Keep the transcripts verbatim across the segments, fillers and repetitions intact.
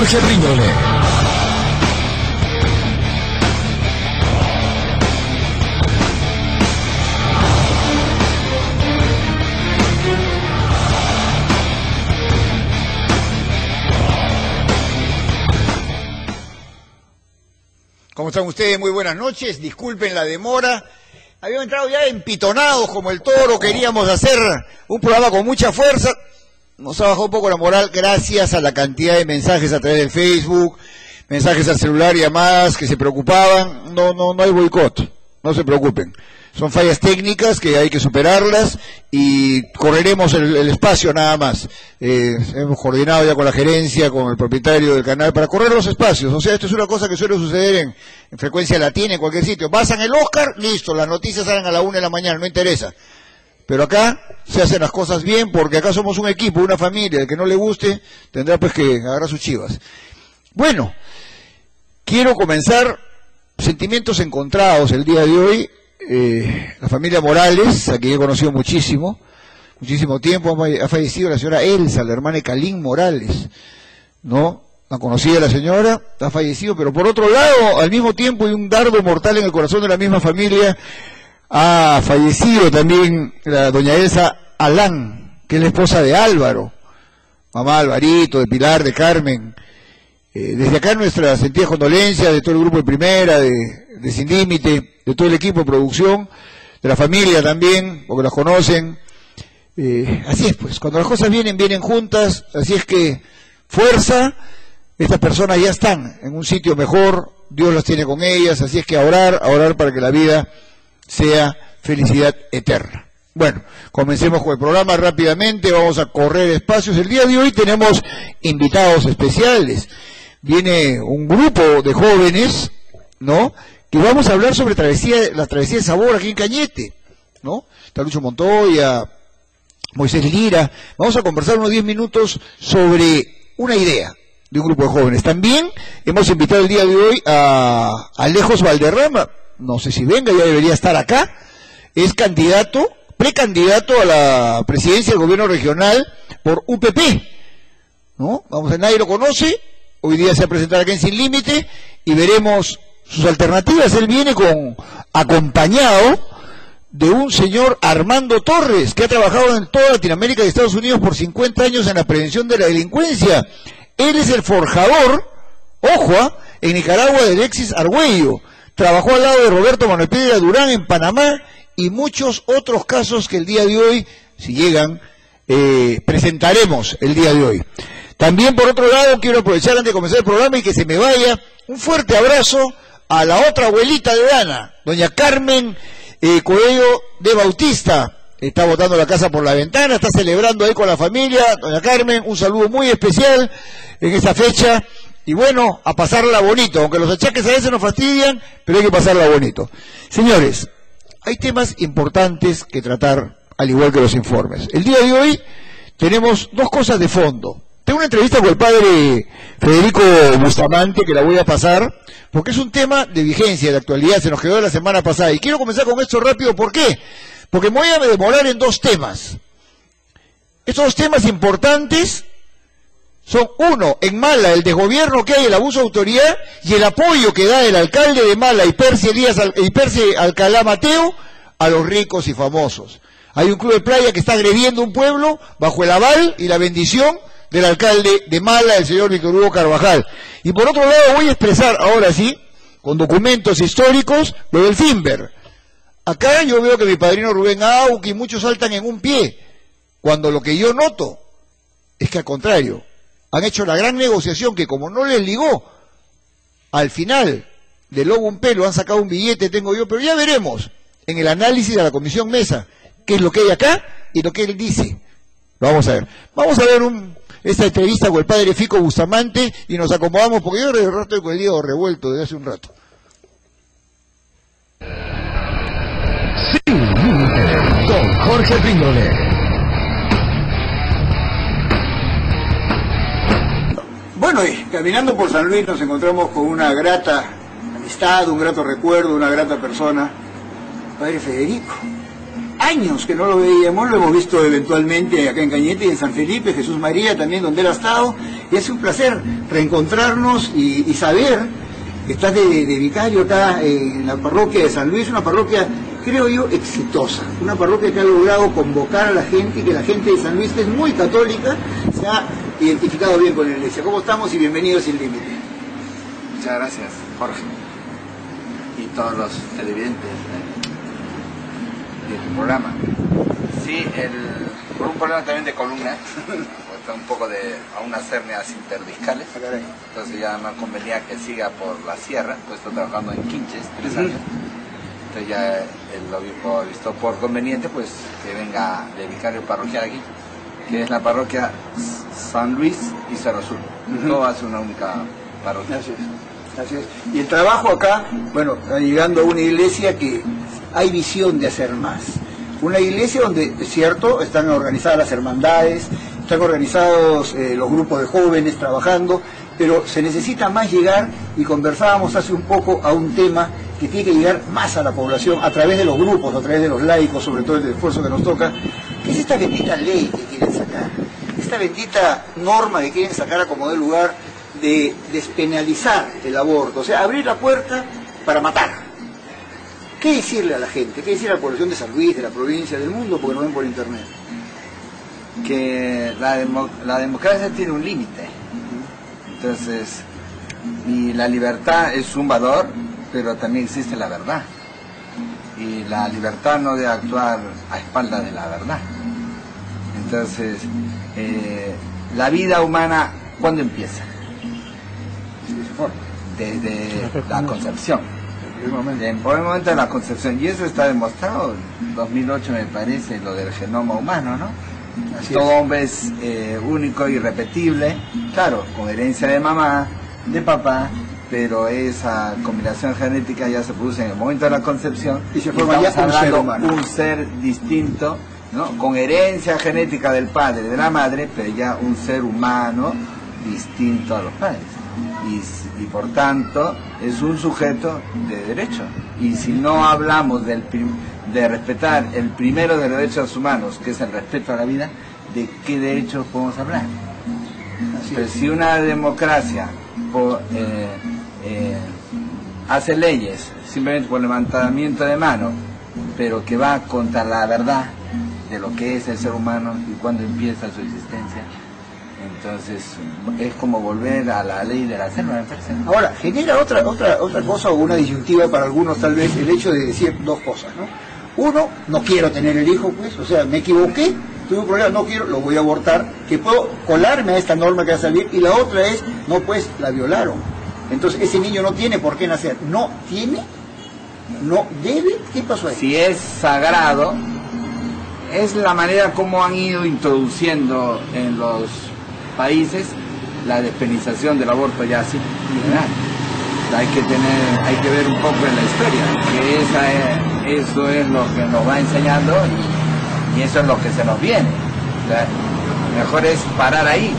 Jorge Brignole. ¿Cómo están ustedes? Muy buenas noches, disculpen la demora. Habíamos entrado ya empitonados como el toro, queríamos hacer un programa con mucha fuerza. Nos ha bajado un poco la moral gracias a la cantidad de mensajes a través de Facebook, mensajes al celular y llamadas que se preocupaban. No, no, no hay boicot, no se preocupen. Son fallas técnicas que hay que superarlas y correremos el, el espacio nada más. Eh, hemos coordinado ya con la gerencia, con el propietario del canal, para correr los espacios. O sea, esto es una cosa que suele suceder en, en Frecuencia Latina, en cualquier sitio. Pasan el Oscar, listo, las noticias salen a la una de la mañana, no interesa. Pero acá se hacen las cosas bien, porque acá somos un equipo, una familia. El que no le guste tendrá pues que agarrar sus chivas. Bueno, quiero comenzar sentimientos encontrados el día de hoy. Eh, la familia Morales, a quien he conocido muchísimo, muchísimo tiempo, ha fallecido la señora Elsa, la hermana de Calín Morales, ¿no? La conocida la señora, ha fallecido, pero por otro lado, al mismo tiempo, hay un dardo mortal en el corazón de la misma familia. Ha fallecido también la doña Elsa Alán, que es la esposa de Álvaro, mamá de Alvarito, de Pilar, de Carmen. Eh, desde acá nuestra sentida condolencia de todo el grupo de Primera, de, de Sin Límite, de todo el equipo de producción, de la familia también, porque las conocen. Eh, así es, pues, cuando las cosas vienen, vienen juntas, así es que fuerza, estas personas ya están en un sitio mejor, Dios las tiene con ellas, así es que a orar, a orar para que la vida sea felicidad eterna. Bueno, comencemos con el programa rápidamente, vamos a correr espacios. El día de hoy tenemos invitados especiales. Viene un grupo de jóvenes, ¿no? Que vamos a hablar sobre travesía, la travesía de sabor aquí en Cañete, ¿no? Está Lucho Montoya, Moisés Lira. Vamos a conversar unos diez minutos sobre una idea de un grupo de jóvenes. También hemos invitado el día de hoy a Alejos Valderrama. No sé si venga, ya debería estar acá. Es candidato, precandidato a la presidencia del gobierno regional por U P P, ¿no? Vamos a nadie lo conoce, hoy día se va a presentar aquí en Sin Límite y veremos sus alternativas. Él viene con acompañado de un señor Armando Torres, que ha trabajado en toda Latinoamérica y Estados Unidos por cincuenta años en la prevención de la delincuencia. Él es el forjador, ojo, en Nicaragua de Alexis Argüello. Trabajó al lado de Roberto Manuel Piedra Durán en Panamá y muchos otros casos que el día de hoy, si llegan, eh, presentaremos el día de hoy. También, por otro lado, quiero aprovechar antes de comenzar el programa y que se me vaya un fuerte abrazo a la otra abuelita de Dana, doña Carmen eh, Coello de Bautista. Está botando la casa por la ventana, está celebrando ahí con la familia. Doña Carmen, un saludo muy especial en esta fecha. Y bueno, a pasarla bonito, aunque los achaques a veces nos fastidian, pero hay que pasarla bonito. Señores, hay temas importantes que tratar, al igual que los informes. El día de hoy tenemos dos cosas de fondo. Tengo una entrevista con el padre Federico Bustamante, que la voy a pasar, porque es un tema de vigencia, de actualidad, se nos quedó la semana pasada. Y quiero comenzar con esto rápido, ¿por qué? Porque me voy a demorar en dos temas. Estos dos temas importantes son, uno, en Mala, el desgobierno que hay, el abuso de autoridad, y el apoyo que da el alcalde de Mala, y Percy, Elías, y Percy Alcalá Mateo, a los ricos y famosos. Hay un club de playa que está agrediendo un pueblo bajo el aval y la bendición del alcalde de Mala, el señor Víctor Hugo Carvajal. Y por otro lado, voy a expresar, ahora sí, con documentos históricos, lo del FINVER. Acá yo veo que mi padrino Rubén Auqui y muchos saltan en un pie, cuando lo que yo noto es que, al contrario, han hecho la gran negociación que, como no les ligó, al final del lobo un pelo, han sacado un billete, tengo yo, pero ya veremos en el análisis de la Comisión Mesa qué es lo que hay acá y lo que él dice. Lo vamos a ver. Vamos a ver un, esta entrevista con el padre Fico Bustamante y nos acomodamos, porque yo de rato con el dedo revuelto desde hace un rato. Sin Límite, con Jorge Brignole. Bueno, y caminando por San Luis nos encontramos con una grata amistad, un grato recuerdo, una grata persona, padre Federico, años que no lo veíamos, lo hemos visto eventualmente acá en Cañete y en San Felipe, Jesús María también, donde él ha estado, y es un placer reencontrarnos y, y saber que estás de, de vicario acá en la parroquia de San Luis, una parroquia, creo yo, exitosa, una parroquia que ha logrado convocar a la gente y que la gente de San Luis, que es muy católica, se ha identificado bien con la iglesia. ¿Cómo estamos? Y bienvenidos Sin Límite. Muchas gracias, Jorge, y todos los televidentes de, de tu programa. Sí, el, por un problema también de columna, pues está un poco de a unas hernias interdiscales, entonces ya no convenía que siga por la sierra, pues estoy trabajando en Quinches, tres años. Entonces ya el obispo visto por conveniente pues que venga de vicario parroquial aquí, que es la parroquia San Luis y Cerro Azul. Uh-huh. Todo hace una única parroquia. Así es, así es. Y el trabajo acá, bueno, está llegando a una iglesia que hay visión de hacer más. Una iglesia donde, es cierto, están organizadas las hermandades, están organizados eh, los grupos de jóvenes trabajando, pero se necesita más llegar, y conversábamos hace un poco a un tema que tiene que llegar más a la población a través de los grupos, a través de los laicos, sobre todo el esfuerzo que nos toca, que es esta bendita ley que quieren sacar, esta bendita norma que quieren sacar a como de lugar de despenalizar el aborto, o sea, abrir la puerta para matar. ¿Qué decirle a la gente? ¿Qué decirle a la población de San Luis, de la provincia, del mundo, porque no ven por internet? Que la, demo la democracia tiene un límite, entonces, y la libertad es un valor, pero también existe la verdad, y la libertad no debe actuar a espaldas de la verdad. Entonces, eh, la vida humana, ¿cuándo empieza? Desde la concepción, desde el momento de la concepción, y eso está demostrado en dos mil ocho, me parece, lo del genoma humano, ¿no? Así todo es. Hombre es eh, único, irrepetible, claro, con herencia de mamá, de papá, pero esa combinación genética ya se produce en el momento de la concepción y se forma ya un ser humano, un ser distinto, ¿no? Con herencia genética del padre, de la madre, pero ya un ser humano distinto a los padres, y, y por tanto es un sujeto de derecho. Y si no hablamos del prim, de respetar el primero de los derechos humanos, que es el respeto a la vida, ¿de qué derechos podemos hablar? Pero si una democracia por, eh, Eh, hace leyes simplemente por levantamiento de mano, pero que va contra la verdad de lo que es el ser humano y cuando empieza su existencia, entonces es como volver a la ley de la selva. Ahora, genera otra otra otra cosa o una disyuntiva para algunos tal vez el hecho de decir dos cosas, ¿no? Uno, no quiero tener el hijo, pues, o sea, me equivoqué, tuve un problema, no quiero, lo voy a abortar, que puedo colarme a esta norma que va a salir. Y la otra es, no, pues, la violaron, entonces ese niño no tiene por qué nacer, no tiene, no debe. ¿Qué pasó ahí? Si es sagrado, es la manera como han ido introduciendo en los países la despenalización del aborto ya así general. Hay que tener, hay que ver un poco en la historia, que esa es, eso es lo que nos va enseñando y, y eso es lo que se nos viene. O sea, lo mejor es parar ahí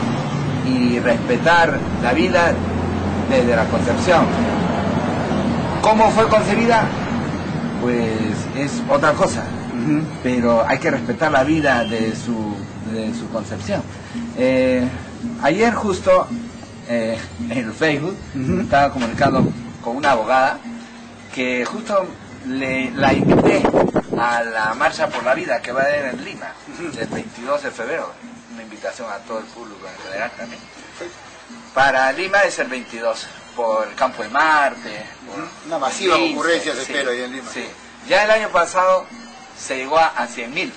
y respetar la vida desde la concepción. ¿Cómo fue concebida? Pues es otra cosa, uh-huh, pero hay que respetar la vida de su, de su concepción. Eh, ayer justo eh, en Facebook, uh-huh, estaba comunicando con una abogada que justo le, la invité a la Marcha por la Vida que va a haber en Lima, uh-huh, el veintidós de febrero, una invitación a todo el público en general también. Para Lima es el veintidós, por el Campo de Marte. Una masiva quince, concurrencia se sí, espera ahí en Lima. Sí. Ya el año pasado se llegó a, a cien mil.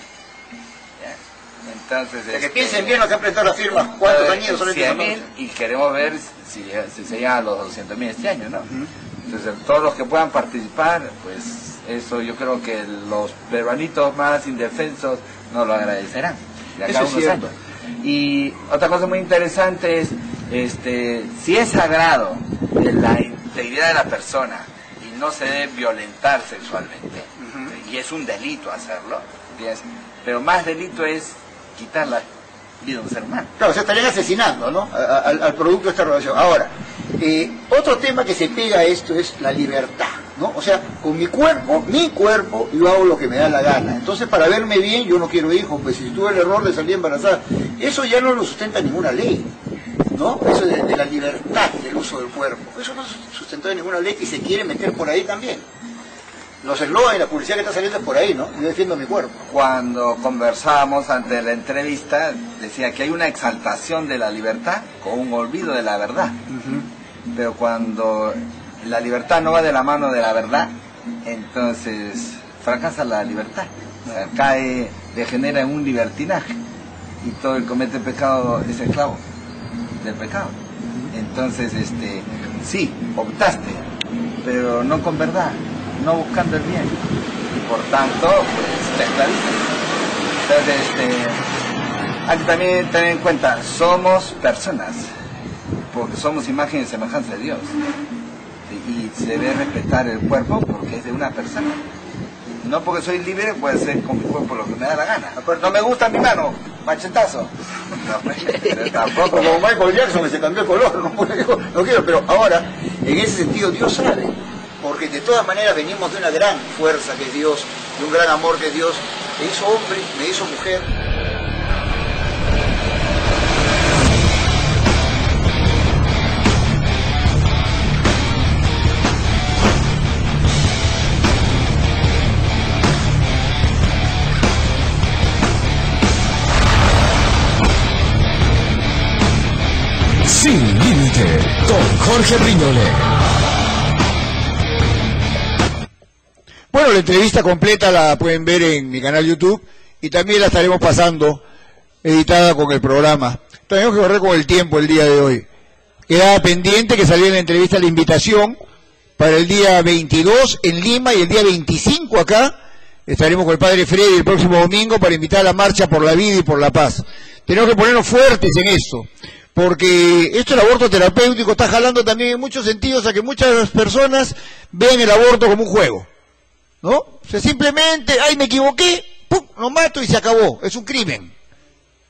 Entonces, este, que piensen bien los que han prestado las firmas, cuántos años son cien mil, y queremos ver si, si se llega a los doscientos mil este año, ¿no? Uh-huh. Entonces, todos los que puedan participar, pues eso yo creo que los peruanitos más indefensos nos lo agradecerán. De acá unos años. Y otra cosa muy interesante es, Este, si es sagrado de la integridad de la persona y no se debe violentar sexualmente, uh-huh, y es un delito hacerlo, ¿sí? Pero más delito es quitar la vida de un ser humano. Claro, se estarían asesinando, ¿no? A, a, al producto de esta relación. Ahora, eh, otro tema que se pega a esto es la libertad. ¿no? O sea, con mi cuerpo, mi cuerpo, yo hago lo que me da la gana. Entonces, para verme bien, yo no quiero hijos, pues si tuve el error de salir embarazada, eso ya no lo sustenta ninguna ley, ¿no? Eso de, de la libertad del uso del cuerpo, eso no sustentó de ninguna ley y se quiere meter por ahí también. Los eslogans y la publicidad que está saliendo es por ahí, ¿no? Yo defiendo mi cuerpo. Cuando conversábamos ante la entrevista, decía que hay una exaltación de la libertad con un olvido de la verdad. Uh-huh. Pero cuando la libertad no va de la mano de la verdad, entonces fracasa la libertad. O sea, cae, degenera en un libertinaje. Y todo el comete pecado es esclavo del pecado. Entonces, este, sí, optaste, pero no con verdad, no buscando el bien. Y por tanto, pues, te esclavizas. Entonces, este, hay que también tener en cuenta, somos personas, porque somos imagen y semejanza de Dios. Y se debe respetar el cuerpo porque es de una persona. No porque soy libre, puede ser con mi cuerpo lo que me da la gana. No me gusta mi mano, machetazo. No, pero tampoco como Michael Jackson que se cambió el color, no, no quiero. Pero ahora, en ese sentido, Dios sabe, porque de todas maneras venimos de una gran fuerza que es Dios, de un gran amor que es Dios. Me hizo hombre, me hizo mujer. Sin Límite, con Jorge Brignole. Bueno, la entrevista completa la pueden ver en mi canal YouTube y también la estaremos pasando editada con el programa. Tenemos que correr con el tiempo el día de hoy. Quedaba pendiente que saliera en la entrevista la invitación para el día veintidós en Lima y el día veinticinco acá. Estaremos con el padre Freddy el próximo domingo para invitar a la marcha por la vida y por la paz. Tenemos que ponernos fuertes en eso, porque esto del aborto terapéutico está jalando también en muchos sentidos a que muchas personas vean el aborto como un juego, ¿no? O sea, simplemente, ay, me equivoqué, pum, lo mato y se acabó, es un crimen.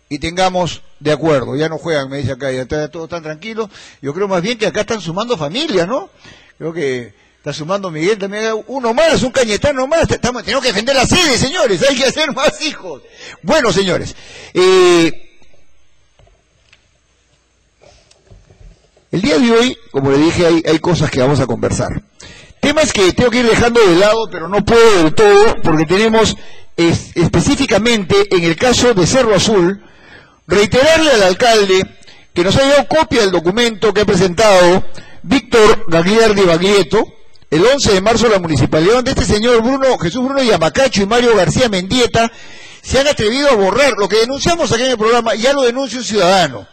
Y tengamos de acuerdo, ya no juegan, me dice acá, ya está, todos están tranquilos. Yo creo más bien que acá están sumando familias, ¿no? Creo que está sumando Miguel también, uno más, un cañetano más, estamos, tenemos que defender la sede, señores, hay que hacer más hijos. Bueno, señores, eh... el día de hoy, como le dije, hay, hay cosas que vamos a conversar. Temas que tengo que ir dejando de lado, pero no puedo del todo, porque tenemos es, específicamente, en el caso de Cerro Azul, reiterarle al alcalde que nos ha dado copia del documento que ha presentado Víctor Gagliardi Baglietto, el once de marzo de la Municipalidad, donde este señor Bruno Jesús Bruno Yamacacho y Mario García Mendieta se han atrevido a borrar lo que denunciamos aquí en el programa, ya lo denuncia un ciudadano.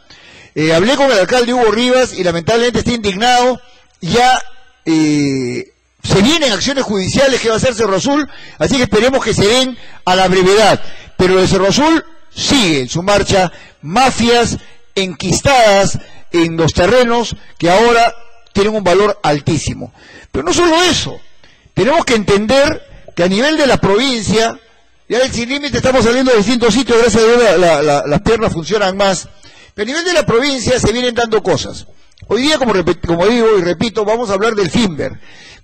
Eh, hablé con el alcalde Hugo Rivas y lamentablemente está indignado. Ya eh, se vienen acciones judiciales que va a hacer Cerro Azul, así que esperemos que se den a la brevedad. Pero el Cerro Azul sigue en su marcha, mafias enquistadas en los terrenos que ahora tienen un valor altísimo. Pero no solo eso, tenemos que entender que a nivel de la provincia, ya del Sin Límite estamos saliendo de distintos sitios, gracias a Dios la, la, la, las piernas funcionan más. Pero a nivel de la provincia se vienen dando cosas. Hoy día, como, como digo y repito, vamos a hablar del FINVER.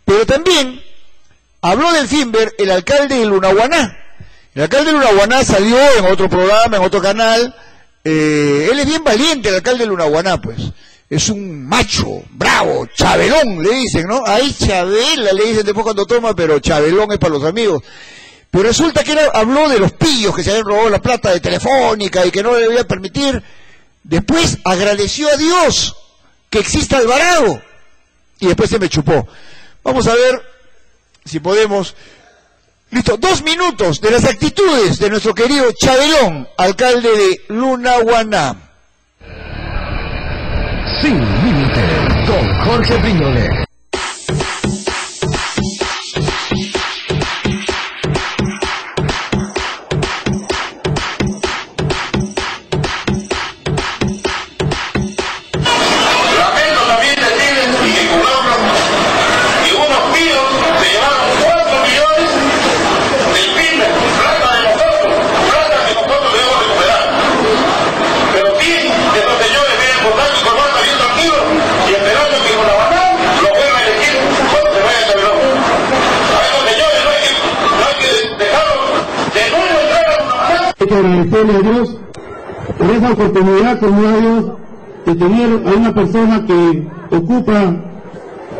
Pero también habló del FINVER el alcalde de Lunahuaná. El alcalde de Lunahuaná salió en otro programa, en otro canal. Eh, él es bien valiente, el alcalde de Lunahuaná, pues. Es un macho, bravo, Chabelón, le dicen, ¿no? Ahí Chabela, le dicen después cuando toma, pero Chabelón es para los amigos. Pero resulta que él habló de los pillos que se habían robado la plata de Telefónica y que no le debía permitir. Después agradeció a Dios que exista Alvarado y después se me chupó. Vamos a ver si podemos. Listo, dos minutos de las actitudes de nuestro querido Chabelón, alcalde de Lunahuaná. Sin Límite, con Jorge Brignole. Los señores vienen por tanto y por tanto bien tranquilos y esperando que con la banana los vengan agradecerle a Dios por esa oportunidad que me da Dios de tener a una persona que ocupa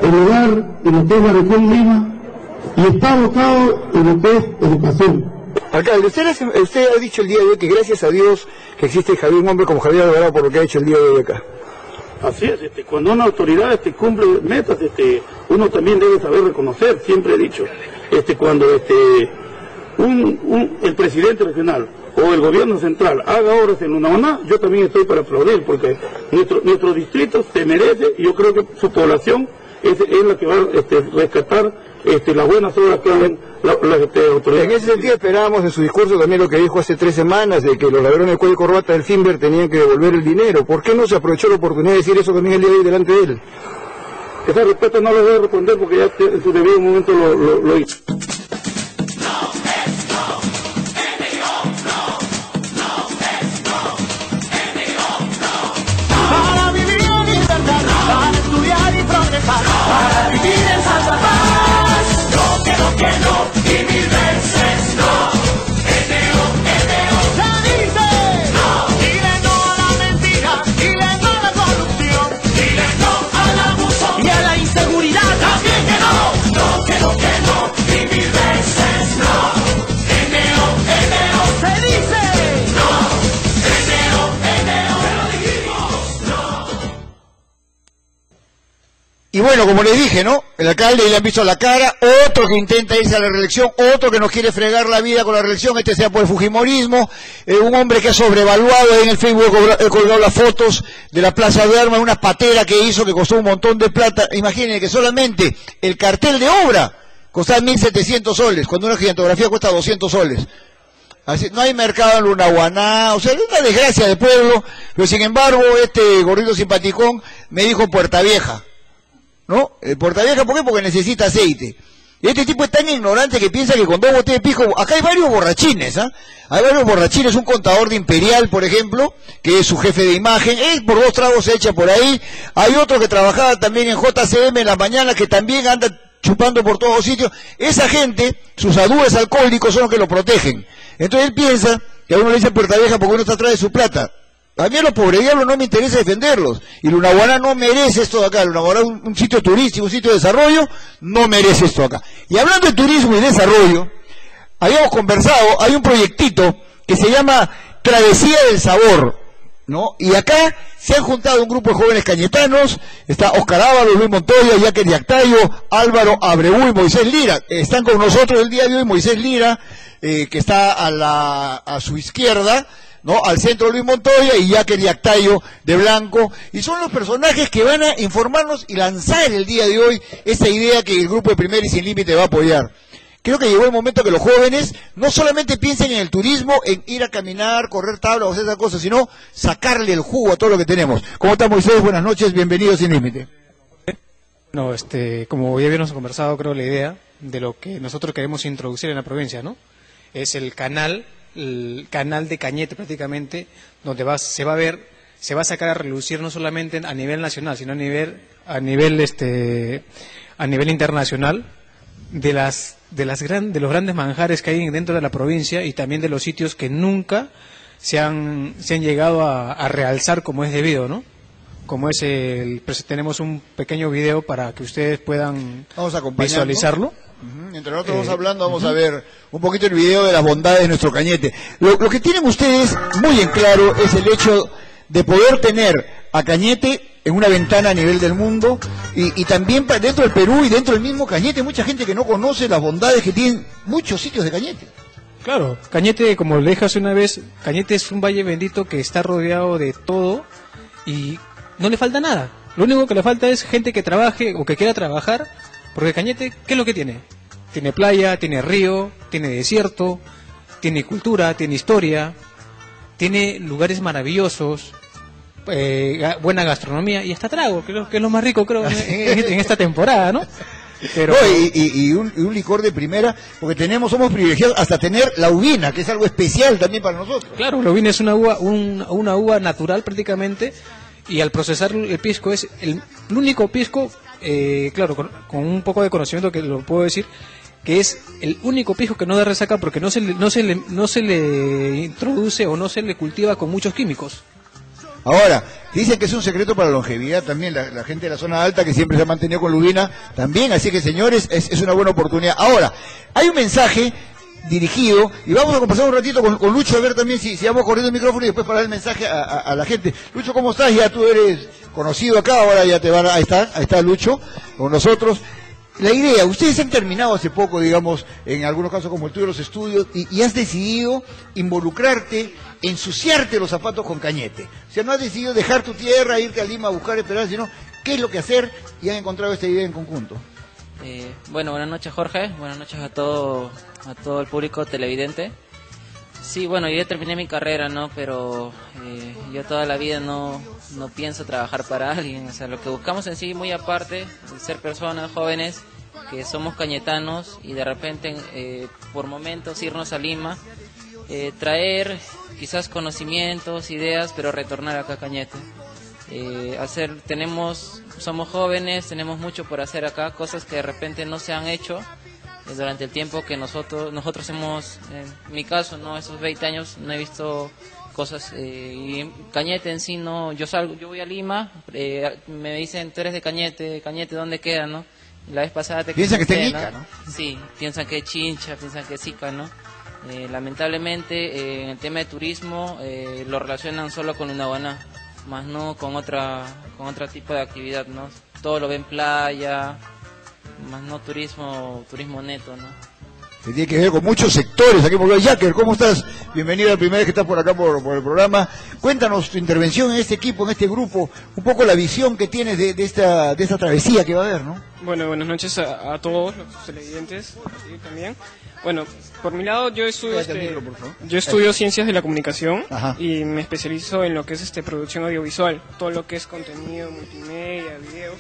el lugar en lo que es la región Lima y está abocado en lo que es educación. Alcalde, usted, usted ha dicho el día de hoy que gracias a Dios que existe Javier, un hombre como Javier Alvarado, por lo que ha hecho el día de hoy acá. Así es, este, cuando una autoridad este, cumple metas, este, uno también debe saber reconocer, siempre he dicho, este, cuando este, un, un, el presidente regional o el gobierno central haga obras en Lunahuaná, yo también estoy para aplaudir, porque nuestro, nuestro distrito se merece, y yo creo que su población es, es la que va a este, rescatar este, las buenas obras que hagan las la, este, autoridades. En ese sentido esperábamos en su discurso también lo que dijo hace tres semanas, de que los ladrones de cuello y corbata del FINVER tenían que devolver el dinero. ¿Por qué no se aprovechó la oportunidad de decir eso también el día de hoy delante de él? Esa respuesta no la voy a responder porque ya en su debido momento lo, lo, lo hizo. Y bueno, como les dije, ¿no? El alcalde le han visto la cara, otro que intenta irse a la reelección, otro que nos quiere fregar la vida con la reelección, este sea por el fujimorismo, eh, un hombre que ha sobrevaluado, ahí en el Facebook he colgado las fotos de la Plaza de Armas, una patera que hizo que costó un montón de plata. Imaginen que solamente el cartel de obra costaba mil setecientos soles, cuando una gigantografía cuesta doscientos soles. Así, no hay mercado en Lunahuaná, o sea, es una desgracia de pueblo, pero sin embargo este gordito simpaticón me dijo Puerta Vieja. ¿No? El Portavieja, ¿por qué? Porque necesita aceite. Y este tipo es tan ignorante que piensa que con dos botellas de pisco... Acá hay varios borrachines, ¿ah? ¿eh? Hay varios borrachines, un contador de Imperial, por ejemplo, que es su jefe de imagen, él por dos tragos se echa por ahí. Hay otro que trabajaba también en J C M en las mañanas, que también anda chupando por todos sitios. Esa gente, sus adúes alcohólicos son los que lo protegen. Entonces él piensa que a uno le dice Portavieja porque uno está atrás de su plata. A mí a los pobres diablos no me interesa defenderlos. Y Lunahuaná no merece esto de acá. Lunahuaná, un, un sitio turístico, un sitio de desarrollo, no merece esto de acá. Y hablando de turismo y desarrollo, habíamos conversado, hay un proyectito que se llama Travesía del Sabor, ¿no? Y acá se han juntado un grupo de jóvenes cañetanos, está Oscar Ávalo, Luis Montoya, Yactayo, Álvaro Abreu y Moisés Lira. Están con nosotros el día de hoy Moisés Lira, eh, que está a, la, a su izquierda, ¿no? Al centro Luis Montoya y Javier Yactayo de blanco, y son los personajes que van a informarnos y lanzar el día de hoy esta idea que el grupo de Primera y Sin Límite va a apoyar. Creo que llegó el momento que los jóvenes no solamente piensen en el turismo, en ir a caminar, correr tablas o hacer esas cosas, sino sacarle el jugo a todo lo que tenemos. ¿Cómo están, Moisés? Buenas noches, bienvenidos a Sin Límite. No, este, como ya habíamos conversado, creo la idea de lo que nosotros queremos introducir en la provincia, ¿no? Es el canal el canal de Cañete prácticamente, donde va, se va a ver, se va a sacar a relucir no solamente a nivel nacional, sino a nivel, a nivel este, a nivel internacional, de las, de las gran, de los grandes manjares que hay dentro de la provincia y también de los sitios que nunca se han, se han llegado a, a realzar como es debido, ¿no? Como es el, tenemos un pequeño video para que ustedes puedan visualizarlo. Uh-huh. Entre nosotros vamos eh, hablando, vamos uh-huh. a ver un poquito el video de las bondades de nuestro Cañete. Lo, lo que tienen ustedes muy en claro es el hecho de poder tener a Cañete en una ventana a nivel del mundo y, y también dentro del Perú y dentro del mismo Cañete, mucha gente que no conoce las bondades que tienen muchos sitios de Cañete. Claro, Cañete, como le dije hace una vez, Cañete es un valle bendito que está rodeado de todo y no le falta nada. Lo único que le falta es gente que trabaje o que quiera trabajar. Porque Cañete, ¿qué es lo que tiene? Tiene playa, tiene río, tiene desierto, tiene cultura, tiene historia, tiene lugares maravillosos, eh, buena gastronomía y hasta trago, creo que es lo más rico creo en, en esta temporada, ¿no? Pero... no, y, y, y, un, y un licor de primera, porque tenemos, somos privilegiados hasta tener la uvina, que es algo especial también para nosotros. Claro, la uvina es una uva, un, una uva natural prácticamente, y al procesar el pisco es el, el único pisco. Eh, claro, con, con un poco de conocimiento que lo puedo decir, que es el único pisco que no da resaca porque no se le, no se le, no se le introduce o no se le cultiva con muchos químicos. Ahora, dicen que es un secreto para la longevidad también, la, la gente de la zona alta que siempre se ha mantenido con Lubina también, así que señores, es, es una buena oportunidad. Ahora, hay un mensaje dirigido, y vamos a conversar un ratito con, con Lucho, a ver también si, si vamos corriendo el micrófono y después para dar el mensaje a, a, a la gente. Lucho, ¿cómo estás? Ya tú eres conocido acá, ahora ya te van a estar, ahí está Lucho con nosotros. La idea, ustedes han terminado hace poco, digamos, en algunos casos como el tuyo, los estudios, y, y has decidido involucrarte, ensuciarte los zapatos con Cañete. O sea, no has decidido dejar tu tierra, irte a Lima a buscar, esperar, sino qué es lo que hacer, y han encontrado esta idea en conjunto. Eh, bueno, buenas noches, Jorge, buenas noches a todo, a todo el público televidente. Sí, bueno, yo ya terminé mi carrera, ¿no? Pero eh, yo toda la vida no, no pienso trabajar para alguien. O sea, lo que buscamos en sí, muy aparte, es ser personas jóvenes que somos cañetanos y de repente, eh, por momentos, irnos a Lima, eh, traer quizás conocimientos, ideas, pero retornar acá a Cañete. Eh, hacer, tenemos, somos jóvenes, tenemos mucho por hacer acá, cosas que de repente no se han hecho durante el tiempo que nosotros nosotros hemos, en mi caso, no, esos veinte años no he visto cosas, eh, y Cañete en sí, no, yo salgo, yo voy a Lima, eh, me dicen, tú eres de Cañete, Cañete, ¿dónde queda, no? La vez pasada te piensan que está en Ica, ¿no? Sí, piensan que es Chincha, piensan que es Ica, ¿no? Eh, lamentablemente, eh, en el tema de turismo, eh, lo relacionan solo con Lunahuaná, más no con otra, con otro tipo de actividad, ¿no? Todo lo ven playa, más no turismo, turismo neto, ¿no? Se tiene que ver con muchos sectores aquí por acá. Jacker, ¿cómo estás? Bienvenido, la primera vez que estás por acá por, por el programa. Cuéntanos tu intervención en este equipo, en este grupo, un poco la visión que tienes de, de, esta, de esta travesía que va a haber, ¿no? Bueno, buenas noches a, a todos los televidentes también. Bueno, por mi lado, yo estudio, este, micro, yo estudio ciencias de la comunicación. Ajá. Y me especializo en lo que es este producción audiovisual, todo lo que es contenido, multimedia, videos.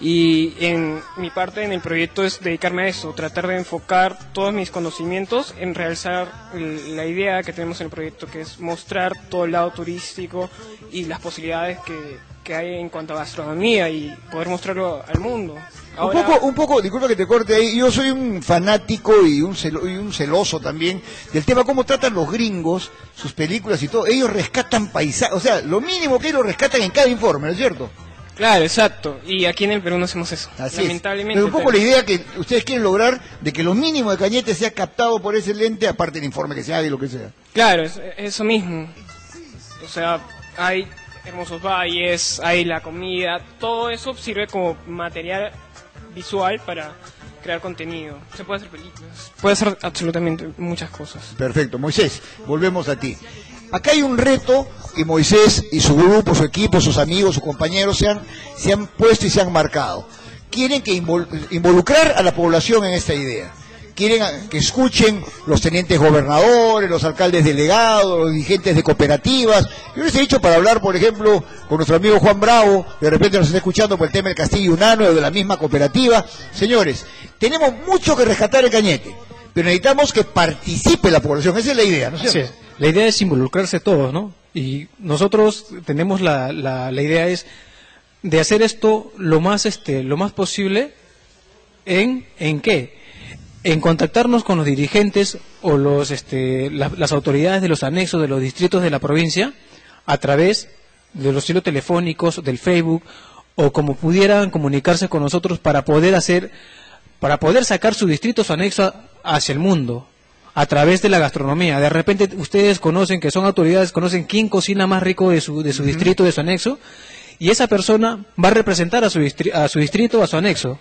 Y en mi parte en el proyecto es dedicarme a eso, tratar de enfocar todos mis conocimientos en realzar la idea que tenemos en el proyecto, que es mostrar todo el lado turístico y las posibilidades que, que hay en cuanto a gastronomía y poder mostrarlo al mundo. Ahora... Un poco, un poco, disculpa que te corte ahí, yo soy un fanático y un, celo, y un celoso también del tema cómo tratan los gringos sus películas y todo. Ellos rescatan paisajes, o sea, lo mínimo que ellos rescatan en cada informe, ¿no es cierto? Claro, exacto. Y aquí en el Perú no hacemos eso. Así lamentablemente. Es. Pero un poco pero... la idea que ustedes quieren lograr de que lo mínimo de Cañete sea captado por ese lente, aparte del informe que se haga y lo que sea. Claro, es, eso mismo. O sea, hay hermosos valles, hay la comida, todo eso sirve como material visual para crear contenido. Se puede hacer películas, puede hacer absolutamente muchas cosas. Perfecto. Moisés, volvemos a ti. Acá hay un reto y Moisés y su grupo, su equipo, sus amigos, sus compañeros se han, se han puesto y se han marcado. Quieren que invol, involucrar a la población en esta idea. Quieren que escuchen los tenientes gobernadores, los alcaldes delegados, los dirigentes de cooperativas. Yo les he dicho para hablar, por ejemplo, con nuestro amigo Juan Bravo, de repente nos está escuchando por el tema del Castillo Unano o de la misma cooperativa. Señores, tenemos mucho que rescatar el Cañete, pero necesitamos que participe la población. Esa es la idea, ¿no es cierto? Sí. La idea es involucrarse todos, ¿no? Y nosotros tenemos la, la, la idea es de hacer esto lo más, este, lo más posible en, ¿en qué? En contactarnos con los dirigentes o los, este, la, las autoridades de los anexos de los distritos de la provincia a través de los hilos telefónicos, del Facebook o como pudieran comunicarse con nosotros para poder hacer, para poder sacar su distrito, su anexo hacia el mundo a través de la gastronomía. De repente ustedes conocen que son autoridades, conocen quién cocina más rico de su, de su uh-huh. distrito, de su anexo, y esa persona va a representar a su, a su distrito, a su anexo,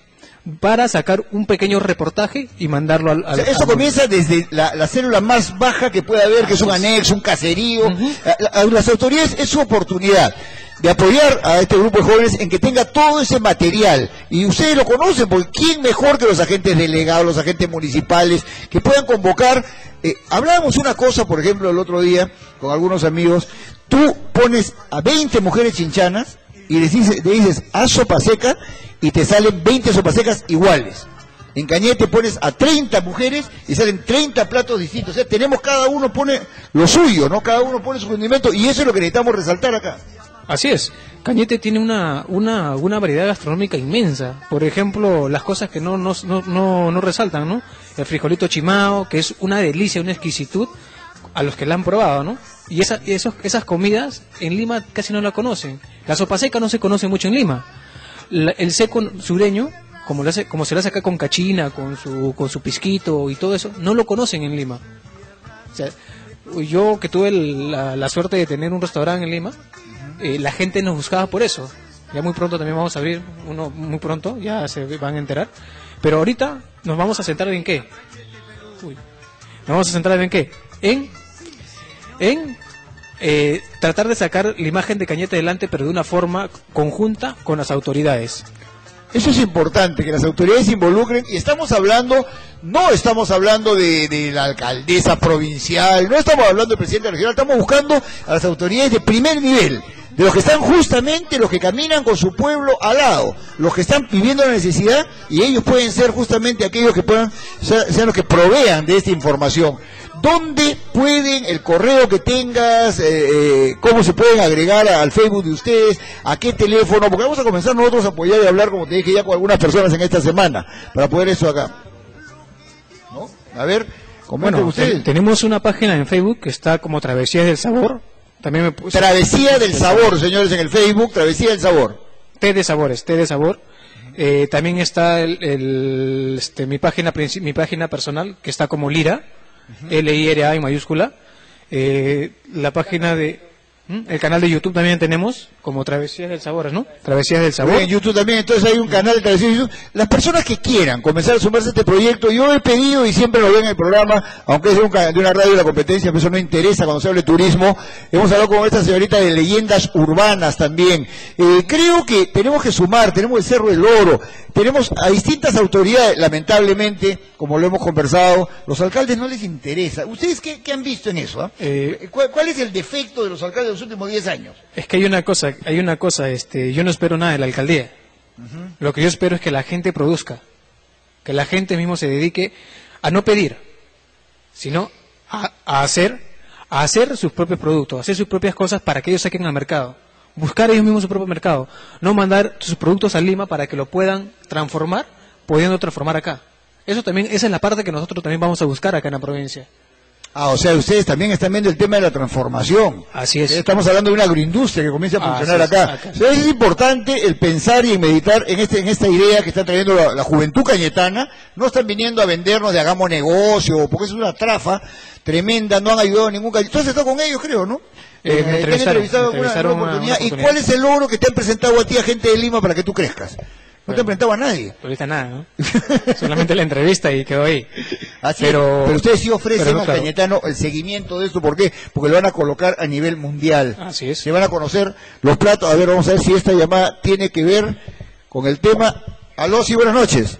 para sacar un pequeño reportaje y mandarlo al... al o sea, eso al... comienza desde la, la célula más baja que puede haber, que es un anexo, un caserío. Uh-huh. a, a las autoridades es su oportunidad de apoyar a este grupo de jóvenes en que tenga todo ese material. Y ustedes lo conocen, porque ¿quién mejor que los agentes delegados, los agentes municipales, que puedan convocar? Eh, hablábamos una cosa, por ejemplo, el otro día, con algunos amigos, tú pones a veinte mujeres chinchanas y le dices, dices, haz sopa seca, y te salen veinte sopas secas iguales. En Cañete pones a treinta mujeres y salen treinta platos distintos. O sea, tenemos, cada uno pone lo suyo, ¿no? Cada uno pone su condimento, y eso es lo que necesitamos resaltar acá. Así es, Cañete tiene una, una, una variedad gastronómica inmensa. Por ejemplo, las cosas que no, no, no, no, no resaltan, ¿no? El frijolito chimao, que es una delicia, una exquisitud, a los que la han probado, ¿no? Y esa, esos, esas comidas en Lima casi no la conocen. La sopa seca no se conoce mucho en Lima. La, el seco sureño, como, lo hace, como se lo hace acá con cachina, con su, con su pisquito y todo eso, no lo conocen en Lima. O sea, yo que tuve la, la suerte de tener un restaurante en Lima, Eh, la gente nos buscaba por eso. Ya muy pronto también vamos a abrir uno, muy pronto, ya se van a enterar. Pero ahorita nos vamos a centrar en qué. Uy. Nos vamos a centrar en qué. En, en eh, tratar de sacar la imagen de Cañete adelante, pero de una forma conjunta con las autoridades. Eso es importante, que las autoridades se involucren. Y estamos hablando, no estamos hablando de, de la alcaldesa provincial, no estamos hablando del presidente regional, estamos buscando a las autoridades de primer nivel, de los que están justamente, los que caminan con su pueblo al lado, los que están viviendo la necesidad, y ellos pueden ser justamente aquellos que puedan, sean los que provean de esta información. ¿Dónde pueden, el correo que tengas, eh, eh, cómo se pueden agregar al Facebook de ustedes, a qué teléfono? Porque vamos a comenzar nosotros a apoyar y hablar, como te dije ya, con algunas personas en esta semana, para poder eso acá, ¿no? A ver, comenten bueno, ustedes. Tenemos una página en Facebook que está como Travesías del Sabor. También me puse... Travesía del Sabor, señores, en el Facebook, Travesía del Sabor. Té de Sabores, Té de Sabor. Eh, también está el, el, este, mi página mi página personal, que está como Lira, uh-huh. L I R A en mayúscula. Eh, la página de... ¿eh? El canal de YouTube también tenemos, como Travesías del Sabor, ¿no? Travesías del Sabor. En YouTube también, entonces hay un canal de Travesías del Sabor. Las personas que quieran comenzar a sumarse a este proyecto, yo he pedido y siempre lo ven en el programa, aunque es de, un, de una radio de la competencia, pero eso no interesa cuando se habla de turismo. Hemos hablado con esta señorita de leyendas urbanas también. Eh, creo que tenemos que sumar, tenemos el Cerro del Oro, tenemos a distintas autoridades, lamentablemente, como lo hemos conversado, los alcaldes no les interesa. ¿Ustedes qué, qué han visto en eso? ¿eh? Eh, ¿Cuál, ¿Cuál es el defecto de los alcaldes de los últimos diez años? Es que hay una cosa. Hay una cosa, este, yo no espero nada de la alcaldía. Uh-huh. Lo que yo espero es que la gente produzca, que la gente mismo se dedique a no pedir, sino a, a hacer, a hacer sus propios productos, a hacer sus propias cosas para que ellos saquen al mercado, buscar ellos mismos su propio mercado, no mandar sus productos a Lima para que lo puedan transformar, pudiendo transformar acá. Eso también, esa es la parte que nosotros también vamos a buscar acá en la provincia. Ah, o sea, ustedes también están viendo el tema de la transformación. Así es. Estamos hablando de una agroindustria que comienza a funcionar ah, acá. Es, acá. O sea, es importante el pensar y meditar en este en esta idea que está trayendo la, la juventud cañetana. No están viniendo a vendernos de hagamos negocio, porque es una trafa tremenda, no han ayudado a ningún cañetano. Entonces está con ellos, creo, ¿no? Eh, eh, entrevistaron, ¿te han entrevistado entrevistaron alguna, alguna oportunidad? Una, una oportunidad. ¿Y cuál es el logro que te han presentado a ti, a gente de Lima, para que tú crezcas? No te enfrentaba a nadie. Ahorita nada, ¿no? Solamente la entrevista y quedó ahí. Así pero, pero ustedes sí ofrecen pero, claro. a Cañetano el seguimiento de esto. ¿Por qué? Porque lo van a colocar a nivel mundial. Así es. Se van a conocer los platos. A ver, vamos a ver si esta llamada tiene que ver con el tema. Aló, sí, buenas noches.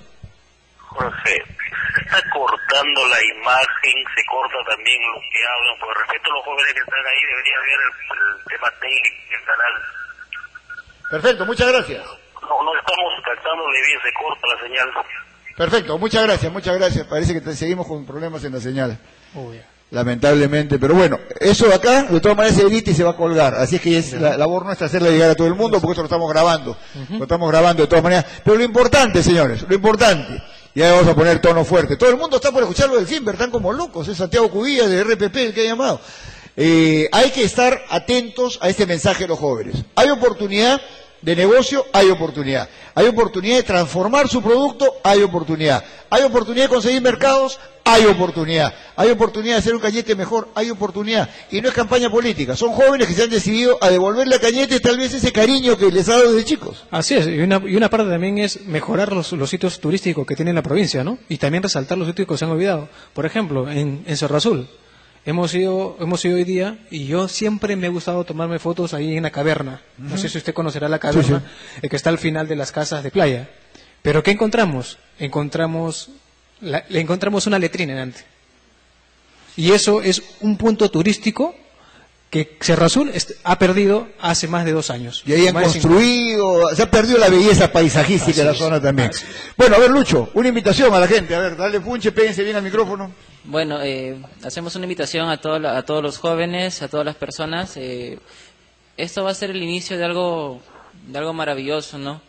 Jorge, se está cortando la imagen, se corta también lo que hablan. Por respeto a los jóvenes que están ahí, debería ver el, el tema técnico del canal. Perfecto, muchas gracias. No, no estamos tratándole bien, se corta la señal. Perfecto, muchas gracias, muchas gracias. Parece que te, seguimos con problemas en la señal. Obvio. Lamentablemente, pero bueno, eso de acá, de todas maneras se edita y se va a colgar. Así es que es la labor nuestra hacerla llegar a todo el mundo, porque esto lo estamos grabando. Uh-huh. Lo estamos grabando de todas maneras. Pero lo importante, señores, lo importante, y ahí vamos a poner tono fuerte. Todo el mundo está por escuchar lo del FINVER, están como locos. Es Santiago Cubillas de R P P el que ha llamado. Eh, hay que estar atentos a este mensaje de los jóvenes. Hay oportunidad de negocio, hay oportunidad. Hay oportunidad de transformar su producto, hay oportunidad. Hay oportunidad de conseguir mercados, hay oportunidad. Hay oportunidad de hacer un Cañete mejor, hay oportunidad. Y no es campaña política, son jóvenes que se han decidido a devolverle a Cañete tal vez ese cariño que les ha dado desde chicos. Así es, y una, y una parte también es mejorar los, los sitios turísticos que tiene la provincia, ¿no? Y también resaltar los sitios que se han olvidado. Por ejemplo, en, en Cerro Azul. Hemos ido, hemos ido hoy día, y yo siempre me ha gustado tomarme fotos ahí en la caverna. Uh-huh. No sé si usted conocerá la caverna, sí, sí. El que está al final de las casas de playa. Pero ¿qué encontramos? Encontramos, la, le encontramos una letrina delante. Y eso es un punto turístico que Cerro Azul ha perdido hace más de dos años. Y ahí han construido, se ha perdido la belleza paisajística así de la zona es, también. Así. Bueno, a ver, Lucho, una invitación a la gente. A ver, dale punche, péguense bien al micrófono. Bueno, eh, hacemos una invitación a, todo, a todos los jóvenes, a todas las personas. Eh, esto va a ser el inicio de algo, de algo maravilloso, ¿no?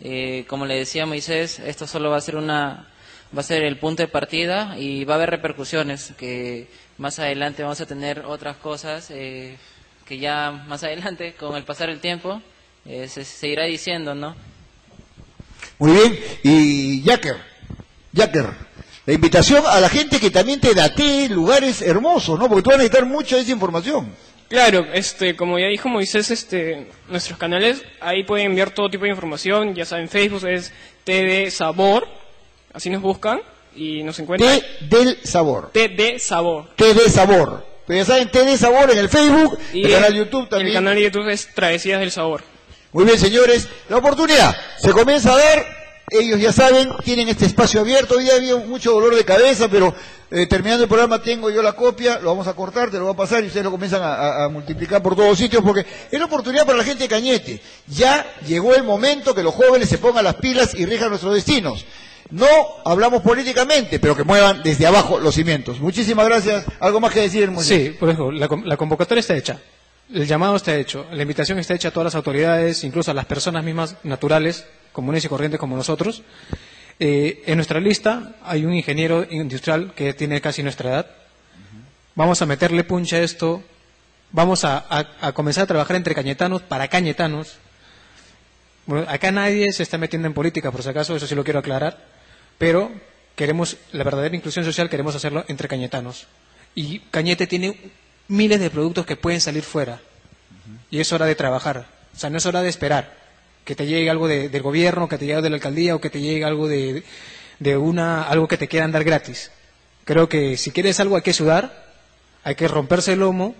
Eh, como le decía Moisés, esto solo va a ser una, va a ser el punto de partida y va a haber repercusiones, que más adelante vamos a tener otras cosas eh, que ya más adelante, con el pasar del tiempo, eh, se, se irá diciendo, ¿no? Muy bien, y Jacker, Jacker. La invitación a la gente que también te datee lugares hermosos, ¿no? Porque tú vas a necesitar mucha de esa información. Claro, este, como ya dijo Moisés, este, nuestros canales, ahí pueden enviar todo tipo de información, ya saben, Facebook es T de Sabor, así nos buscan y nos encuentran. T del Sabor. T de Sabor. T de Sabor. Pero ya saben, T de Sabor en el Facebook, y el canal YouTube también. El canal de YouTube es Travesías del Sabor. Muy bien, señores, la oportunidad se comienza a dar. Ellos ya saben, tienen este espacio abierto. Hoy día había mucho dolor de cabeza, pero eh, terminando el programa tengo yo la copia, lo vamos a cortar, te lo voy a pasar y ustedes lo comienzan a, a multiplicar por todos sitios, porque es la oportunidad para la gente de Cañete. Ya llegó el momento que los jóvenes se pongan las pilas y rijan nuestros destinos. No hablamos políticamente, pero que muevan desde abajo los cimientos. Muchísimas gracias. ¿Algo más que decir, Moisés? Sí, por eso, la, la convocatoria está hecha. El llamado está hecho, la invitación está hecha a todas las autoridades, incluso a las personas mismas naturales, comunes y corrientes como nosotros. Eh, en nuestra lista hay un ingeniero industrial que tiene casi nuestra edad. Vamos a meterle puncha a esto, vamos a, a, a comenzar a trabajar entre cañetanos, para cañetanos. Bueno, acá nadie se está metiendo en política, por si acaso, eso sí lo quiero aclarar, pero queremos la verdadera inclusión social, queremos hacerlo entre cañetanos. Y Cañete tiene miles de productos que pueden salir fuera, y es hora de trabajar. O sea, no es hora de esperar que te llegue algo de, del gobierno, que te llegue algo de la alcaldía, o que te llegue algo de, de una, algo que te quieran dar gratis. Creo que si quieres algo hay que sudar, hay que romperse el lomo,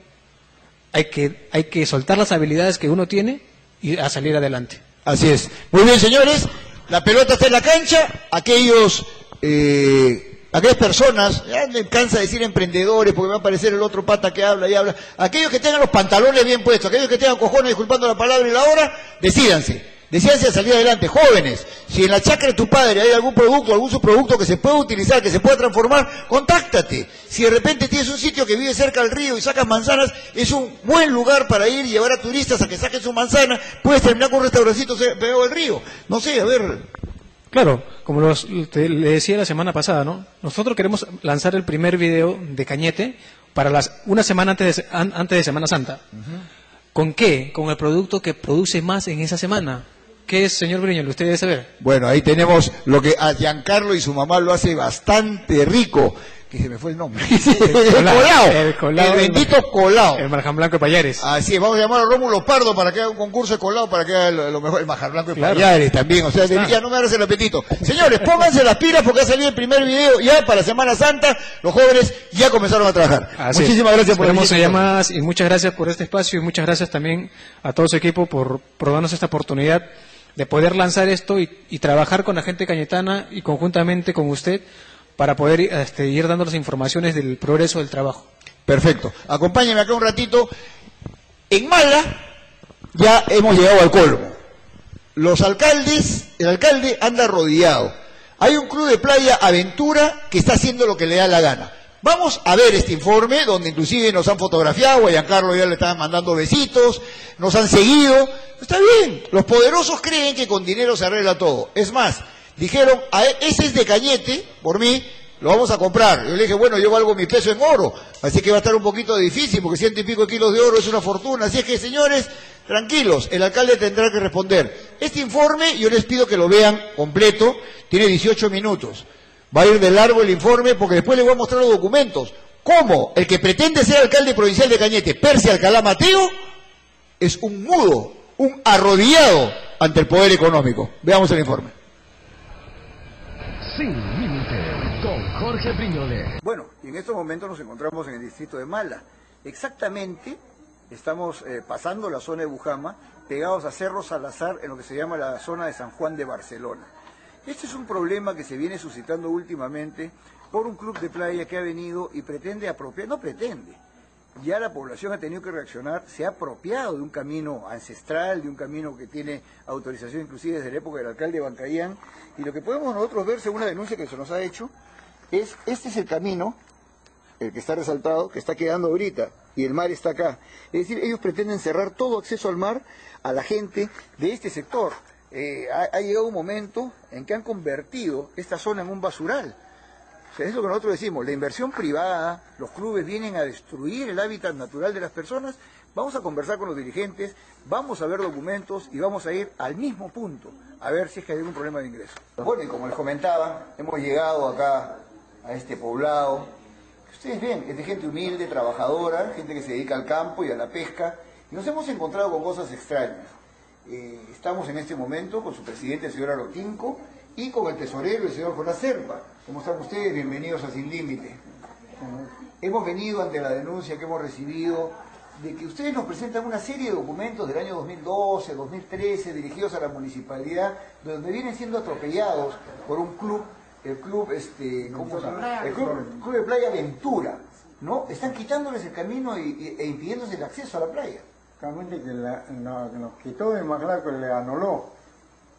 hay que, hay que soltar las habilidades que uno tiene y a salir adelante. Así es. Muy bien, señores, la pelota está en la cancha. Aquellos eh... aquellas personas, ya me cansa decir emprendedores porque me va a parecer el otro pata que habla y habla, aquellos que tengan los pantalones bien puestos, aquellos que tengan cojones, disculpando la palabra y la hora, decídanse, decídanse a salir adelante. Jóvenes, si en la chacra de tu padre hay algún producto, algún subproducto que se pueda utilizar, que se pueda transformar, contáctate. Si de repente tienes un sitio que vive cerca del río y sacas manzanas, es un buen lugar para ir y llevar a turistas a que saquen su manzana, puedes terminar con un restaurancito pegado al río, no sé, a ver... Claro, como los, te, le decía la semana pasada, ¿no? Nosotros queremos lanzar el primer video de Cañete para las, una semana antes de, an, antes de Semana Santa. Uh-huh. ¿Con qué? Con el producto que produce más en esa semana. ¿Qué es, señor Brignole? Usted debe saber. Bueno, ahí tenemos lo que a Giancarlo y su mamá lo hace bastante rico. Que se me fue el nombre. El colado. El, colado, el bendito el colado. El marján blanco de Payares. Así es, vamos a llamar a Rómulo Pardo para que haga un concurso de colado, para que haga lo, lo mejor, el marján blanco de claro. Payares también. O sea, de, ya no me hagas el apetito. Señores, pónganse las pilas porque ha salido el primer video ya para Semana Santa. Los jóvenes ya comenzaron a trabajar. Así Muchísimas es. gracias por Esperemos la llamadas y muchas gracias por este espacio y muchas gracias también a todo su equipo por, por darnos esta oportunidad de poder lanzar esto y, y trabajar con la gente cañetana y conjuntamente con usted, para poder este, ir dando las informaciones del progreso del trabajo. Perfecto. Acompáñenme acá un ratito. En Mala ya hemos llegado al colmo. Los alcaldes, el alcalde anda rodeado. Hay un club de playa Aventura que está haciendo lo que le da la gana. Vamos a ver este informe, donde inclusive nos han fotografiado, a Giancarlo ya le estaban mandando besitos, nos han seguido. Está bien, los poderosos creen que con dinero se arregla todo. Es más, dijeron, a ese es de Cañete, por mí, lo vamos a comprar. Yo le dije, bueno, yo valgo mi peso en oro, así que va a estar un poquito difícil, porque ciento y pico de kilos de oro es una fortuna. Así es que, señores, tranquilos, el alcalde tendrá que responder. Este informe, yo les pido que lo vean completo, tiene dieciocho minutos. Va a ir de largo el informe, porque después les voy a mostrar los documentos. ¿Cómo? El que pretende ser alcalde provincial de Cañete, Percy Alcalá Mateo, es un mudo, un arrodillado ante el poder económico. Veamos el informe. Sin límite, con Jorge Brignole. Bueno, y en estos momentos nos encontramos en el distrito de Mala. Exactamente, estamos eh, pasando la zona de Bujama, pegados a Cerro Salazar, en lo que se llama la zona de San Juan de Barcelona. Este es un problema que se viene suscitando últimamente por un club de playa que ha venido y pretende apropiar, no pretende, ya la población ha tenido que reaccionar, se ha apropiado de un camino ancestral, de un camino que tiene autorización inclusive desde la época del alcalde Bancayán, y lo que podemos nosotros ver, según la denuncia que se nos ha hecho, es, este es el camino, el que está resaltado, que está quedando ahorita y el mar está acá. Es decir, ellos pretenden cerrar todo acceso al mar a la gente de este sector. Eh, ha, ha llegado un momento en que han convertido esta zona en un basural. O sea, es lo que nosotros decimos, la inversión privada, los clubes vienen a destruir el hábitat natural de las personas. Vamos a conversar con los dirigentes, vamos a ver documentos y vamos a ir al mismo punto, a ver si es que hay algún problema de ingreso. Bueno, y como les comentaba, hemos llegado acá a este poblado. Ustedes ven, es de gente humilde, trabajadora, gente que se dedica al campo y a la pesca. Y nos hemos encontrado con cosas extrañas. Eh, estamos en este momento con su presidente, el señor Arotinco, y con el tesorero, el señor Jonás Serpa. ¿Cómo están ustedes? Bienvenidos a Sin Límite. Hemos venido ante la denuncia que hemos recibido de que ustedes nos presentan una serie de documentos del año dos mil doce, dos mil trece, dirigidos a la municipalidad, donde vienen siendo atropellados por un club, el club, este, ¿cómo se llama? El club, el club de Playa Ventura, ¿no? Están quitándoles el camino y, e, e impidiéndoles el acceso a la playa. Realmente que la, no, nos quitó y más claro que le anuló,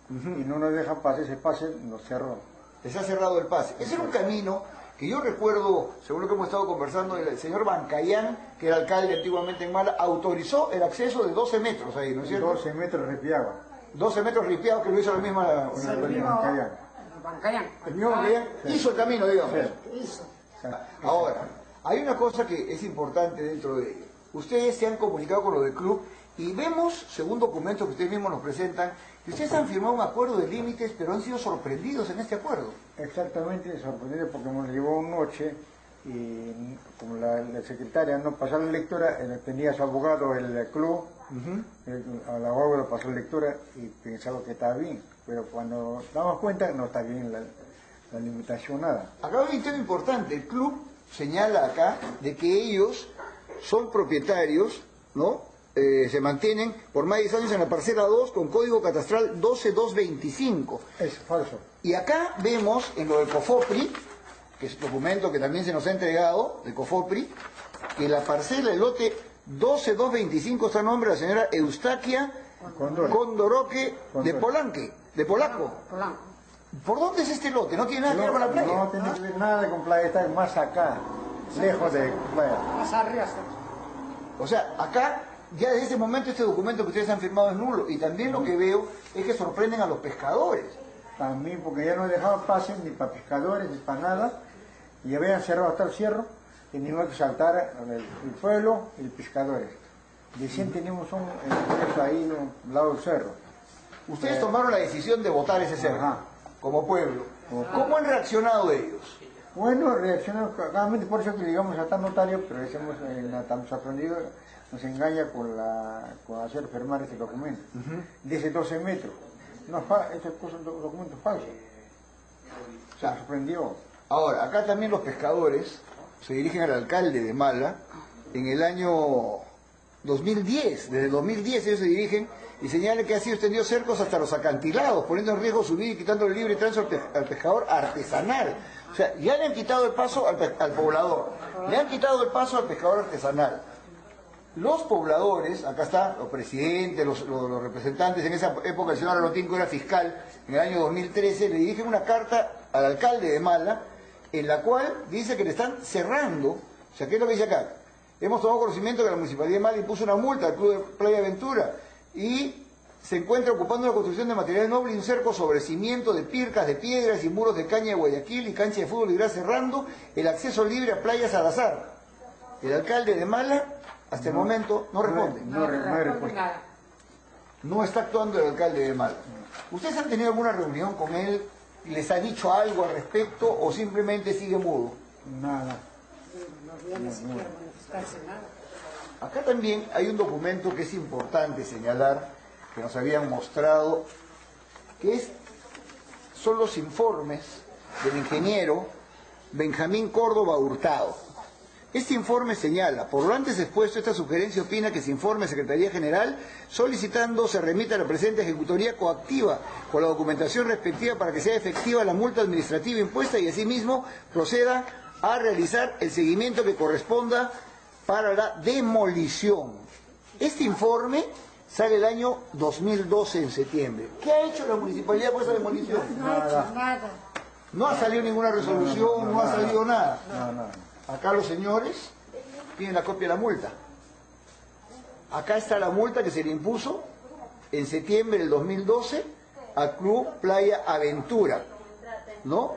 uh -huh. y no nos deja pasar ese pase, nos cerró. Les ha cerrado el pase. Ese era un camino que yo recuerdo, según lo que hemos estado conversando, el señor Bancayán, que era alcalde antiguamente en Mala, autorizó el acceso de doce metros ahí, ¿no es cierto? doce metros ripiados. doce metros ripiados, que lo hizo la misma Bancayán. Bancayán. El mismo Bancayán hizo el camino, digamos. Hizo. Ahora, hay una cosa que es importante dentro de ello. Ustedes se han comunicado con lo del club y vemos, según documentos que ustedes mismos nos presentan, que ustedes han firmado un acuerdo de límites, pero han sido sorprendidos en este acuerdo. Exactamente, sorprendidos porque nos llevó noche y como la, la secretaria no pasó la lectura, tenía a su abogado el club, uh-huh. el, al abogado le pasó la lectura y pensaba que estaba bien, pero cuando damos cuenta no está bien la, la limitación nada. Acá hay un tema importante, el club señala acá de que ellos son propietarios, ¿no? Eh, se mantienen por más de diez años en la parcela dos con código catastral doce mil doscientos veinticinco. Es falso. Y acá vemos en lo del COFOPRI, que es un documento que también se nos ha entregado, de COFOPRI, que la parcela, el lote doce mil doscientos veinticinco está a nombre de la señora Eustaquia Condori Roque de Polanco. De Polanco. Polanco. ¿Por dónde es este lote? ¿No tiene nada no, que ver con la playa? No, no tiene ¿Ah? nada con playa, está más acá, sí, lejos de playa. Más arriba está. O sea, acá ya desde ese momento este documento que ustedes han firmado es nulo. Y también lo que veo es que sorprenden a los pescadores. También, porque ya no dejaban pases ni para pescadores, ni para nada. Y habían cerrado hasta el cierre, teníamos que saltar el pueblo y pescadores. Decían teníamos un ingreso ahí al lado del cerro. Ustedes eh, tomaron la decisión de votar ese cerro, ajá. como pueblo. Como ¿Cómo pueblo. han reaccionado ellos? Bueno, reaccionamos, claramente por eso que llegamos a tan notario, pero estamos eh, sorprendidos, nos engaña con, la, con hacer firmar ese documento, uh-huh. de ese doce metros. No, estos son documentos falsos. O sea, se sorprendió. Ahora, acá también los pescadores se dirigen al alcalde de Mala en el año dos mil diez. Desde el dos mil diez ellos se dirigen y señalan que ha sido extendido cercos hasta los acantilados, poniendo en riesgo subir y quitando el libre tránsito al, pe al pescador artesanal. O sea, ya le han quitado el paso al, pe al poblador, le han quitado el paso al pescador artesanal. Los pobladores, acá está, los presidentes, los, los, los representantes, en esa época el señor Arotinco era fiscal, en el año dos mil trece, le dirigen una carta al alcalde de Mala, en la cual dice que le están cerrando, o sea, ¿qué es lo que dice acá? Hemos tomado conocimiento que la Municipalidad de Mala impuso una multa al Club de Playa Ventura y se encuentra ocupando la construcción de material noble y un cerco sobre cimiento de pircas, de piedras y muros de caña de Guayaquil y cancha de fútbol y irá cerrando el acceso libre a Playa Salazar. El alcalde de Mala hasta el no, momento no responde. No, no, no, no, no, no está actuando el alcalde de Mala. ¿Ustedes han tenido alguna reunión con él? ¿Les ha dicho algo al respecto o simplemente sigue mudo? Nada. No, no, no, no. Acá también hay un documento que es importante señalar, que nos habían mostrado, que es, son los informes del ingeniero Benjamín Córdoba Hurtado. Este informe señala, por lo antes expuesto, esta sugerencia opina que se informe a Secretaría General solicitando se remita a la presente ejecutoría coactiva con la documentación respectiva para que sea efectiva la multa administrativa impuesta y asimismo proceda a realizar el seguimiento que corresponda para la demolición. Este informe sale el año dos mil doce en septiembre. ¿Qué ha hecho la municipalidad por esa demolición? No ha hecho nada. No ha salido ninguna resolución, no, no, no, no, no ha salido nada. No, no. Acá los señores piden la copia de la multa. Acá está la multa que se le impuso en septiembre del dos mil doce al Club Playa Ventura, ¿no?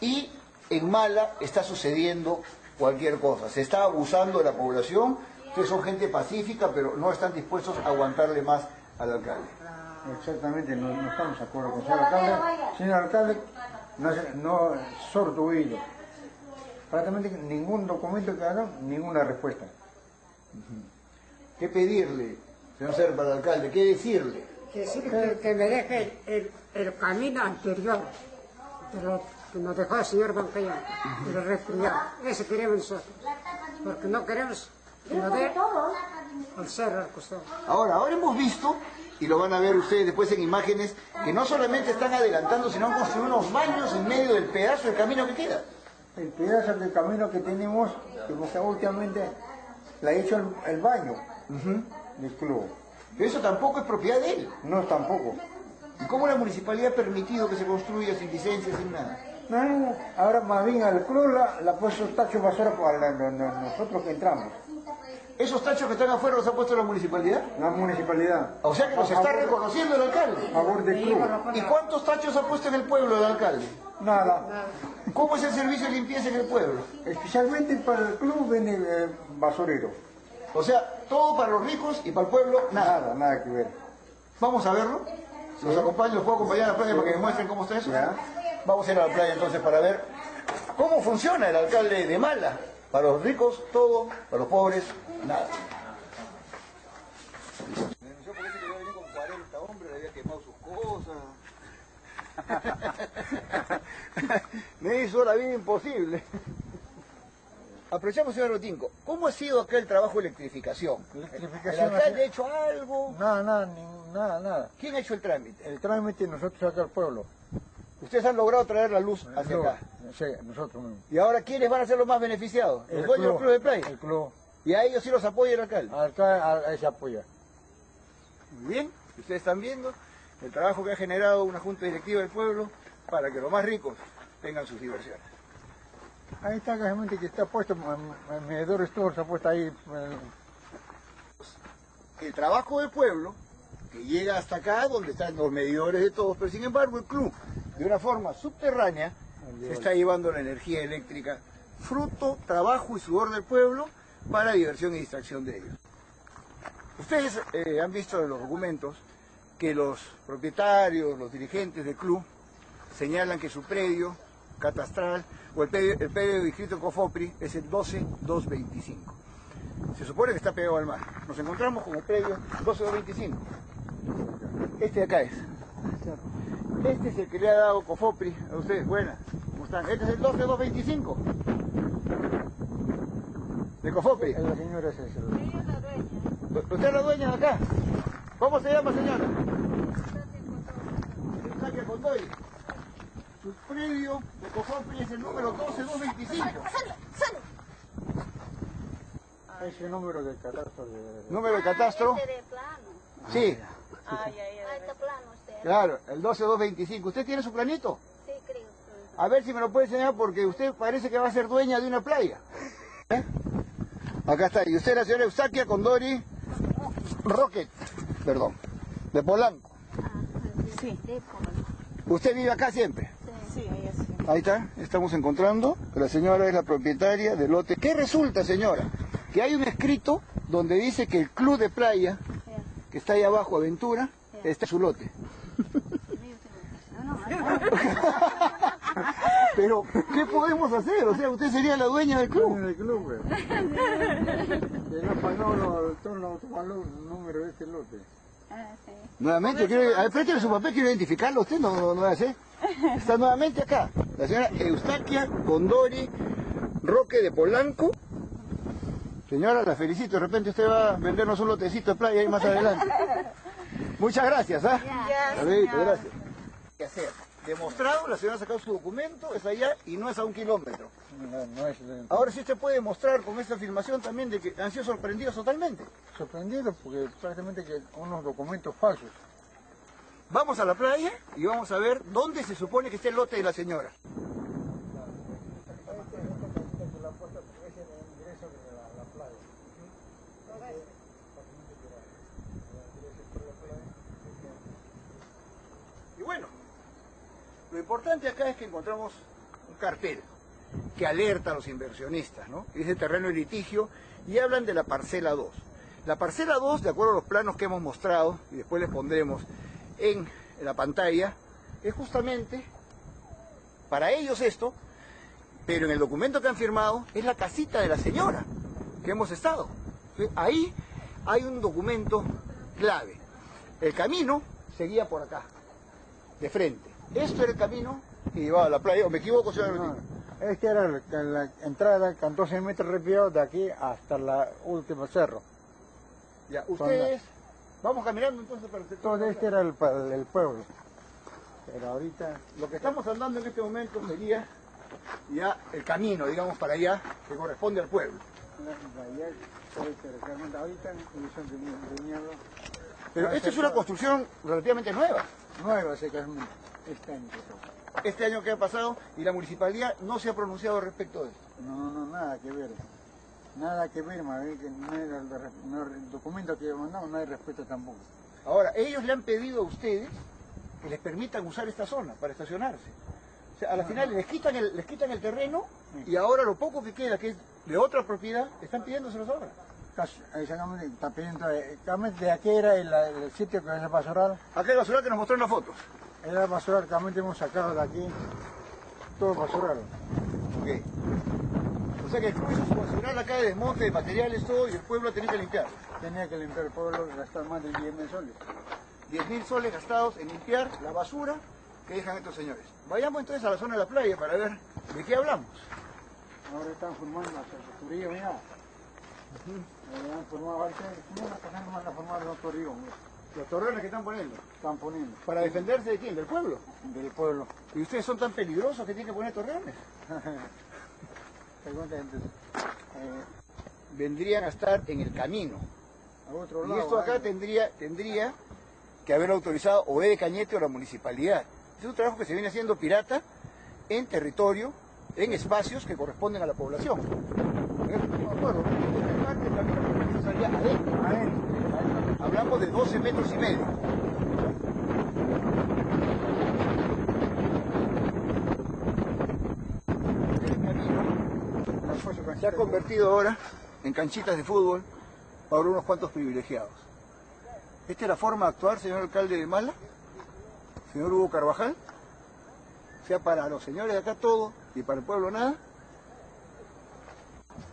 Y en Mala está sucediendo cualquier cosa, se está abusando de la población, que son gente pacífica, pero no están dispuestos a aguantarle más al alcalde. Exactamente, no, no estamos de acuerdo con el señor alcalde. Señor alcalde, no, no sortuido. Prácticamente ningún documento que hagan, ninguna respuesta. ¿Qué pedirle, señor Serpa, al alcalde? ¿Qué decirle? Que, que, que me deje el, el camino anterior, pero que nos dejó el señor Bancayán, que lo resfriado. Eso queremos nosotros, porque no queremos que nos dé al cerro al costado. Ahora, ahora hemos visto, y lo van a ver ustedes después en imágenes, que no solamente están adelantando, sino han construido unos baños en medio del pedazo del camino que queda. El pedazo del camino que tenemos, que últimamente la ha hecho el, el baño uh-huh. del club. Pero eso tampoco es propiedad de él. No, tampoco. ¿Y cómo la municipalidad ha permitido que se construya sin licencia, sin nada? No, no, no. Ahora más bien al club la, la ha puesto tachos basura para nosotros que entramos. ¿Esos tachos que están afuera los ha puesto la municipalidad? La municipalidad. O sea que los está reconociendo el alcalde. A favor del club. ¿Y cuántos tachos ha puesto en el pueblo el alcalde? Nada. ¿Cómo es el servicio de limpieza en el pueblo? Especialmente para el club en el eh, basurero. O sea, todo para los ricos y para el pueblo, nada. Nada, nada que ver. Vamos a verlo. Los acompaño, los puedo acompañar a la playa para que me muestren cómo está eso. Ya. Vamos a ir a la playa entonces para ver cómo funciona el alcalde de Mala. Para los ricos todo, para los pobres nada. Me denunció porque dice que iba a venir con cuarenta hombres, le había quemado sus cosas. Me hizo la vida imposible. Aprovechamos, señor Arotinco, ¿cómo ha sido acá el trabajo de electrificación? ¿Electrificación? ¿El alcalde ha hecho algo? Nada, nada, nada, nada. ¿Quién ha hecho el trámite? El trámite nosotros acá al pueblo. Ustedes han logrado traer la luz hacia acá. Sí, nosotros mismos. ¿Y ahora quiénes van a ser los más beneficiados? ¿Los dueños del club de playa? El club. ¿Y a ellos sí los apoya el alcalde? Al alcalde a, a se apoya. Muy bien, ustedes están viendo el trabajo que ha generado una junta directiva del pueblo para que los más ricos tengan sus diversiones. Ahí está la gente que está puesto, el medidor estuvo, se ha puesto ahí. El trabajo del pueblo, que llega hasta acá, donde están los medidores de todos, pero sin embargo el club, de una forma subterránea, se está llevando la energía eléctrica, fruto, trabajo y sudor del pueblo, para diversión y distracción de ellos. Ustedes eh, han visto en los documentos que los propietarios, los dirigentes del club, señalan que su predio catastral, o el predio, el predio inscrito en COFOPRI, es el doce mil doscientos veinticinco. Se supone que está pegado al mar. Nos encontramos con el predio doce mil doscientos veinticinco. Este de acá es. Este es el que le ha dado COFOPRI a ustedes. Buenas, ¿cómo están? Este es el doce mil doscientos veinticinco. ¿De COFOPRI? La señora es esa. ¿Usted es la dueña de acá? ¿Cómo se llama, señora? Eustaquia Condori. Su predio de COFOPRI es el número doce mil doscientos veinticinco. ¡Sale, sale! Ese número del catastro. De... ¿Número del catastro? Ah, este de plano. Sí. Ay, ay, ay. Ah, está plano usted. Claro, el doce mil doscientos veinticinco. ¿Usted tiene su planito? Sí, creo. A ver si me lo puede enseñar porque usted parece que va a ser dueña de una playa. ¿Eh? Acá está. Y usted es la señora Eustaquia Condori Roque, perdón, de Polanco. Sí, de Polanco. ¿Usted vive acá siempre? Sí, ella sí. Ahí está, estamos encontrando. La señora es la propietaria del lote. ¿Qué resulta, señora? Que hay un escrito donde dice que el club de playa, yeah, que está ahí abajo, Aventura, yeah, está en su lote. Pero, ¿qué podemos hacer? O sea, usted sería la dueña del club. Dueña del club, güey. El número de este lote. Ah, sí. Nuevamente, quiero, a ver, préstele su papel, quiero identificarlo. Usted no, no, no hace. Está nuevamente acá, la señora Eustaquia Condori Roque de Polanco. Señora, la felicito. De repente usted va a vendernos un lotecito de playa ahí más adelante. Muchas gracias, ¿ah? ¿Eh? Yes, yes, gracias. ¿Qué hacer? Demostrado, la señora ha sacado su documento, es allá y no es a un kilómetro. No, no es lento. Ahora sí usted puede mostrar con esta afirmación también de que han sido sorprendidos totalmente. Sorprendidos porque prácticamente que unos documentos falsos. Vamos a la playa y vamos a ver dónde se supone que está el lote de la señora. Este, este, este, este, la puerta, ese es el ingreso de la, la... Y bueno, lo importante acá es que encontramos un cartel que alerta a los inversionistas, ¿no? Dice terreno de litigio y hablan de la parcela dos. La parcela dos, de acuerdo a los planos que hemos mostrado, y después les pondremos en la pantalla, es justamente para ellos esto, pero en el documento que han firmado es la casita de la señora que hemos estado. Ahí hay un documento clave. El camino seguía por acá, de frente. Esto era el camino que llevaba a la playa, o me equivoco, señor. No, esta era la, la entrada con doce metros repirados de aquí hasta el último cerro. Ya, ustedes, la... vamos caminando entonces para el todo este era el, el pueblo. Pero ahorita... Lo que estamos andando en este momento sería ya el camino, digamos, para allá, que corresponde al pueblo. Pero esta es una construcción relativamente nueva. Nueva, se casó este año. Este año que ha pasado, y la municipalidad no se ha pronunciado respecto de esto. No, no, nada que ver. Nada que ver, no era el documento que mandamos, no hay respeto tampoco. Ahora, ellos le han pedido a ustedes que les permitan usar esta zona para estacionarse. O sea, a la no, final no. Les, quitan el, les quitan el terreno sí. Y ahora lo poco que queda, que es de otra propiedad, están pidiéndoselos ahora. Está pidiendo, de aquí era el, el sitio que era el basural. Aquel basural que nos mostró en las fotos. Era el basural, realmente hemos sacado de aquí todo el basural. Okay. O sea que el club hizo su basural acá de desmonte de materiales, todo, y el pueblo tenía que limpiar. Tenía que limpiar el pueblo, gastar más de diez mil soles. diez mil soles gastados en limpiar la basura que dejan estos señores. Vayamos entonces a la zona de la playa para ver de qué hablamos. Ahora están formando la turía, mira. Han formado antes, ¿cómo van a formar los torreones? Los torreones que están poniendo. Están poniendo. ¿Para defenderse de quién? ¿Del pueblo? Del pueblo. ¿Y ustedes son tan peligrosos que tienen que poner torreones? Según gente. Eh... Vendrían a estar en el camino. A otro lado. Y esto acá tendría... tendría que haber autorizado o de Cañete o la municipalidad. Es un trabajo que se viene haciendo pirata en territorio, en espacios que corresponden a la población. Hablamos de doce metros y medio. Se ha convertido ahora en canchitas de fútbol para unos cuantos privilegiados. ¿Esta es la forma de actuar, señor alcalde de Mala? Señor Hugo Carvajal. O sea, para los señores de acá todo y para el pueblo nada.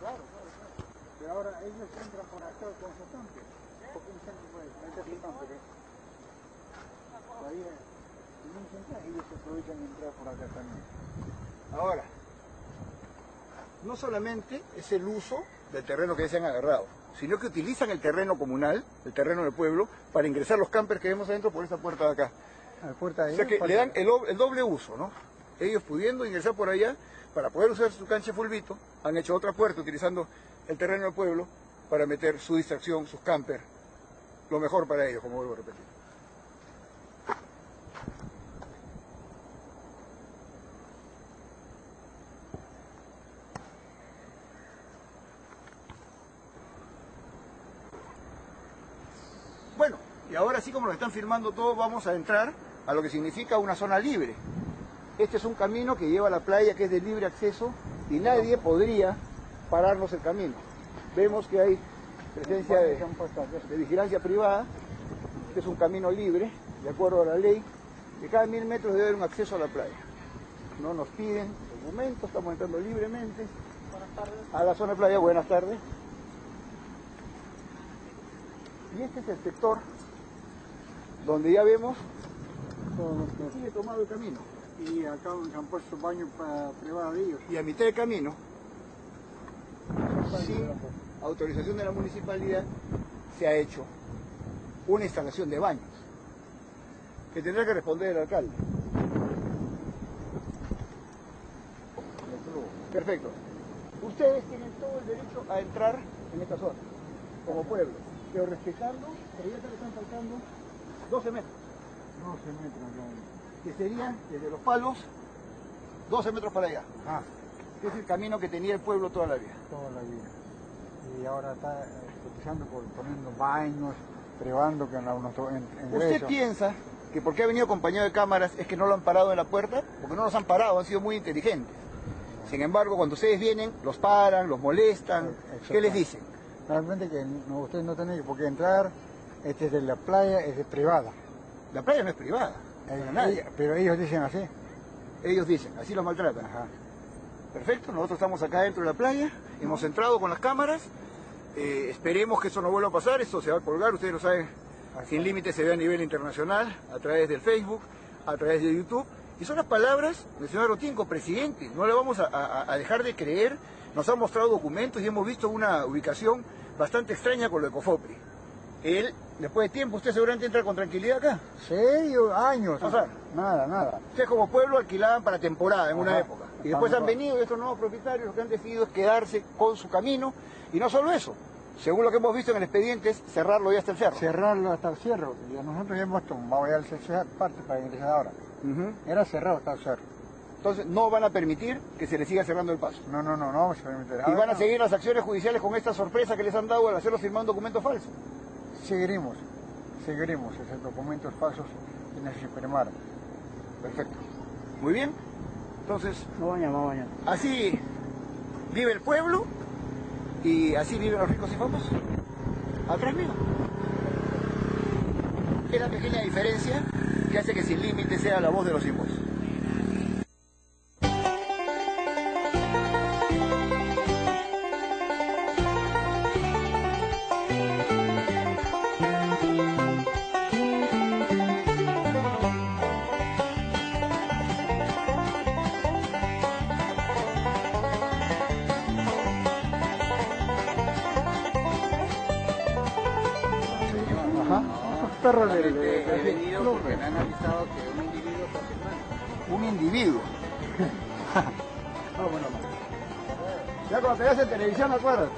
Claro, claro, claro. Pero ahora ellos entran por acá con su tanque. ¿Por qué no están por ahí? No están por tanque. Ahí no ellos se aprovechan de entrar por acá también. Ahora, no solamente es el uso del terreno que ya se han agarrado, sino que utilizan el terreno comunal, el terreno del pueblo, para ingresar los campers que vemos adentro por esta puerta de acá. La puerta de ahí, o sea que le dan el doble, el doble uso, ¿no? Ellos pudiendo ingresar por allá, para poder usar su cancha de fulbito, han hecho otra puerta utilizando el terreno del pueblo para meter su distracción, sus campers, lo mejor para ellos, como vuelvo a repetir. Bueno, y ahora sí, como lo están firmando todo, vamos a entrar a lo que significa una zona libre. Este es un camino que lleva a la playa, que es de libre acceso, y nadie podría pararnos el camino. Vemos que hay presencia de, de vigilancia privada. Este es un camino libre, de acuerdo a la ley, que cada mil metros debe haber un acceso a la playa. No nos piden documentos, estamos entrando libremente a la zona de playa. Buenas tardes. Y este es el sector donde ya vemos que sigue tomado el camino. Y acá han puesto baño privado de ellos. Y a mitad de camino, sin autorización de la municipalidad, se ha hecho una instalación de baños, que tendrá que responder el alcalde. Perfecto. Ustedes tienen todo el derecho a entrar en esta zona, como pueblo, pero respetando, pero ya se le están faltando doce metros. doce metros, ¿no? Que serían desde los palos doce metros para allá. Ah. Es el camino que tenía el pueblo toda la vida. Toda la vida. y ahora está cotizando por poniendo baños, privando que en la en, en ¿Usted eso. piensa que porque ha venido acompañado de cámaras es que no lo han parado en la puerta? Porque no los han parado, han sido muy inteligentes. Sin embargo, cuando ustedes vienen, los paran, los molestan. ¿Qué les dicen? Realmente que no, ustedes no tienen por qué entrar, este es de la playa, es de privada. La playa no es privada, el, para nadie. Ella, pero ellos dicen así. Ellos dicen, así los maltratan. Ajá. Perfecto, nosotros estamos acá dentro de la playa, hemos entrado con las cámaras, eh, esperemos que eso no vuelva a pasar, esto se va a colgar, ustedes lo saben, Sin Límites se ve a nivel internacional, a través del Facebook, a través de YouTube, y son las palabras del señor Arotinco, presidente, no le vamos a, a, a dejar de creer, nos ha mostrado documentos y hemos visto una ubicación bastante extraña con lo de Cofopri. Él, después de tiempo, usted seguramente entra con tranquilidad acá. Sí, años. O sea, nada, nada. Ustedes como pueblo alquilaban para temporada en Ajá. una época. Y después han venido estos nuevos propietarios que han decidido es quedarse con su camino. Y no solo eso, según lo que hemos visto en el expediente, es cerrarlo ya hasta el cerro. Cerrarlo hasta el cerro. Y nosotros ya hemos tomado ya el cerro, parte para ingresar ahora. Uh-huh. Era cerrado hasta el cerro. Entonces no van a permitir que se les siga cerrando el paso. No, no, no, no se permitirá. Y van a seguir las acciones judiciales con esta sorpresa que les han dado al hacerlos firmar un documento falso. Seguiremos, seguiremos esos documentos falsos que nos firmaron. Perfecto. Muy bien. Entonces, no baña, no baña. Así vive el pueblo y así viven los ricos y famosos. Atrás mío. Es la pequeña diferencia que hace que Sin Límites sea la voz de los sin voz. Televisión, ¿no acuerdas?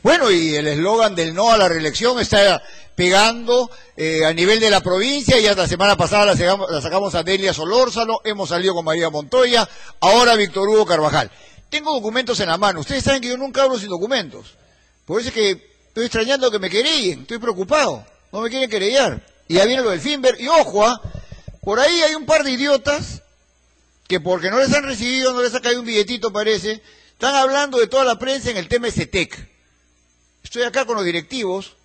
Bueno, y el eslogan del no a la reelección está pegando eh, a nivel de la provincia. Ya la semana pasada la sacamos, la sacamos a Delia Solórzano, hemos salido con María Montoya, ahora Víctor Hugo Carvajal. Tengo documentos en la mano, ustedes saben que yo nunca hablo sin documentos. Por eso es que estoy extrañando que me querellen, estoy preocupado, no me quieren querellar. Y ya viene lo del FINVER, y ojo, ¿ah? Por ahí hay un par de idiotas que porque no les han recibido, no les ha caído un billetito parece, están hablando de toda la prensa en el tema de CETEC. Estoy acá con los directivos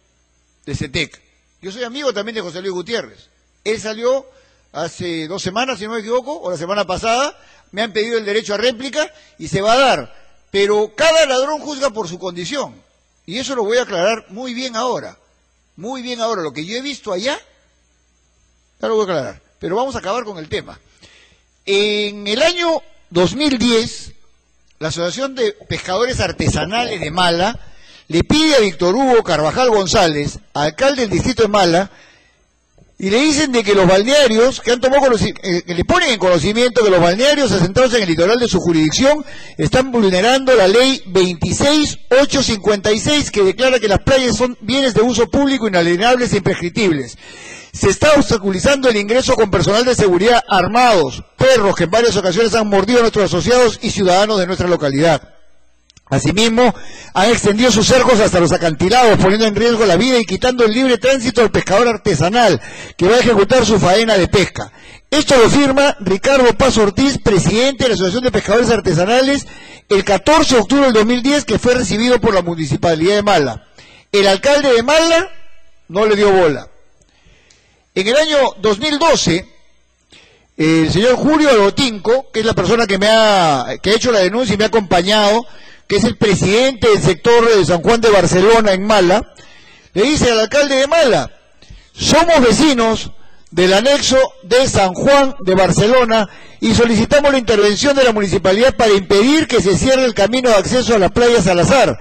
de CETEC. Yo soy amigo también de José Luis Gutiérrez. Él salió hace dos semanas, si no me equivoco, o la semana pasada. Me han pedido el derecho a réplica y se va a dar. Pero cada ladrón juzga por su condición. Y eso lo voy a aclarar muy bien ahora. Muy bien ahora. Lo que yo he visto allá, ya lo voy a aclarar. Pero vamos a acabar con el tema. En el año dos mil diez, la Asociación de Pescadores Artesanales de Mala le pide a Víctor Hugo Carvajal González, alcalde del distrito de Mala, y le dicen de que los balnearios, que han tomado eh, que le ponen en conocimiento que los balnearios asentados en el litoral de su jurisdicción están vulnerando la ley veintiséis mil ochocientos cincuenta y seis, que declara que las playas son bienes de uso público inalienables e imprescriptibles. Se está obstaculizando el ingreso con personal de seguridad armados, perros que en varias ocasiones han mordido a nuestros asociados y ciudadanos de nuestra localidad. Asimismo, han extendido sus cercos hasta los acantilados, poniendo en riesgo la vida y quitando el libre tránsito al pescador artesanal, que va a ejecutar su faena de pesca. Esto lo firma Ricardo Paz Ortiz, presidente de la Asociación de Pescadores Artesanales, el catorce de octubre del dos mil diez, que fue recibido por la Municipalidad de Mala. El alcalde de Mala no le dio bola. En el año dos mil doce... el señor Julio Arotinco, que es la persona que me ha, que ha hecho la denuncia y me ha acompañado, que es el presidente del sector de San Juan de Barcelona en Mala, le dice al alcalde de Mala: somos vecinos del anexo de San Juan de Barcelona y solicitamos la intervención de la municipalidad para impedir que se cierre el camino de acceso a la playa Salazar.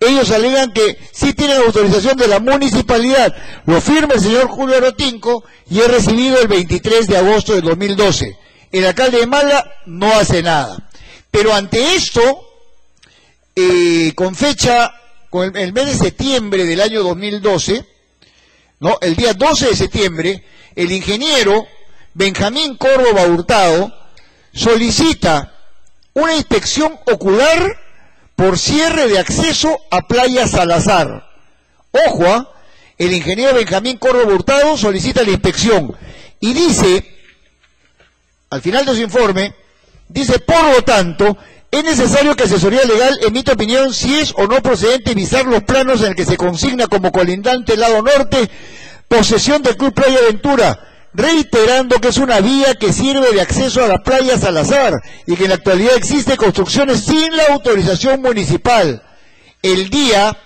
Ellos alegan que sí tienen autorización de la municipalidad. Lo firma el señor Julio Arotinco y he recibido el veintitrés de agosto del dos mil doce. El alcalde de Mala no hace nada. Pero ante esto, eh, con fecha, con el, el mes de septiembre del año dos mil doce, ¿no? El día doce de septiembre, el ingeniero Benjamín Córdoba Hurtado solicita una inspección ocular por cierre de acceso a Playa Salazar. Ojo, el ingeniero Benjamín Córdoba Hurtado solicita la inspección y dice, al final de su informe, dice, por lo tanto, es necesario que Asesoría Legal emita opinión si es o no procedente visar los planos en el que se consigna como colindante el lado norte, posesión del Club Playa Ventura, reiterando que es una vía que sirve de acceso a la playa Salazar y que en la actualidad existe construcciones sin la autorización municipal. El día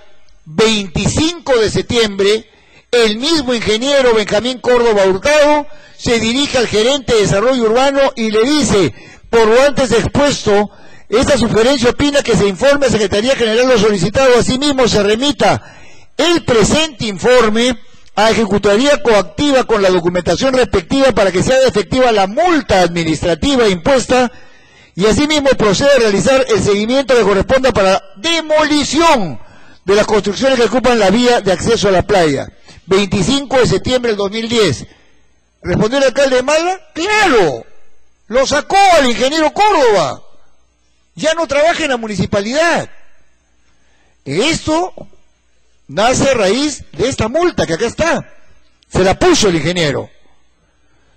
veinticinco de septiembre, el mismo ingeniero Benjamín Córdoba Hurtado se dirige al gerente de desarrollo urbano y le dice, por lo antes expuesto, esta sugerencia opina que se informe a Secretaría General lo solicitado, asimismo se remita el presente informe a Ejecutaría Coactiva con la documentación respectiva para que se haga efectiva la multa administrativa impuesta y asimismo proceda a realizar el seguimiento que corresponda para demolición de las construcciones que ocupan la vía de acceso a la playa. veinticinco de septiembre del dos mil diez. ¿Respondió el alcalde de Mala? ¡Claro! Lo sacó al ingeniero Córdoba. Ya no trabaja en la municipalidad. Esto nace a raíz de esta multa que acá está. Se la puso el ingeniero.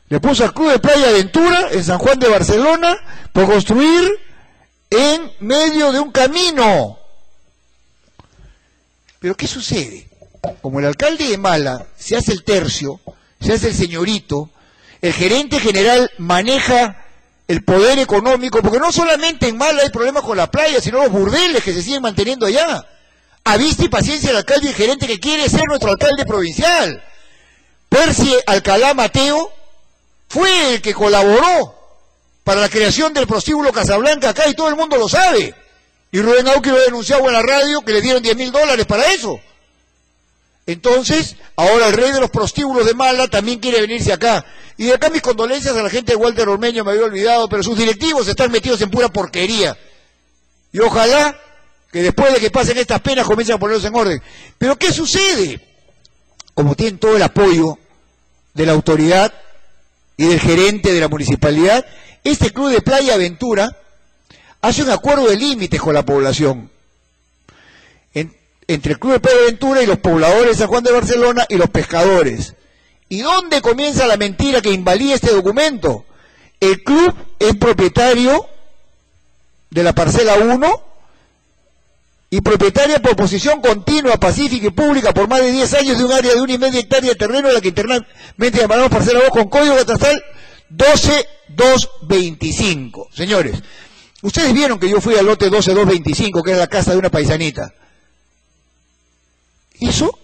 Le puso al Club de Playa Ventura en San Juan de Barcelona por construir en medio de un camino. Pero ¿qué sucede? Como el alcalde de Mala se hace el tercio, se hace el señorito, el gerente general maneja el poder económico, porque no solamente en Mala hay problemas con la playa, sino los burdeles que se siguen manteniendo allá. A vista y paciencia del alcalde y el gerente que quiere ser nuestro alcalde provincial. Percy Alcalá Mateo fue el que colaboró para la creación del prostíbulo Casablanca acá y todo el mundo lo sabe. Y Rubén Auqui lo ha denunciado en la radio que le dieron diez mil dólares para eso. Entonces, ahora el rey de los prostíbulos de Mala también quiere venirse acá. Y de acá mis condolencias a la gente de Walter Ormeño, me había olvidado, pero sus directivos están metidos en pura porquería. Y ojalá que después de que pasen estas penas comiencen a ponerlos en orden. Pero ¿qué sucede? Como tienen todo el apoyo de la autoridad y del gerente de la municipalidad, este Club de Playa Ventura hace un acuerdo de límites con la población. En, entre el Club de Playa Ventura y los pobladores de San Juan de Barcelona y los pescadores. ¿Y dónde comienza la mentira que invalida este documento? El club es propietario de la parcela uno y propietaria por posición continua, pacífica y pública por más de diez años de un área de una y media hectárea de terreno, la que internamente llamamos parcela dos con código catastral doce mil doscientos veinticinco. Señores, ustedes vieron que yo fui al lote doce mil doscientos veinticinco, que era la casa de una paisanita. ¿Hizo?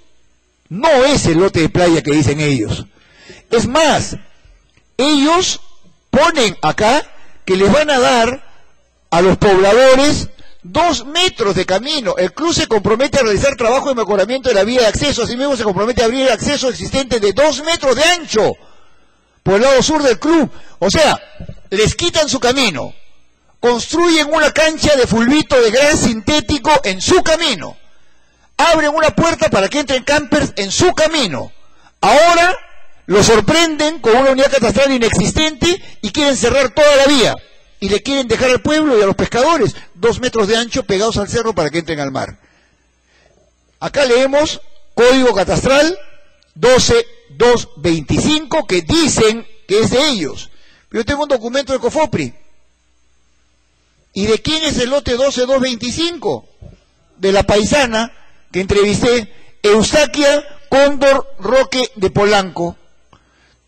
No es el lote de playa que dicen ellos. Es más, ellos ponen acá que les van a dar a los pobladores dos metros de camino. El club se compromete a realizar trabajo de mejoramiento de la vía de acceso. Asimismo se compromete a abrir el acceso existente de dos metros de ancho por el lado sur del club. O sea, les quitan su camino. Construyen una cancha de fulbito de gras sintético en su camino. Abren una puerta para que entren campers en su camino. Ahora lo sorprenden con una unidad catastral inexistente y quieren cerrar toda la vía. Y le quieren dejar al pueblo y a los pescadores dos metros de ancho pegados al cerro para que entren al mar. Acá leemos Código Catastral doce mil doscientos veinticinco que dicen que es de ellos. Yo tengo un documento de COFOPRI. ¿Y de quién es el lote doce mil doscientos veinticinco? De la paisana que entrevisté, Eustaquia Condor Roque de Polanco,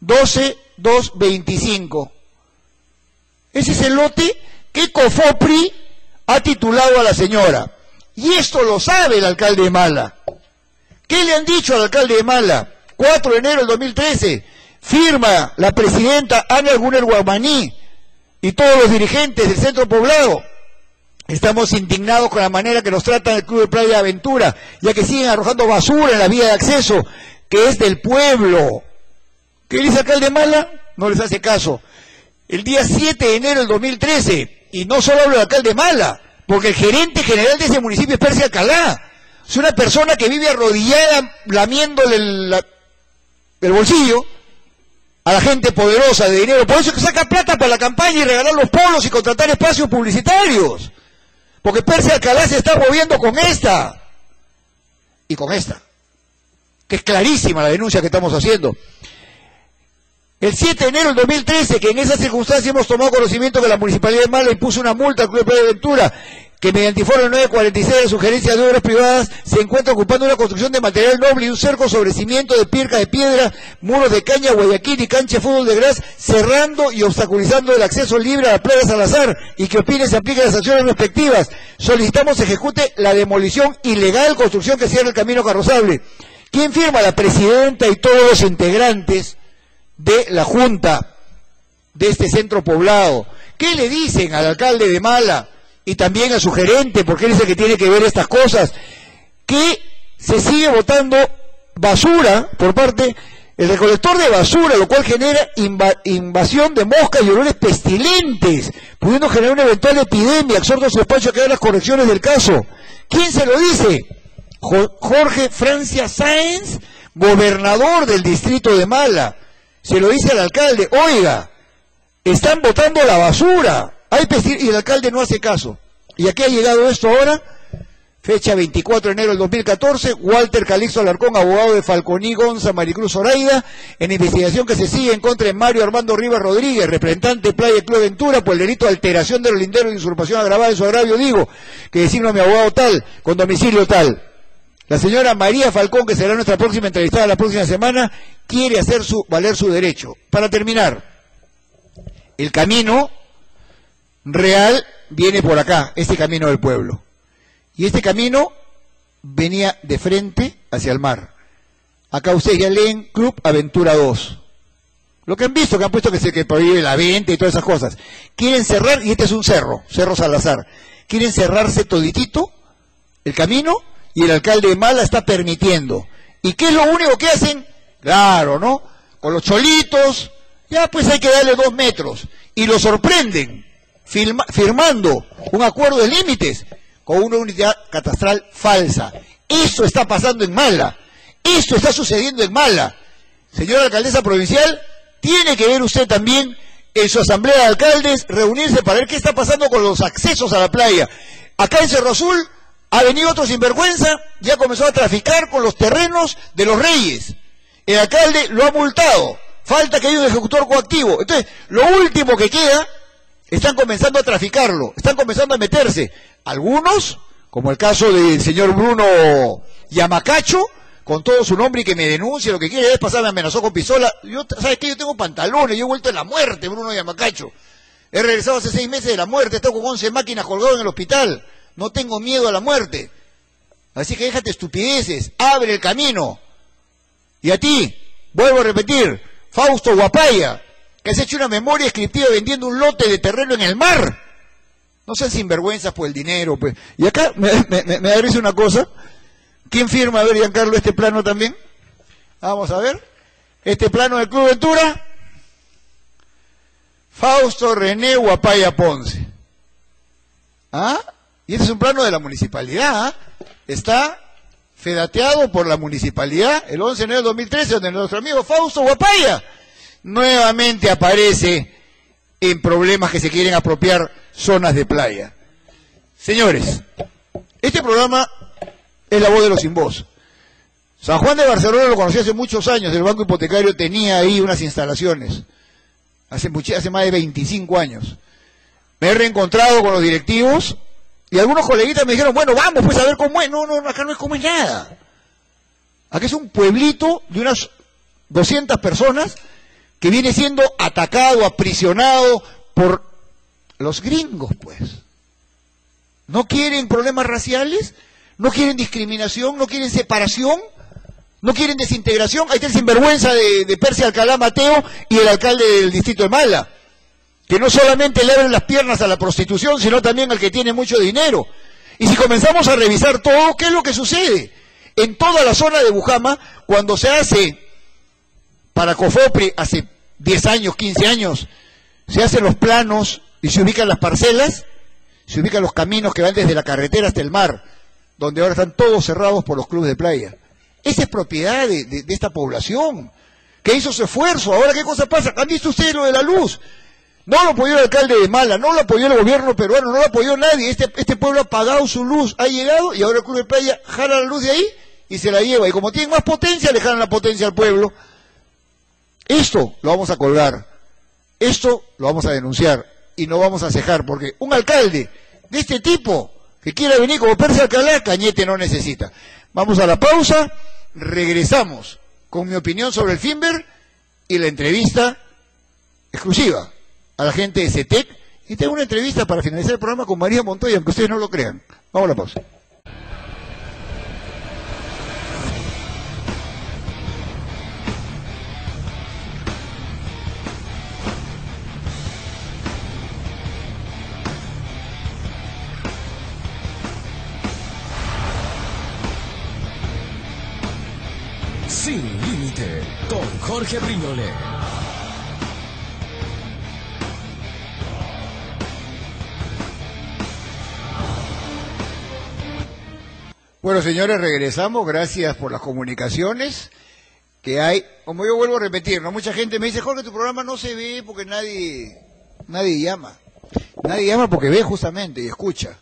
doce mil doscientos veinticinco. Ese es el lote que COFOPRI ha titulado a la señora. Y esto lo sabe el alcalde de Mala. ¿Qué le han dicho al alcalde de Mala? cuatro de enero del dos mil trece. firma la presidenta Ana Gunner Guamaní y todos los dirigentes del centro poblado. Estamos indignados con la manera que nos tratan el Club de Playa Ventura, ya que siguen arrojando basura en la vía de acceso, que es del pueblo. ¿Qué dice acá el de Mala? No les hace caso. El día siete de enero del dos mil trece, y no solo hablo de acá el de Mala, porque el gerente general de ese municipio es Percy Alcalá. Es una persona que vive arrodillada, lamiéndole el, la, el bolsillo a la gente poderosa de dinero. Por eso es que saca plata para la campaña y regalar los polos y contratar espacios publicitarios. Porque Percy Alcalá se está moviendo con esta y con esta, que es clarísima la denuncia que estamos haciendo. El siete de enero del dos mil trece, que en esas circunstancias hemos tomado conocimiento que la Municipalidad de Mala impuso una multa al Club de Playa Ventura, que mediante informe nueve cuarenta y seis de sugerencias de obras privadas, se encuentra ocupando una construcción de material noble y un cerco sobre cimiento de pirca de piedra, muros de caña, guayaquil y cancha de fútbol de gras, cerrando y obstaculizando el acceso libre a la playa Salazar, y que opine se apliquen las acciones respectivas. Solicitamos se ejecute la demolición ilegal, construcción que cierra el camino carrozable. ¿Quién firma? La presidenta y todos los integrantes de la Junta de este centro poblado. ¿Qué le dicen al alcalde de Mala y también a su gerente, porque él es el que tiene que ver estas cosas? Que se sigue botando basura por parte del recolector de basura, lo cual genera inv invasión de moscas y olores pestilentes, pudiendo generar una eventual epidemia. Exhorto a su despacho a que haga las correcciones del caso. ¿Quién se lo dice? Jo Jorge Francia Sáenz, gobernador del distrito de Mala. Se lo dice al alcalde: oiga, están botando la basura, hay pestilentes, y el alcalde no hace caso. ¿Y a qué ha llegado esto ahora? Fecha veinticuatro de enero del dos mil catorce, Walter Calixto Alarcón, abogado de Falconí Gonza Maricruz Oraida, en investigación que se sigue en contra de Mario Armando Rivas Rodríguez, representante de Playa Club Ventura, por el delito de alteración de los linderos y usurpación agravada en su agravio, digo, que designo a mi abogado tal, con domicilio tal. La señora María Falcón, que será nuestra próxima entrevistada la próxima semana, quiere hacer su, valer su derecho. Para terminar, el camino real viene por acá, este camino del pueblo. Y este camino venía de frente hacia el mar. Acá ustedes ya leen Club Aventura dos. Lo que han visto, que han puesto que se que prohíbe la venta y todas esas cosas. Quieren cerrar, y este es un cerro, Cerro Salazar. Quieren cerrarse toditito el camino, y el alcalde de Mala está permitiendo. ¿Y qué es lo único que hacen? Claro, ¿no? Con los cholitos, ya pues hay que darle dos metros. Y lo sorprenden firma, firmando un acuerdo de límites con una unidad catastral falsa. Eso está pasando en Mala. Eso está sucediendo en Mala. Señora alcaldesa provincial, tiene que ver usted también en su asamblea de alcaldes, reunirse para ver qué está pasando con los accesos a la playa. Acá en Cerro Azul ha venido otro sinvergüenza, ya comenzó a traficar con los terrenos de los reyes. El alcalde lo ha multado. Falta que haya un ejecutor coactivo. Entonces, lo último que queda, están comenzando a traficarlo, están comenzando a meterse. Algunos, como el caso del señor Bruno Yamacacho, con todo su nombre y que me denuncie, lo que quiere es pasar, me amenazó con pistola. Yo, ¿sabes qué? Yo tengo pantalones, yo he vuelto en la muerte, Bruno Yamacacho. He regresado hace seis meses de la muerte, he estado con once máquinas colgadas en el hospital. No tengo miedo a la muerte. Así que déjate estupideces, abre el camino. Y a ti, vuelvo a repetir, Fausto Huapaya, que has hecho una memoria escritiva vendiendo un lote de terreno en el mar. No sean sinvergüenzas por el dinero, pues. Y acá me, me, me agradece una cosa. ¿Quién firma, a ver, Giancarlo, este plano también? Vamos a ver. Este plano del Club Ventura. Fausto René Huapaya Ponce. ¿Ah? Y este es un plano de la municipalidad, ¿eh? Está fedateado por la municipalidad el once de enero del dos mil trece, donde nuestro amigo Fausto Huapaya nuevamente aparece en problemas que se quieren apropiar zonas de playa. Señores, este programa es La Voz de los Sin Voz. San Juan de Barcelona lo conocí hace muchos años, el Banco Hipotecario tenía ahí unas instalaciones, hace, mucho, hace más de veinticinco años. Me he reencontrado con los directivos, y algunos coleguitas me dijeron, bueno, vamos pues a ver cómo es. No, no, acá no es como es nada. Acá es un pueblito de unas doscientas personas que viene siendo atacado, aprisionado por los gringos, pues. No quieren problemas raciales, no quieren discriminación, no quieren separación. No quieren desintegración. Ahí está el sinvergüenza de, de Percy Alcalá Mateo y el alcalde del distrito de Mala, que no solamente le abren las piernas a la prostitución, sino también al que tiene mucho dinero. Y si comenzamos a revisar todo, ¿qué es lo que sucede? En toda la zona de Bujama, cuando se hace para Cofopre hace diez años, quince años, se hacen los planos y se ubican las parcelas, se ubican los caminos que van desde la carretera hasta el mar, donde ahora están todos cerrados por los clubes de playa. Esa es propiedad de, de, de esta población, que hizo su esfuerzo. Ahora, ¿qué cosa pasa? ¿Han visto ustedes lo de la luz? No lo apoyó el alcalde de Mala, no lo apoyó el gobierno peruano, no lo apoyó nadie. Este, este pueblo ha pagado su luz, ha llegado, y ahora el club de playa jala la luz de ahí y se la lleva. Y como tienen más potencia, le jalan la potencia al pueblo. Esto lo vamos a colgar, esto lo vamos a denunciar y no vamos a cejar, porque un alcalde de este tipo que quiera venir como Percy Alcalá, Cañete no necesita. Vamos a la pausa, regresamos con mi opinión sobre el FINVER y la entrevista exclusiva a la gente de CETEC, y tengo una entrevista para finalizar el programa con María Montoya, aunque ustedes no lo crean. Vamos a la pausa. Sin límite, con Jorge Brignole. Bueno, señores, regresamos. Gracias por las comunicaciones que hay. Como yo vuelvo a repetir, ¿no? Mucha gente me dice, Jorge, tu programa no se ve porque nadie, nadie llama. Nadie llama porque ve justamente y escucha.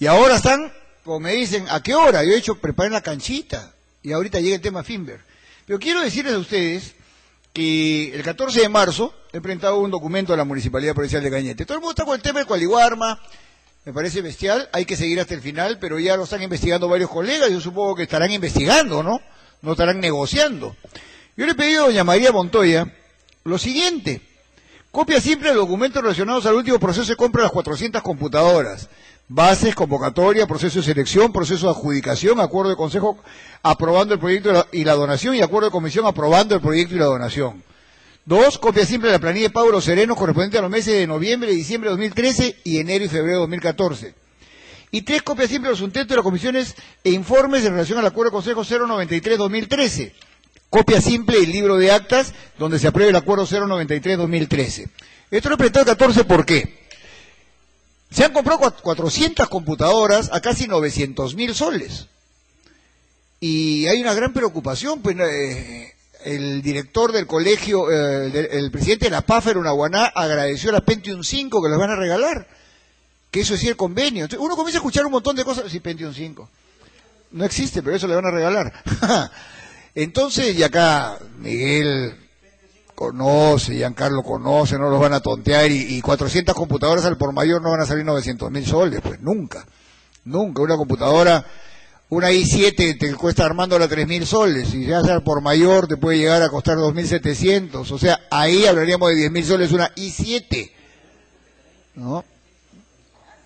Y ahora están, como me dicen, ¿a qué hora? Yo he hecho preparar la canchita. Y ahorita llega el tema FINVER. Pero quiero decirles a ustedes que el catorce de marzo he presentado un documento a la Municipalidad Provincial de Cañete. Todo el mundo está con el tema del Cualiguarma, me parece bestial, hay que seguir hasta el final, pero ya lo están investigando varios colegas, yo supongo que estarán investigando, ¿no? No estarán negociando. Yo le he pedido a doña María Montoya lo siguiente: copia simple de documentos relacionados al último proceso de compra de las cuatrocientas computadoras. Bases, convocatoria, proceso de selección, proceso de adjudicación, acuerdo de consejo aprobando el proyecto y la donación y acuerdo de comisión aprobando el proyecto y la donación. Dos, copia simple de la planilla de pago de los serenos correspondiente a los meses de noviembre y diciembre de dos mil trece y enero y febrero de dos mil catorce. Y tres, copia simple de los intentos de las comisiones e informes en relación al acuerdo de consejo cero noventa y tres dos mil trece. Copia simple del libro de actas donde se apruebe el acuerdo cero noventa y tres dos mil trece. Esto lo he presentado el catorce, ¿por qué? Se han comprado cuatrocientas computadoras a casi novecientos mil soles. Y hay una gran preocupación. Pues, eh, el director del colegio, eh, el, el presidente de la P A F, Lunahuaná, agradeció a la Pentium cinco que los van a regalar. Que eso es el convenio. Entonces, uno comienza a escuchar un montón de cosas. Sí, Pentium cinco. No existe, pero eso le van a regalar. Entonces, y acá Miguel conoce, Giancarlo conoce, no los van a tontear, y, y cuatrocientas computadoras al por mayor no van a salir novecientos mil soles, pues nunca, nunca. Una computadora, una i siete te cuesta armándola tres mil soles, y ya sea al por mayor te puede llegar a costar dos mil setecientos, o sea, ahí hablaríamos de diez mil soles una i siete, ¿no?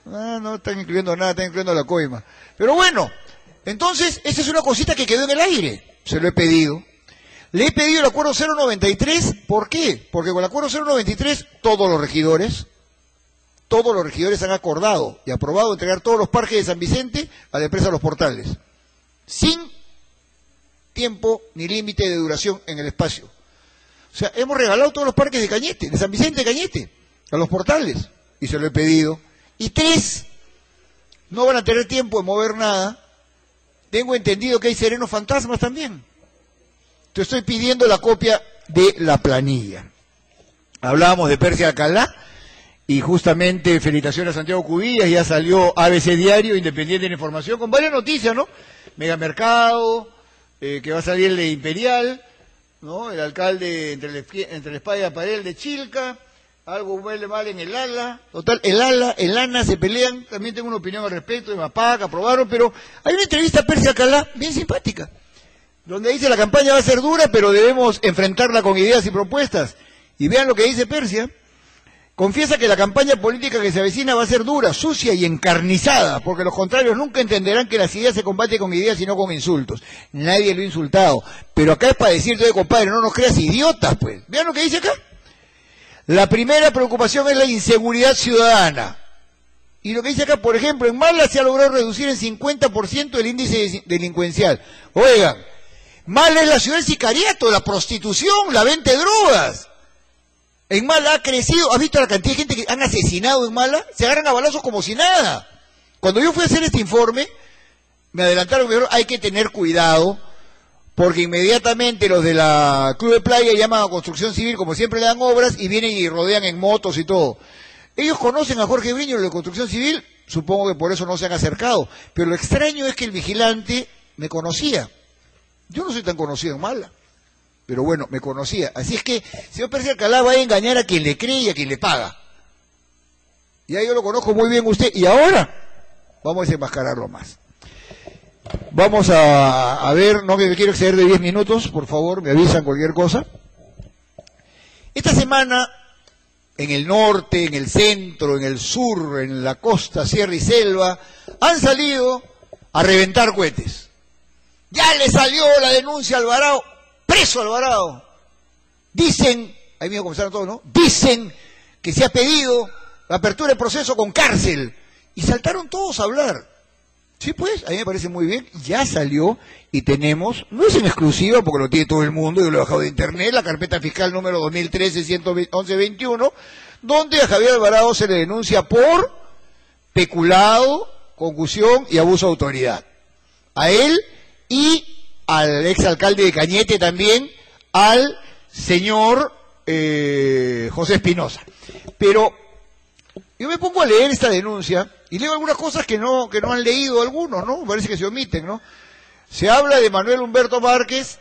Ah, no están incluyendo nada, están incluyendo la coima. Pero bueno, entonces, esa es una cosita que quedó en el aire, se lo he pedido. Le he pedido el acuerdo cero noventa y tres, ¿por qué? Porque con el acuerdo cero noventa y tres todos los regidores, todos los regidores han acordado y aprobado entregar todos los parques de San Vicente a la empresa Los Portales, sin tiempo ni límite de duración en el espacio. O sea, hemos regalado todos los parques de Cañete, de San Vicente de Cañete, a Los Portales, y se lo he pedido. Y tres, no van a tener tiempo de mover nada. Tengo entendido que hay serenos fantasmas también. Te estoy pidiendo la copia de la planilla. Hablábamos de Percy Alcalá y justamente felicitaciones a Santiago Cubillas, ya salió A B C Diario, Independiente de Información, con varias noticias, ¿no? Megamercado, eh, que va a salir el de Imperial, ¿no? El alcalde entre el, entre el espalda y la pared de Chilca, algo huele mal en el ala, total, el ala, el ANA se pelean, también tengo una opinión al respecto, de Mapac, aprobaron, pero hay una entrevista a Percy Alcalá bien simpática, donde dice la campaña va a ser dura, pero debemos enfrentarla con ideas y propuestas. Y vean lo que dice Percy. Confiesa que la campaña política que se avecina va a ser dura, sucia y encarnizada, porque los contrarios nunca entenderán que las ideas se combaten con ideas y no con insultos. Nadie lo ha insultado, pero acá es para decirte, oye, compadre, no nos creas idiotas, pues. Vean lo que dice acá. La primera preocupación es la inseguridad ciudadana. Y lo que dice acá, por ejemplo, en Mala se ha logrado reducir en cincuenta por ciento el índice delincuencial. Oigan, Mala es la ciudad del sicariato, la prostitución, la venta de drogas. En Mala ha crecido. ¿Has visto la cantidad de gente que han asesinado en Mala? Se agarran a balazos como si nada. Cuando yo fui a hacer este informe, me adelantaron, me dijeron, hay que tener cuidado, porque inmediatamente los de la Club de Playa llaman a Construcción Civil, como siempre le dan obras, y vienen y rodean en motos y todo. Ellos conocen a Jorge Brignole de Construcción Civil, supongo que por eso no se han acercado, pero lo extraño es que el vigilante me conocía. Yo no soy tan conocido en Mala, pero bueno, me conocía. Así es que, señor Percy Alcalá, va a engañar a quien le cree y a quien le paga. Ya yo lo conozco muy bien usted, y ahora vamos a desenmascararlo más. Vamos a, a ver, no me quiero exceder de diez minutos, por favor, me avisan cualquier cosa. Esta semana, en el norte, en el centro, en el sur, en la costa, sierra y selva, han salido a reventar cohetes. Ya le salió la denuncia a Alvarado. Preso Alvarado. Dicen, ahí mismo comenzaron todos, ¿no? Dicen que se ha pedido la apertura de proceso con cárcel. Y saltaron todos a hablar. Sí, pues, a mí me parece muy bien. Ya salió y tenemos, no es en exclusiva porque lo tiene todo el mundo, yo lo he bajado de internet, la carpeta fiscal número dos mil trece guión ciento once guión veintiuno, donde a Javier Alvarado se le denuncia por peculado, concusión y abuso de autoridad. A él y al exalcalde de Cañete también, al señor eh, José Espinosa. Pero yo me pongo a leer esta denuncia y leo algunas cosas que no, que no han leído algunos, ¿no? Parece que se omiten, ¿no? Se habla de Manuel Humberto Márquez,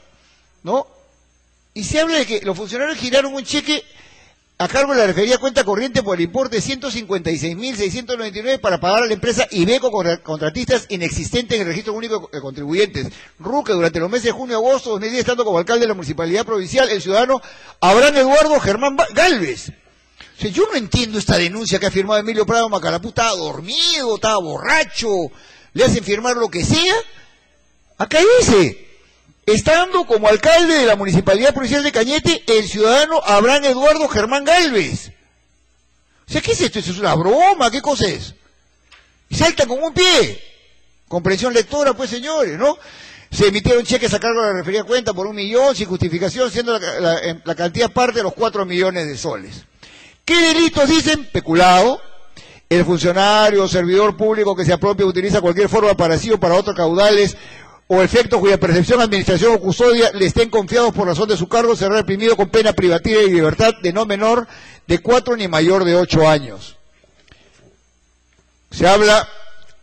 ¿no? Y se habla de que los funcionarios giraron un cheque a cargo de la referida cuenta corriente por el importe de ciento cincuenta y seis mil seiscientos noventa y nueve para pagar a la empresa Ibeco Contratistas inexistente en el Registro Único de Contribuyentes. Ruque, durante los meses de junio y agosto de dos mil diez, estando como alcalde de la Municipalidad Provincial, el ciudadano Abraham Eduardo Germán Galvez. O sea, yo no entiendo esta denuncia que ha firmado Emilio Prado Macalapú. Estaba dormido, estaba borracho, le hacen firmar lo que sea. Acá dice... Estando como alcalde de la Municipalidad Provincial de Cañete, el ciudadano Abraham Eduardo Germán Galvez. O sea, ¿qué es esto? ¿Eso es una broma? ¿Qué cosa es? Y saltan con un pie. Comprensión lectora, pues, señores, ¿no? Se emitieron cheques a cargo de la referida cuenta por un millón sin justificación, siendo la, la, la cantidad parte de los cuatro millones de soles. ¿Qué delitos dicen? Peculado. El funcionario o servidor público que se apropia o utiliza cualquier forma para sí o para otros caudales o efectos cuya percepción, administración o custodia le estén confiados por razón de su cargo, será reprimido con pena privativa y libertad de no menor de cuatro ni mayor de ocho años. Se habla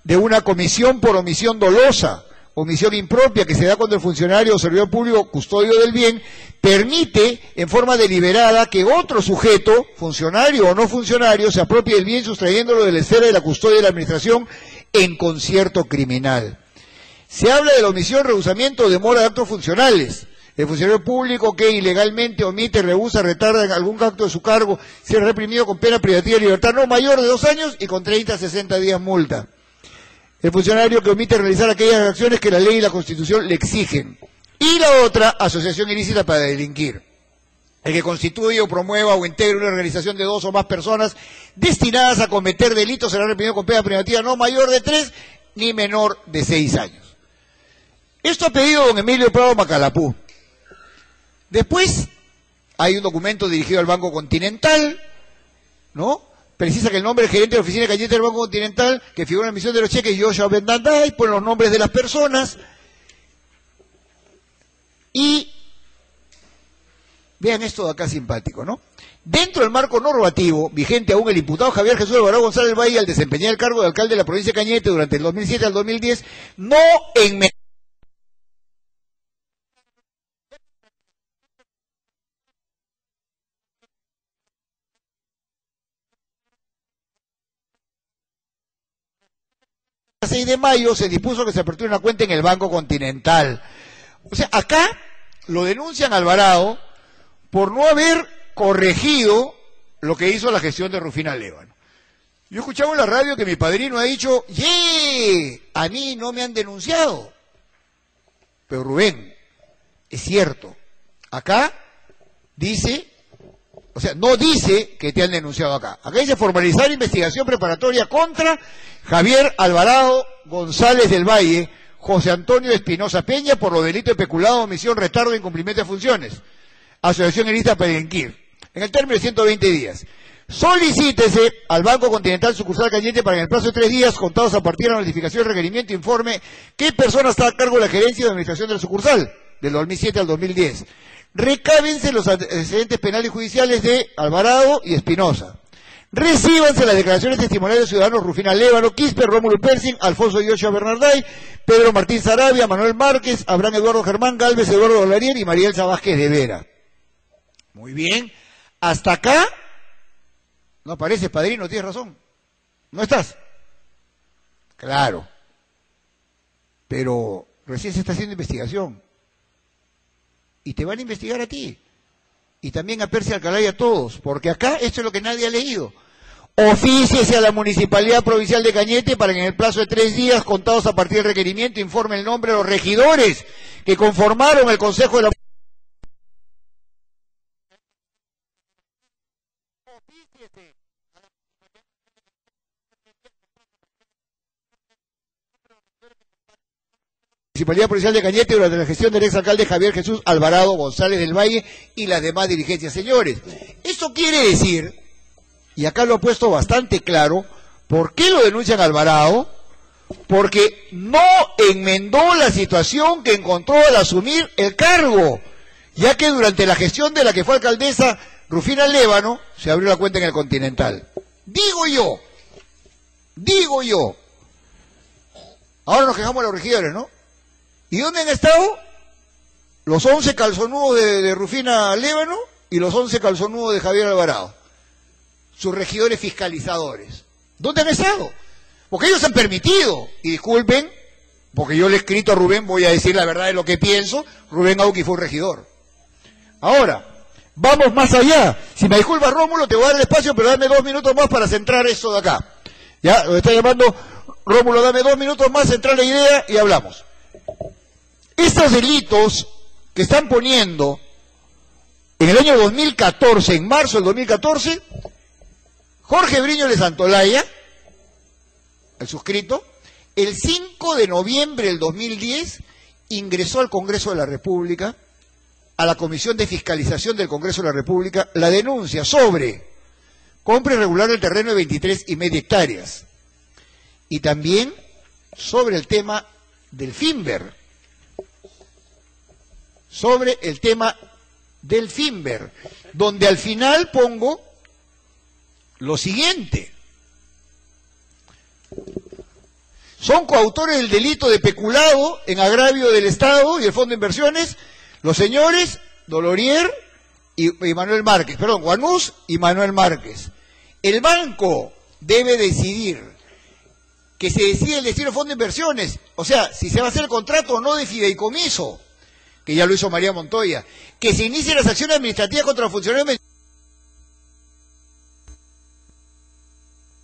de una comisión por omisión dolosa, omisión impropia, que se da cuando el funcionario o servidor público custodio del bien permite en forma deliberada que otro sujeto, funcionario o no funcionario, se apropie del bien sustrayéndolo de la esfera de la custodia de la administración en concierto criminal. Se habla de la omisión, rehusamiento o demora de actos funcionales. El funcionario público que ilegalmente omite, rehúsa, retarda en algún acto de su cargo, será reprimido con pena privativa de libertad no mayor de dos años y con treinta a sesenta días multa. El funcionario que omite realizar aquellas acciones que la ley y la Constitución le exigen. Y la otra, asociación ilícita para delinquir. El que constituye o promueva o integre una organización de dos o más personas destinadas a cometer delitos será reprimido con pena privativa no mayor de tres ni menor de seis años. Esto ha pedido don Emilio Prado Macalapú. Después hay un documento dirigido al Banco Continental, ¿no? Precisa que el nombre del gerente de la oficina de Cañete del Banco Continental, que figura en la emisión de los cheques, Joshua Bendandai, pone los nombres de las personas. Y vean esto de acá simpático, ¿no? Dentro del marco normativo vigente aún, el imputado Javier Jesús Alvarado González del Valle, al desempeñar el cargo de alcalde de la provincia de Cañete durante el dos mil siete al dos mil diez, no enmendó seis de mayo se dispuso que se apertura una cuenta en el Banco Continental. O sea, acá lo denuncian a Alvarado por no haber corregido lo que hizo la gestión de Rufina Lévano. Yo escuchaba en la radio que mi padrino ha dicho, ¡yeah! A mí no me han denunciado. Pero Rubén, es cierto, acá dice, o sea, no dice que te han denunciado acá. Acá dice formalizar investigación preparatoria contra Javier Alvarado González del Valle, José Antonio Espinosa Peña, por los delitos de peculado, omisión, retardo, incumplimiento de funciones. Asociación ilícita para delinquir. En el término de ciento veinte días. Solicítese al Banco Continental Sucursal Cañete para que en el plazo de tres días contados a partir de la notificación del requerimiento informe qué persona está a cargo de la gerencia de administración del sucursal del dos mil siete al dos mil diez. Recábense los antecedentes penales y judiciales de Alvarado y Espinosa. Recíbanse las declaraciones testimoniales de ciudadanos Rufina Lévano, Quispe, Rómulo Persing, Alfonso Yoshua Bernarday, Pedro Martín Sarabia, Manuel Márquez, Abraham Eduardo Germán Galvez, Eduardo Dolariel y María Elsa Vázquez de Vera. Muy bien, hasta acá no apareces, padrino, tienes razón. ¿No estás? Claro. Pero recién se está haciendo investigación. Y te van a investigar a ti. Y también a Percy Alcalá y a todos. Porque acá esto es lo que nadie ha leído. Ofíciese a la Municipalidad Provincial de Cañete para que en el plazo de tres días contados a partir del requerimiento informe el nombre de los regidores que conformaron el Consejo de la... Municipalidad Provincial de Cañete durante la gestión del exalcalde Javier Jesús Alvarado González del Valle y las demás dirigencias. Señores, esto quiere decir, y acá lo ha puesto bastante claro, ¿por qué lo denuncian a Alvarado? Porque no enmendó la situación que encontró al asumir el cargo, ya que durante la gestión de la que fue alcaldesa Rufina Lévano, se abrió la cuenta en el Continental. Digo yo, digo yo, ahora nos quejamos a los regidores, ¿no? ¿Y dónde han estado los once calzonudos de, de Rufina Lévano y los once calzonudos de Javier Alvarado? Sus regidores fiscalizadores. ¿Dónde han estado? Porque ellos han permitido, y disculpen, porque yo le he escrito a Rubén, voy a decir la verdad de lo que pienso, Rubén Auqui fue un regidor. Ahora, vamos más allá. Si me disculpa Rómulo, te voy a dar el espacio, pero dame dos minutos más para centrar esto de acá. Ya, lo está llamando Rómulo, dame dos minutos más, centrar la idea y hablamos. Estos delitos que están poniendo en el año dos mil catorce, en marzo del dos mil catorce, Jorge Brignole Santolaya, el suscrito, el cinco de noviembre del dos mil diez ingresó al Congreso de la República, a la Comisión de Fiscalización del Congreso de la República, la denuncia sobre compra irregular del terreno de veintitrés y media hectáreas y también sobre el tema del FINVER. sobre el tema del FINVER, donde al final pongo lo siguiente. Son coautores del delito de peculado en agravio del Estado y el Fondo de Inversiones, los señores Dolorier y, y Manuel Márquez, perdón, Guanús y Manuel Márquez. El banco debe decidir, que se decide el destino del Fondo de Inversiones, o sea, si se va a hacer el contrato o no de fideicomiso, que ya lo hizo María Montoya, que se inicien las acciones administrativas contra los funcionarios.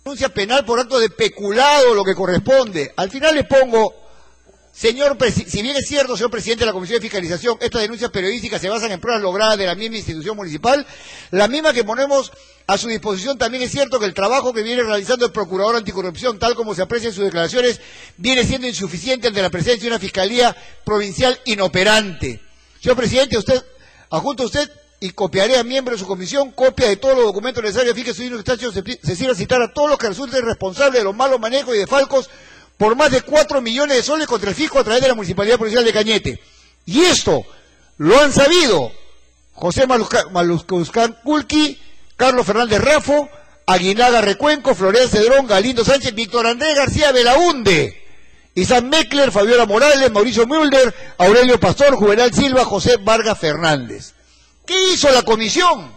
Denuncia penal por acto de peculado, lo que corresponde. Al final le pongo, señor, si bien es cierto, señor presidente de la Comisión de Fiscalización, estas denuncias periodísticas se basan en pruebas logradas de la misma institución municipal, la misma que ponemos a su disposición. También es cierto que el trabajo que viene realizando el procurador anticorrupción, tal como se aprecia en sus declaraciones, viene siendo insuficiente ante la presencia de una fiscalía provincial inoperante. Señor presidente, usted, adjunto a usted, y copiaré a miembros de su comisión, copia de todos los documentos necesarios, fíjese, su Eustaquia, se sirve a citar a todos los que resulten responsables de los malos manejos y defalcos por más de cuatro millones de soles contra el fisco a través de la Municipalidad Provincial de Cañete. Y esto lo han sabido José Maluscán Culqui, Carlos Fernández Raffo, Aguinaga Recuenco, Florian Cedrón, Galindo Sánchez, Víctor Andrés García Belaunde, Isaac Meckler, Fabiola Morales, Mauricio Müller, Aurelio Pastor, Juvenal Silva, José Vargas Fernández. ¿Qué hizo la comisión?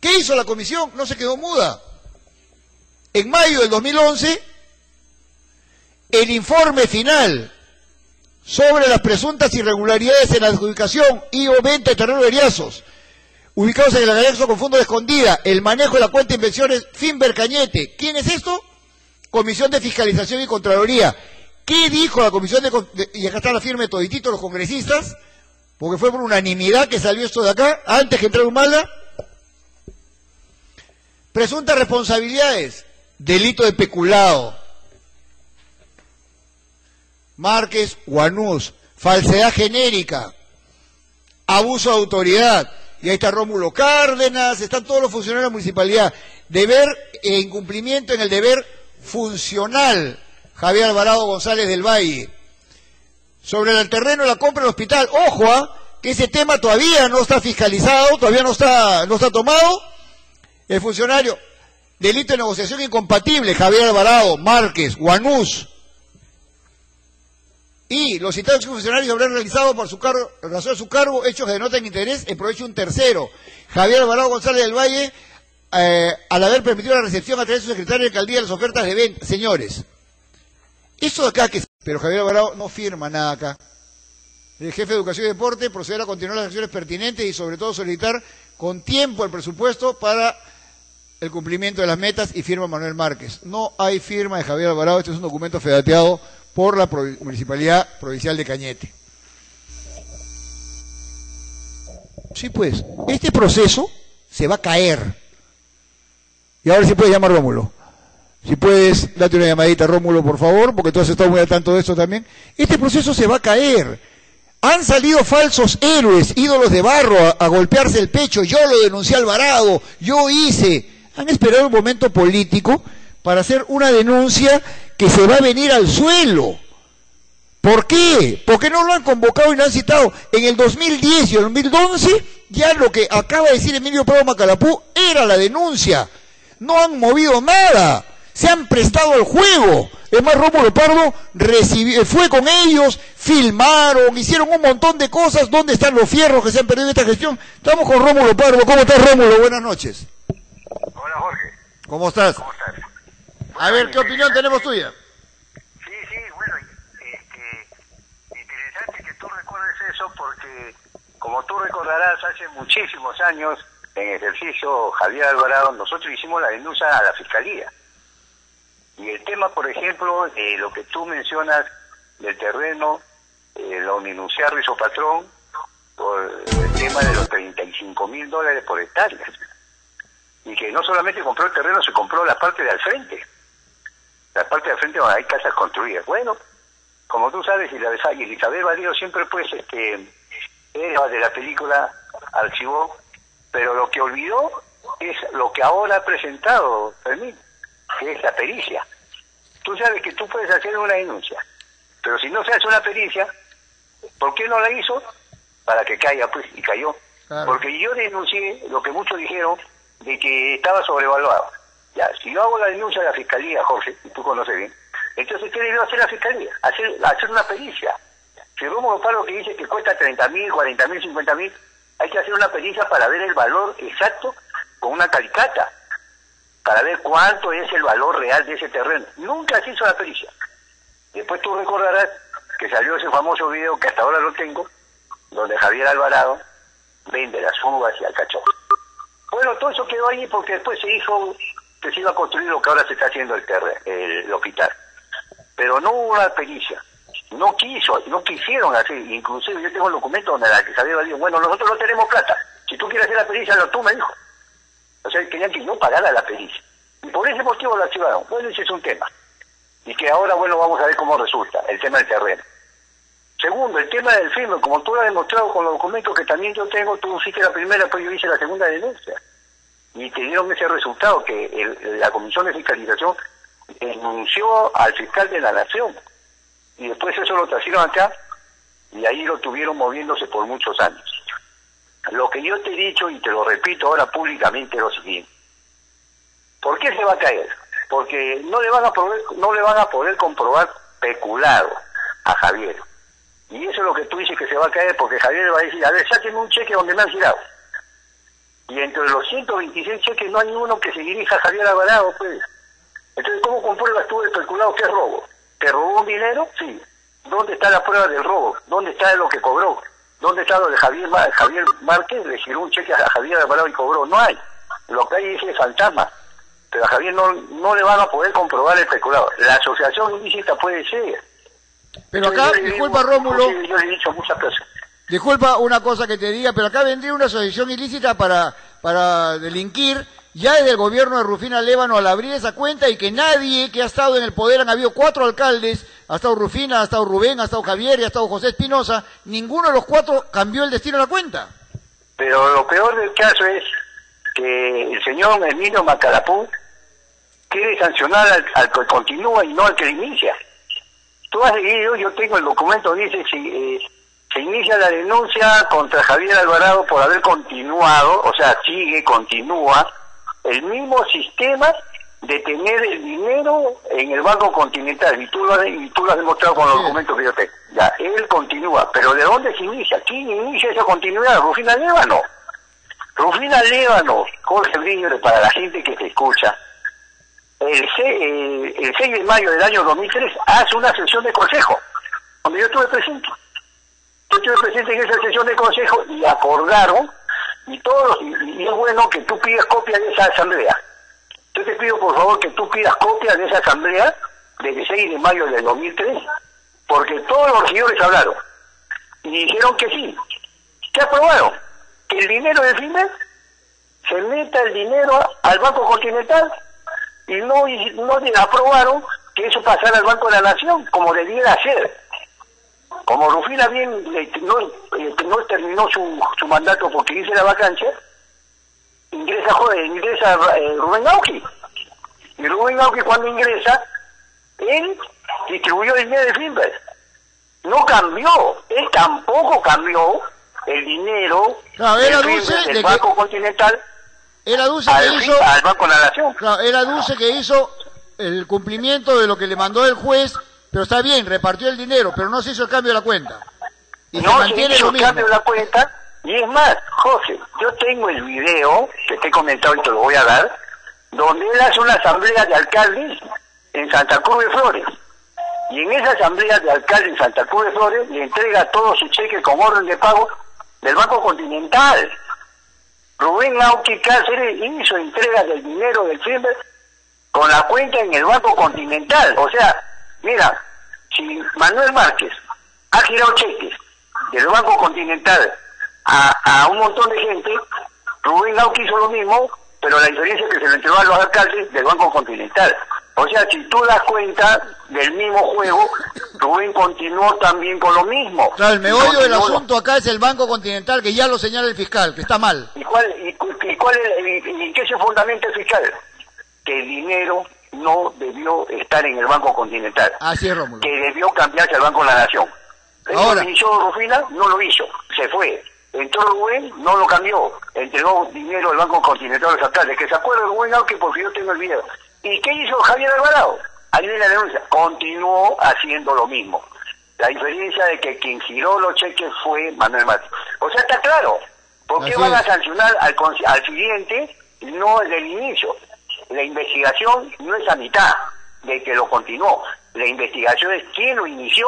¿Qué hizo la comisión? No se quedó muda. En mayo del dos mil once... el informe final sobre las presuntas irregularidades en la adjudicación y o venta de terreno de Heriazos, ubicados en el anexo con fondo de escondida, el manejo de la cuenta de inversiones FINVER Cañete. ¿Quién es esto? Comisión de Fiscalización y Contraloría. ¿Qué dijo la comisión de, de y acá está la firma de todititos los congresistas, porque fue por unanimidad que salió esto de acá, antes que entrara un Mala? Presuntas responsabilidades, delito de peculado. Márquez Guanús, falsedad genérica, abuso de autoridad. Y ahí está Rómulo Cárdenas, están todos los funcionarios de la municipalidad. Deber e incumplimiento en el deber funcional, Javier Alvarado González del Valle. Sobre el terreno de la compra del hospital, ojo, ¿eh? que ese tema todavía no está fiscalizado, todavía no está, no está tomado. El funcionario, delito de negociación incompatible, Javier Alvarado, Márquez, Guanús. Y los citados funcionarios habrán realizado por su cargo, razón de su cargo, hechos que denotan interés en provecho de un tercero, Javier Alvarado González del Valle, eh, al haber permitido la recepción a través de su secretario de alcaldía de las ofertas de venta. Señores, esto de acá que... Pero Javier Alvarado no firma nada acá. El jefe de Educación y Deporte procederá a continuar las acciones pertinentes y sobre todo solicitar con tiempo el presupuesto para el cumplimiento de las metas, y firma Manuel Márquez. No hay firma de Javier Alvarado, este es un documento fedateado por la Municipalidad Provincial de Cañete. Sí, pues, este proceso se va a caer. Y ahora sí puedes llamar a Rómulo. Si puedes, date una llamadita a Rómulo, por favor, porque tú has estado muy al tanto de esto también. Este proceso se va a caer. Han salido falsos héroes, ídolos de barro, a, a golpearse el pecho. Yo lo denuncié a Alvarado, yo hice. Han esperado un momento político para hacer una denuncia que se va a venir al suelo. ¿Por qué? Porque no lo han convocado y no han citado. En el dos mil diez y el dos mil once, ya lo que acaba de decir Emilio Prado Macalapú era la denuncia. No han movido nada, se han prestado al juego. Es más, Rómulo Pardo recibió, fue con ellos, filmaron, hicieron un montón de cosas. ¿Dónde están los fierros que se han perdido en esta gestión? Estamos con Rómulo Pardo. ¿Cómo estás, Rómulo? Buenas noches. Hola, Jorge. ¿Cómo estás? ¿Cómo estás? A ver, ¿qué opinión tenemos tuya? Sí, sí, bueno, este, interesante que tú recuerdes eso porque, como tú recordarás, hace muchísimos años, en ejercicio Javier Alvarado, nosotros hicimos la denuncia a la Fiscalía. Y el tema, por ejemplo, de lo que tú mencionas del terreno, eh, lo minunciar Rizopatrón, por el tema de los treinta y cinco mil dólares por hectárea. Y que no solamente compró el terreno, se compró la parte de al frente. La parte de al frente donde hay casas construidas. Bueno, como tú sabes, y la Isabel Badío siempre, pues, este, era de la película, archivó, pero lo que olvidó es lo que ahora ha presentado Fermín, que es la pericia. Tú sabes que tú puedes hacer una denuncia, pero si no se hace una pericia, ¿por qué no la hizo? Para que caiga, pues, y cayó. Claro. Porque yo denuncié lo que muchos dijeron, de que estaba sobrevaluado. Ya, si yo hago la denuncia de la Fiscalía, Jorge, y tú conoces bien, entonces, ¿qué debió hacer la Fiscalía? Hacer, hacer una pericia. Si Rómulo Pardo que dice que cuesta treinta mil, cuarenta mil, cincuenta mil, hay que hacer una pericia para ver el valor exacto con una calicata, para ver cuánto es el valor real de ese terreno. Nunca se hizo la pericia. Después tú recordarás que salió ese famoso video, que hasta ahora lo tengo, donde Javier Alvarado vende las uvas y al cachorro. Bueno, todo eso quedó ahí porque después se dijo que se iba a construir lo que ahora se está haciendo el, el, el hospital. Pero no hubo una pericia. No quiso, no quisieron hacer. Inclusive yo tengo el documento donde la que Javier dijo, bueno, nosotros no tenemos plata. Si tú quieres hacer la pericia, lo tú me dijo. O sea, querían que yo pagara la pericia. Y por ese motivo la archivaron. Bueno, ese es un tema. Y que ahora, bueno, vamos a ver cómo resulta el tema del terreno. Segundo, el tema del firme, como tú lo has demostrado con los documentos que también yo tengo, tú hiciste la primera, pues yo hice la segunda denuncia. Y te dieron ese resultado, que el, la Comisión de Fiscalización denunció al fiscal de la Nación. Y después eso lo trajeron acá, y ahí lo tuvieron moviéndose por muchos años. Lo que yo te he dicho, y te lo repito ahora públicamente, es lo siguiente. ¿Por qué se va a caer? Porque no le van a poder, no le van a poder comprobar peculado a Javier. Y eso es lo que tú dices que se va a caer, porque Javier va a decir, a ver, sáquenme un cheque donde me han girado. Y entre los ciento veintiséis cheques no hay uno que se dirija a Javier Alvarado, pues. Entonces, ¿cómo compruebas tú el calculado que es robo? ¿Te robó un dinero? Sí. ¿Dónde está la prueba del robo? ¿Dónde está lo que cobró? ¿Dónde está lo de Javier, Javier Márquez? Le giró un cheque a Javier Alvarado y cobró. No hay. Lo que hay es fantasma. Pero a Javier no, no le van a poder comprobar el peculado. La asociación ilícita puede ser. Pero acá, yo, disculpa, yo, Rómulo. Yo, yo le he dicho muchas cosas. Disculpa una cosa que te diga, pero acá vendría una asociación ilícita para, para delinquir, ya desde el gobierno de Rufina Lévano al abrir esa cuenta, y que nadie que ha estado en el poder, han habido cuatro alcaldes, ha estado Rufina, ha estado Rubén, ha estado Javier y ha estado José Espinosa, ninguno de los cuatro cambió el destino de la cuenta. Pero lo peor del caso es que el señor Emilio Macarapú quiere sancionar al, al que continúa y no al que inicia. Tú has leído, yo tengo el documento, dice... Si, eh, se inicia la denuncia contra Javier Alvarado por haber continuado, o sea, sigue, continúa, el mismo sistema de tener el dinero en el Banco Continental, y tú lo has, y tú lo has demostrado con los sí. documentos que yo tengo. Ya, él continúa, pero ¿de dónde se inicia? ¿Quién inicia esa continuidad? Rufina Lévano. Rufina Lévano, Jorge Brignole, para la gente que te escucha, el, eh, el seis de mayo del año dos mil tres hace una sesión de consejo, donde yo estuve presente. Yo estuve presente en esa sesión de consejo y acordaron, y todos, y, y es bueno que tú pidas copia de esa asamblea. Yo te pido por favor que tú pidas copia de esa asamblea desde seis de mayo del dos mil tres, porque todos los regidores hablaron y dijeron que sí, que aprobaron que el dinero del FINVER se meta el dinero al Banco Continental, y no, y no aprobaron que eso pasara al Banco de la Nación, como debiera ser. Como Rufina bien eh, no, eh, no terminó su, su mandato porque hizo la vacancia, ingresa, joder, ingresa eh, Rubén Auqui. Y Rubén Auqui, cuando ingresa, él distribuyó el dinero de FINVER. No cambió, él tampoco cambió el dinero claro, del FINVER, del de Banco que... Continental era dulce al, que hizo... al Banco de la Nación. Claro, era dulce que hizo el cumplimiento de lo que le mandó el juez. Pero está bien, repartió el dinero, pero no se hizo el cambio de la cuenta. Y no se mantiene se hizo lo mismo. El cambio de la cuenta, y es más, José, yo tengo el video, que te he comentado y te lo voy a dar, donde él hace una asamblea de alcaldes en Santa Cruz de Flores. Y en esa asamblea de alcaldes en Santa Cruz de Flores le entrega todos sus cheques con orden de pago del Banco Continental. Rubén Auqui Cáceres hizo entrega del dinero del FINVER con la cuenta en el Banco Continental, o sea... Mira, si Manuel Márquez ha girado cheques del Banco Continental a, a un montón de gente, Rubén Auqui hizo lo mismo, pero la diferencia es que se lo entregó a los alcaldes del Banco Continental. O sea, si tú das cuenta del mismo juego, Rubén continuó también con lo mismo. Claro, el meollo del asunto acá es el Banco Continental, que ya lo señala el fiscal, que está mal. ¿Y cuál, y, y cuál es, y, y, y qué se fundamenta el fiscal? Que el dinero... no debió estar en el Banco Continental. Así es, Rómulo. Que debió cambiarse al Banco de la Nación. Ahora. Inició Rufina, no lo hizo, se fue. Entró Rubén, no lo cambió. Entregó dinero al Banco Continental a los alcaldes. Que se acuerde Rubén Auqui, porque yo tengo el video. ¿Y qué hizo Javier Alvarado? Ahí viene la denuncia. Continuó haciendo lo mismo. La diferencia de que quien giró los cheques fue Manuel Márquez. O sea, está claro. ¿Por qué Así van es. a sancionar al, al siguiente y no el del inicio? La investigación no es a mitad de que lo continuó. La investigación es quién lo inició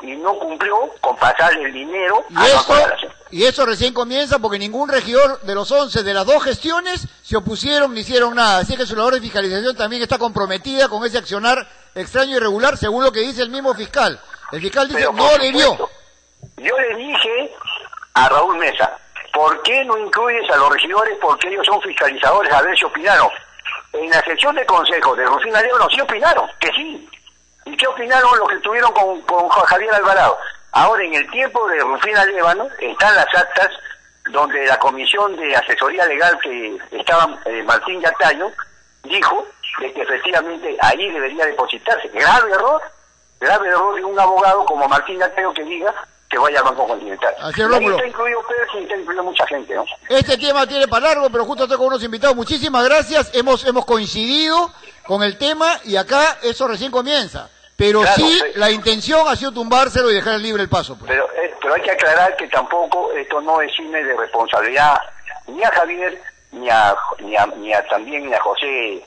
y no cumplió con pasarle el dinero a la corporación. Y eso recién comienza porque ningún regidor de los once de las dos gestiones se opusieron ni hicieron nada. Así que su labor de fiscalización también está comprometida con ese accionar extraño y irregular, según lo que dice el mismo fiscal. El fiscal dice, no le dio. Yo le dije a Raúl Mesa, ¿por qué no incluyes a los regidores? Porque ellos son fiscalizadores, a ver si opinaron. En la sesión de consejo de Rufina Lévano sí opinaron, que sí. ¿Y qué opinaron los que estuvieron con, con Javier Alvarado? Ahora, en el tiempo de Rufina Lévano, están las actas donde la comisión de asesoría legal que estaba eh, Martín Yactayo, dijo de que efectivamente ahí debería depositarse. Grave error, grave error de un abogado como Martín Yactayo que diga que vaya al Banco Continental. Así es, Rómulo. Está incluido Percy, está incluido mucha gente, ¿no? Este tema tiene para largo, pero justo estoy con unos invitados. Muchísimas gracias. Hemos hemos coincidido con el tema y acá eso recién comienza. Pero claro, sí, pero la intención ha sido tumbárselo y dejar libre el paso. Pues. Pero, eh, pero hay que aclarar que tampoco esto no es cine de responsabilidad ni a Javier, ni a, ni a, ni a también ni a José.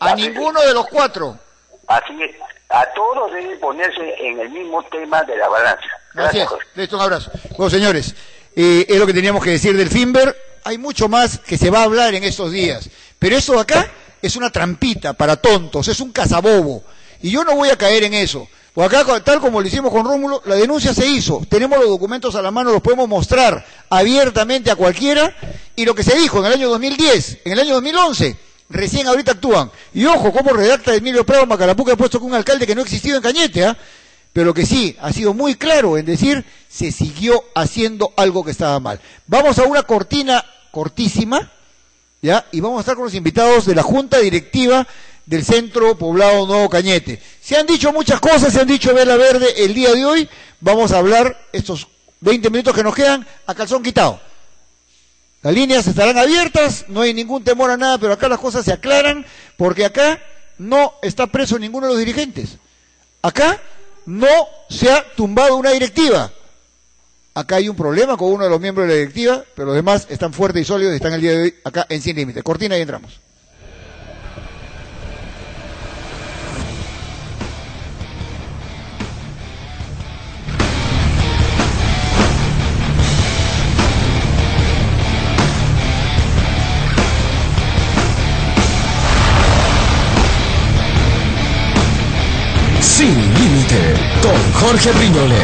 A, a ninguno de los cuatro. Así es. A todos deben ponerse en el mismo tema de la balanza. Gracias. Listo, un abrazo. Bueno, señores. eh, es lo que teníamos que decir del FINVER. Hay mucho más que se va a hablar en estos días, pero eso de acá es una trampita para tontos, es un cazabobo, y yo no voy a caer en eso. Por acá, tal como lo hicimos con Rómulo, la denuncia se hizo, tenemos los documentos a la mano, los podemos mostrar abiertamente a cualquiera, y lo que se dijo en el año dos mil diez, en el año dos mil once, recién ahorita actúan. Y ojo, cómo redacta Emilio Prado Macalapuca, ha puesto con un alcalde que no ha existido en Cañete, ¿eh? Pero que sí, ha sido muy claro en decir, se siguió haciendo algo que estaba mal. Vamos a una cortina cortísima, ¿ya? Y vamos a estar con los invitados de la Junta Directiva del Centro Poblado Nuevo Cañete. Se han dicho muchas cosas, se han dicho vela verde el día de hoy. Vamos a hablar estos veinte minutos que nos quedan a calzón quitado. Las líneas estarán abiertas, no hay ningún temor a nada, pero acá las cosas se aclaran, porque acá no está preso ninguno de los dirigentes. Acá no se ha tumbado una directiva. Acá hay un problema con uno de los miembros de la directiva, pero los demás están fuertes y sólidos y están el día de hoy acá en Sin Límites. Cortina y entramos. Sin Límite, con Jorge Brignole.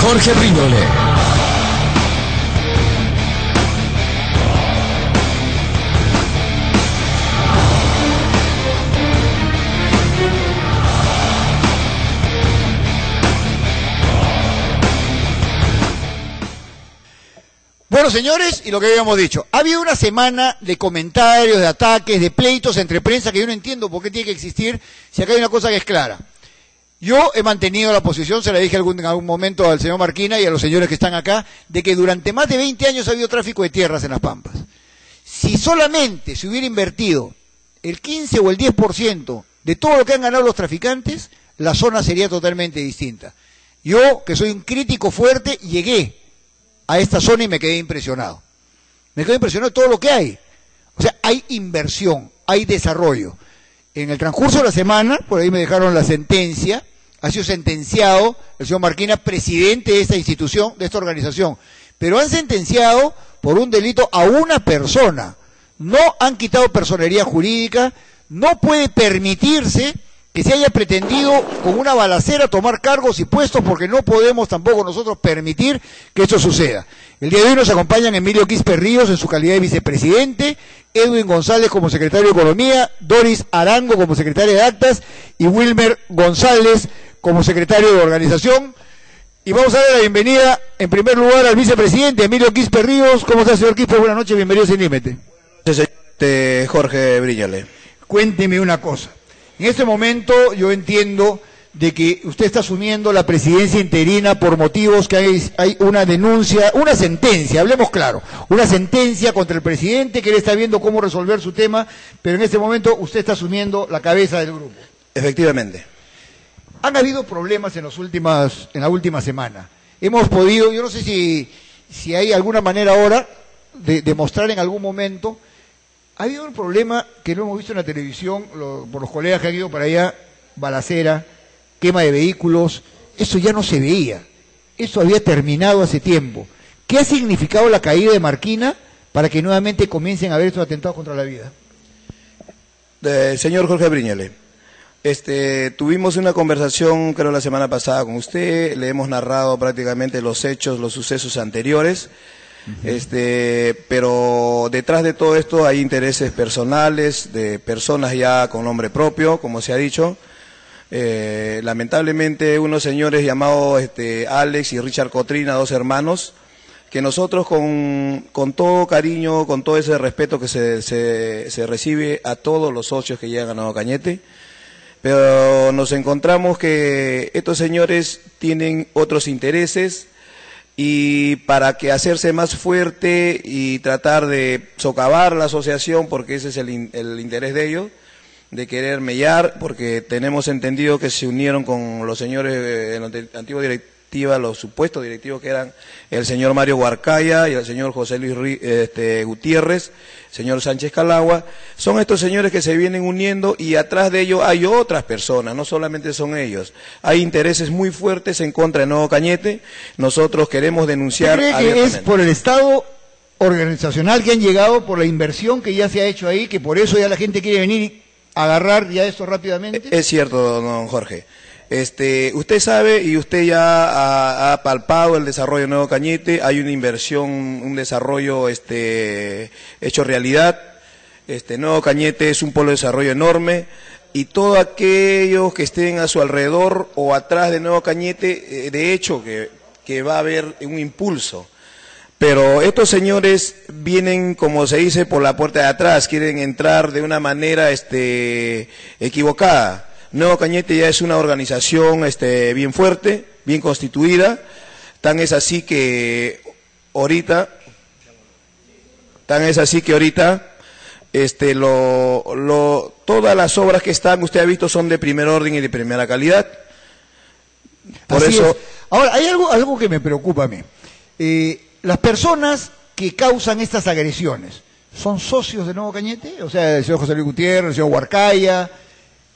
Jorge Brignole. Bueno, señores, y lo que habíamos dicho, ha habido una semana de comentarios, de ataques, de pleitos entre prensa que yo no entiendo por qué tiene que existir si acá hay una cosa que es clara. Yo he mantenido la posición, se la dije algún, en algún momento al señor Marquina y a los señores que están acá, de que durante más de veinte años ha habido tráfico de tierras en las Pampas. Si solamente se hubiera invertido el quince o el diez por ciento de todo lo que han ganado los traficantes, la zona sería totalmente distinta. Yo, que soy un crítico fuerte, llegué a esta zona y me quedé impresionado. Me quedé impresionado de todo lo que hay. O sea, hay inversión, hay desarrollo. En el transcurso de la semana, por ahí me dejaron la sentencia, ha sido sentenciado el señor Marquina, presidente de esta institución, de esta organización, pero han sentenciado por un delito a una persona, no han quitado personería jurídica, no puede permitirse que se haya pretendido con una balacera tomar cargos y puestos, porque no podemos tampoco nosotros permitir que esto suceda. El día de hoy nos acompañan Emilio Quispe Ríos en su calidad de vicepresidente, Edwin González como secretario de Economía, Doris Arango como secretaria de Actas y Wilmer González como secretario de Organización. Y vamos a dar la bienvenida en primer lugar al vicepresidente Emilio Quispe Ríos. ¿Cómo está, señor Quispe? Buenas noches, bienvenido a Sin Límite. Buenas noches, Jorge Brignole. Cuénteme una cosa. En este momento yo entiendo de que usted está asumiendo la presidencia interina por motivos que hay, hay una denuncia, una sentencia, hablemos claro, una sentencia contra el presidente que él está viendo cómo resolver su tema, pero en este momento usted está asumiendo la cabeza del grupo. Efectivamente. Han habido problemas en, los últimas, en la última semana. Hemos podido, yo no sé si, si hay alguna manera ahora de, de mostrar en algún momento. Ha habido un problema que lo hemos visto en la televisión, lo, por los colegas que han ido para allá, balacera, quema de vehículos, eso ya no se veía, eso había terminado hace tiempo. ¿Qué ha significado la caída de Marquina para que nuevamente comiencen a haber estos atentados contra la vida? Eh, señor Jorge Brignole, este, tuvimos una conversación, creo, la semana pasada con usted, le hemos narrado prácticamente los hechos, los sucesos anteriores. Este, pero detrás de todo esto hay intereses personales, de personas ya con nombre propio, como se ha dicho. Eh, lamentablemente unos señores llamados este, Alex y Richard Cotrina, dos hermanos, que nosotros con, con todo cariño, con todo ese respeto que se, se, se recibe a todos los socios que llegan a Nuevo Cañete, pero nos encontramos que estos señores tienen otros intereses y para que hacerse más fuerte y tratar de socavar la asociación, porque ese es el, el interés de ellos, de querer mellar, porque tenemos entendido que se unieron con los señores de la antigua directiva, los supuestos directivos que eran el señor Mario Huarcaya y el señor José Luis este, Gutiérrez, señor Sánchez Calagua. Son estos señores que se vienen uniendo y atrás de ellos hay otras personas, no solamente son ellos. Hay intereses muy fuertes en contra de Nuevo Cañete. Nosotros queremos denunciar... ¿Usted cree que es por el Estado organizacional que han llegado, por la inversión que ya se ha hecho ahí, que por eso ya la gente quiere venir y agarrar ya esto rápidamente? Es cierto, don Jorge. Este, usted sabe y usted ya ha, ha palpado el desarrollo de Nuevo Cañete. Hay una inversión, un desarrollo este, hecho realidad. Este, Nuevo Cañete es un polo de desarrollo enorme y todos aquellos que estén a su alrededor o atrás de Nuevo Cañete, de hecho que, que va a haber un impulso. Pero estos señores vienen, como se dice, por la puerta de atrás, quieren entrar de una manera este, equivocada. Nuevo Cañete ya es una organización este, bien fuerte, bien constituida, tan es así que ahorita, tan es así que ahorita, este, lo, lo, todas las obras que están, usted ha visto, son de primer orden y de primera calidad. Por así eso. Es. Ahora, hay algo, algo que me preocupa a mí. Eh... Las personas que causan estas agresiones, ¿son socios de Nuevo Cañete? O sea, el señor José Luis Gutiérrez, el señor Huarcaya,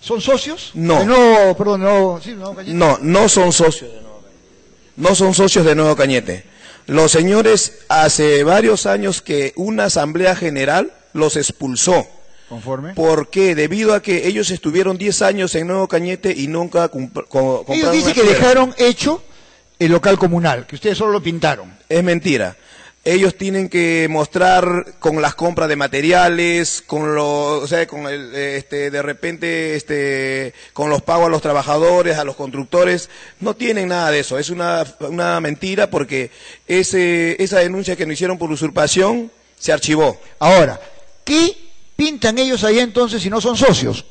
¿son socios? No. De Nuevo, perdón, de Nuevo, ¿sí, de Nuevo Cañete? No, no son socios de Nuevo Cañete. No son socios de Nuevo Cañete. Los señores, hace varios años que una asamblea general los expulsó. ¿Conforme? ¿Por qué? Debido a que ellos estuvieron diez años en Nuevo Cañete y nunca compraron. Ellos compraron dicen que dejaron hecho el local comunal, que ustedes solo lo pintaron. Es mentira. Ellos tienen que mostrar con las compras de materiales, con los, o sea, con el, este, de repente, este, con los pagos a los trabajadores, a los constructores. No tienen nada de eso. Es una, una mentira porque ese, esa denuncia que nos hicieron por usurpación se archivó. Ahora, ¿qué pintan ellos ahí entonces si no son socios?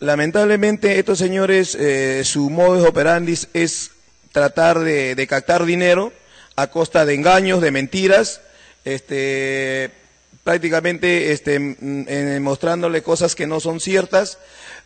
Lamentablemente, estos señores, eh, su modus operandi es tratar de, de captar dinero a costa de engaños, de mentiras, este, prácticamente este, eh, mostrándole cosas que no son ciertas,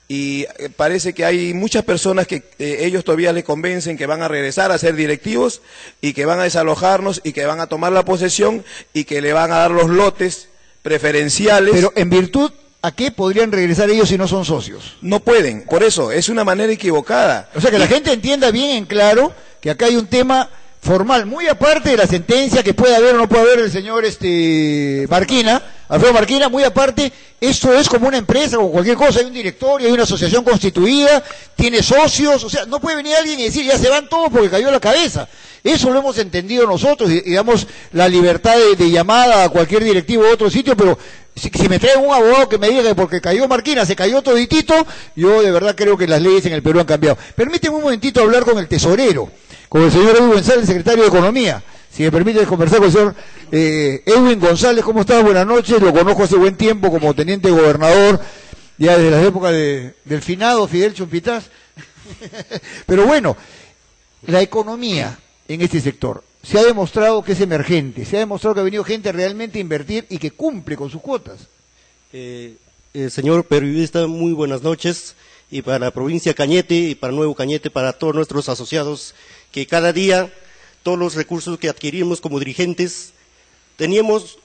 y parece que hay muchas personas que eh, ellos todavía les convencen que van a regresar a ser directivos y que van a desalojarnos y que van a tomar la posesión y que le van a dar los lotes preferenciales. Pero en virtud... ¿A qué podrían regresar ellos si no son socios? No pueden, por eso, es una manera equivocada. O sea, que la gente entienda bien en claro que acá hay un tema formal, muy aparte de la sentencia que puede haber o no puede haber el señor este Marquina, Alfredo Marquina, muy aparte, esto es como una empresa o cualquier cosa, hay un directorio, hay una asociación constituida, tiene socios, o sea, no puede venir alguien y decir, ya se van todos porque cayó la cabeza. Eso lo hemos entendido nosotros, y, y damos la libertad de, de llamada a cualquier directivo de otro sitio, pero... Si, si me traen un abogado que me diga que porque cayó Marquina, se cayó toditito, yo de verdad creo que las leyes en el Perú han cambiado. Permíteme un momentito hablar con el tesorero, con el señor Edwin González, secretario de Economía. Si me permite conversar con el señor eh, Edwin González, ¿cómo está? Buenas noches, lo conozco hace buen tiempo como teniente gobernador, ya desde las épocas de, del finado Fidel Chumpitaz. Pero bueno, la economía en este sector se ha demostrado que es emergente, se ha demostrado que ha venido gente realmente a invertir y que cumple con sus cuotas. Eh, eh, señor periodista, muy buenas noches, y para la provincia Cañete, y para Nuevo Cañete, para todos nuestros asociados, que cada día, todos los recursos que adquirimos como dirigentes, teníamos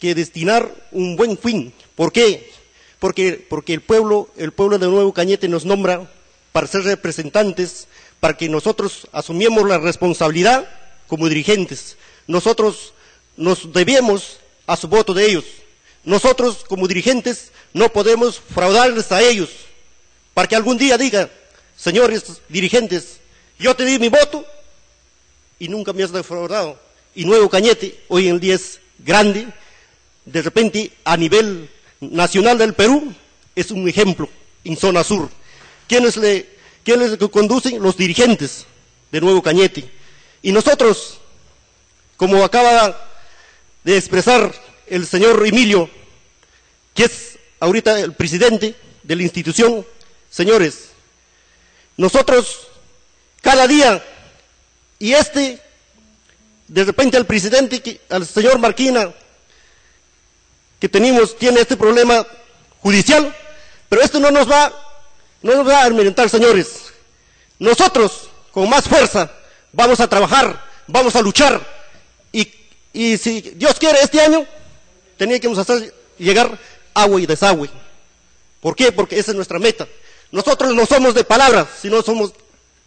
que destinar un buen fin. ¿Por qué? Porque, porque el pueblo, el pueblo de Nuevo Cañete nos nombra para ser representantes, para que nosotros asumimos la responsabilidad como dirigentes. Nosotros nos debemos a su voto de ellos. Nosotros, como dirigentes, no podemos fraudarles a ellos, para que algún día digan, señores dirigentes, yo te di mi voto y nunca me has defraudado. Y Nuevo Cañete, hoy en día es grande, de repente a nivel nacional del Perú, es un ejemplo en zona sur. ¿Quiénes le, quiénes le conducen? Los dirigentes de Nuevo Cañete. Y nosotros, como acaba de expresar el señor Emilio, que es ahorita el presidente de la institución. Señores, nosotros cada día, y este, de repente al presidente, al señor Marquina, que tenemos, tiene este problema judicial, pero esto no nos va, no nos va a amedrentar, señores. Nosotros, con más fuerza, vamos a trabajar, vamos a luchar, y, y si Dios quiere, este año, teníamos que hacer llegar agua y desagüe. ¿Por qué? Porque esa es nuestra meta. Nosotros no somos de palabras, sino somos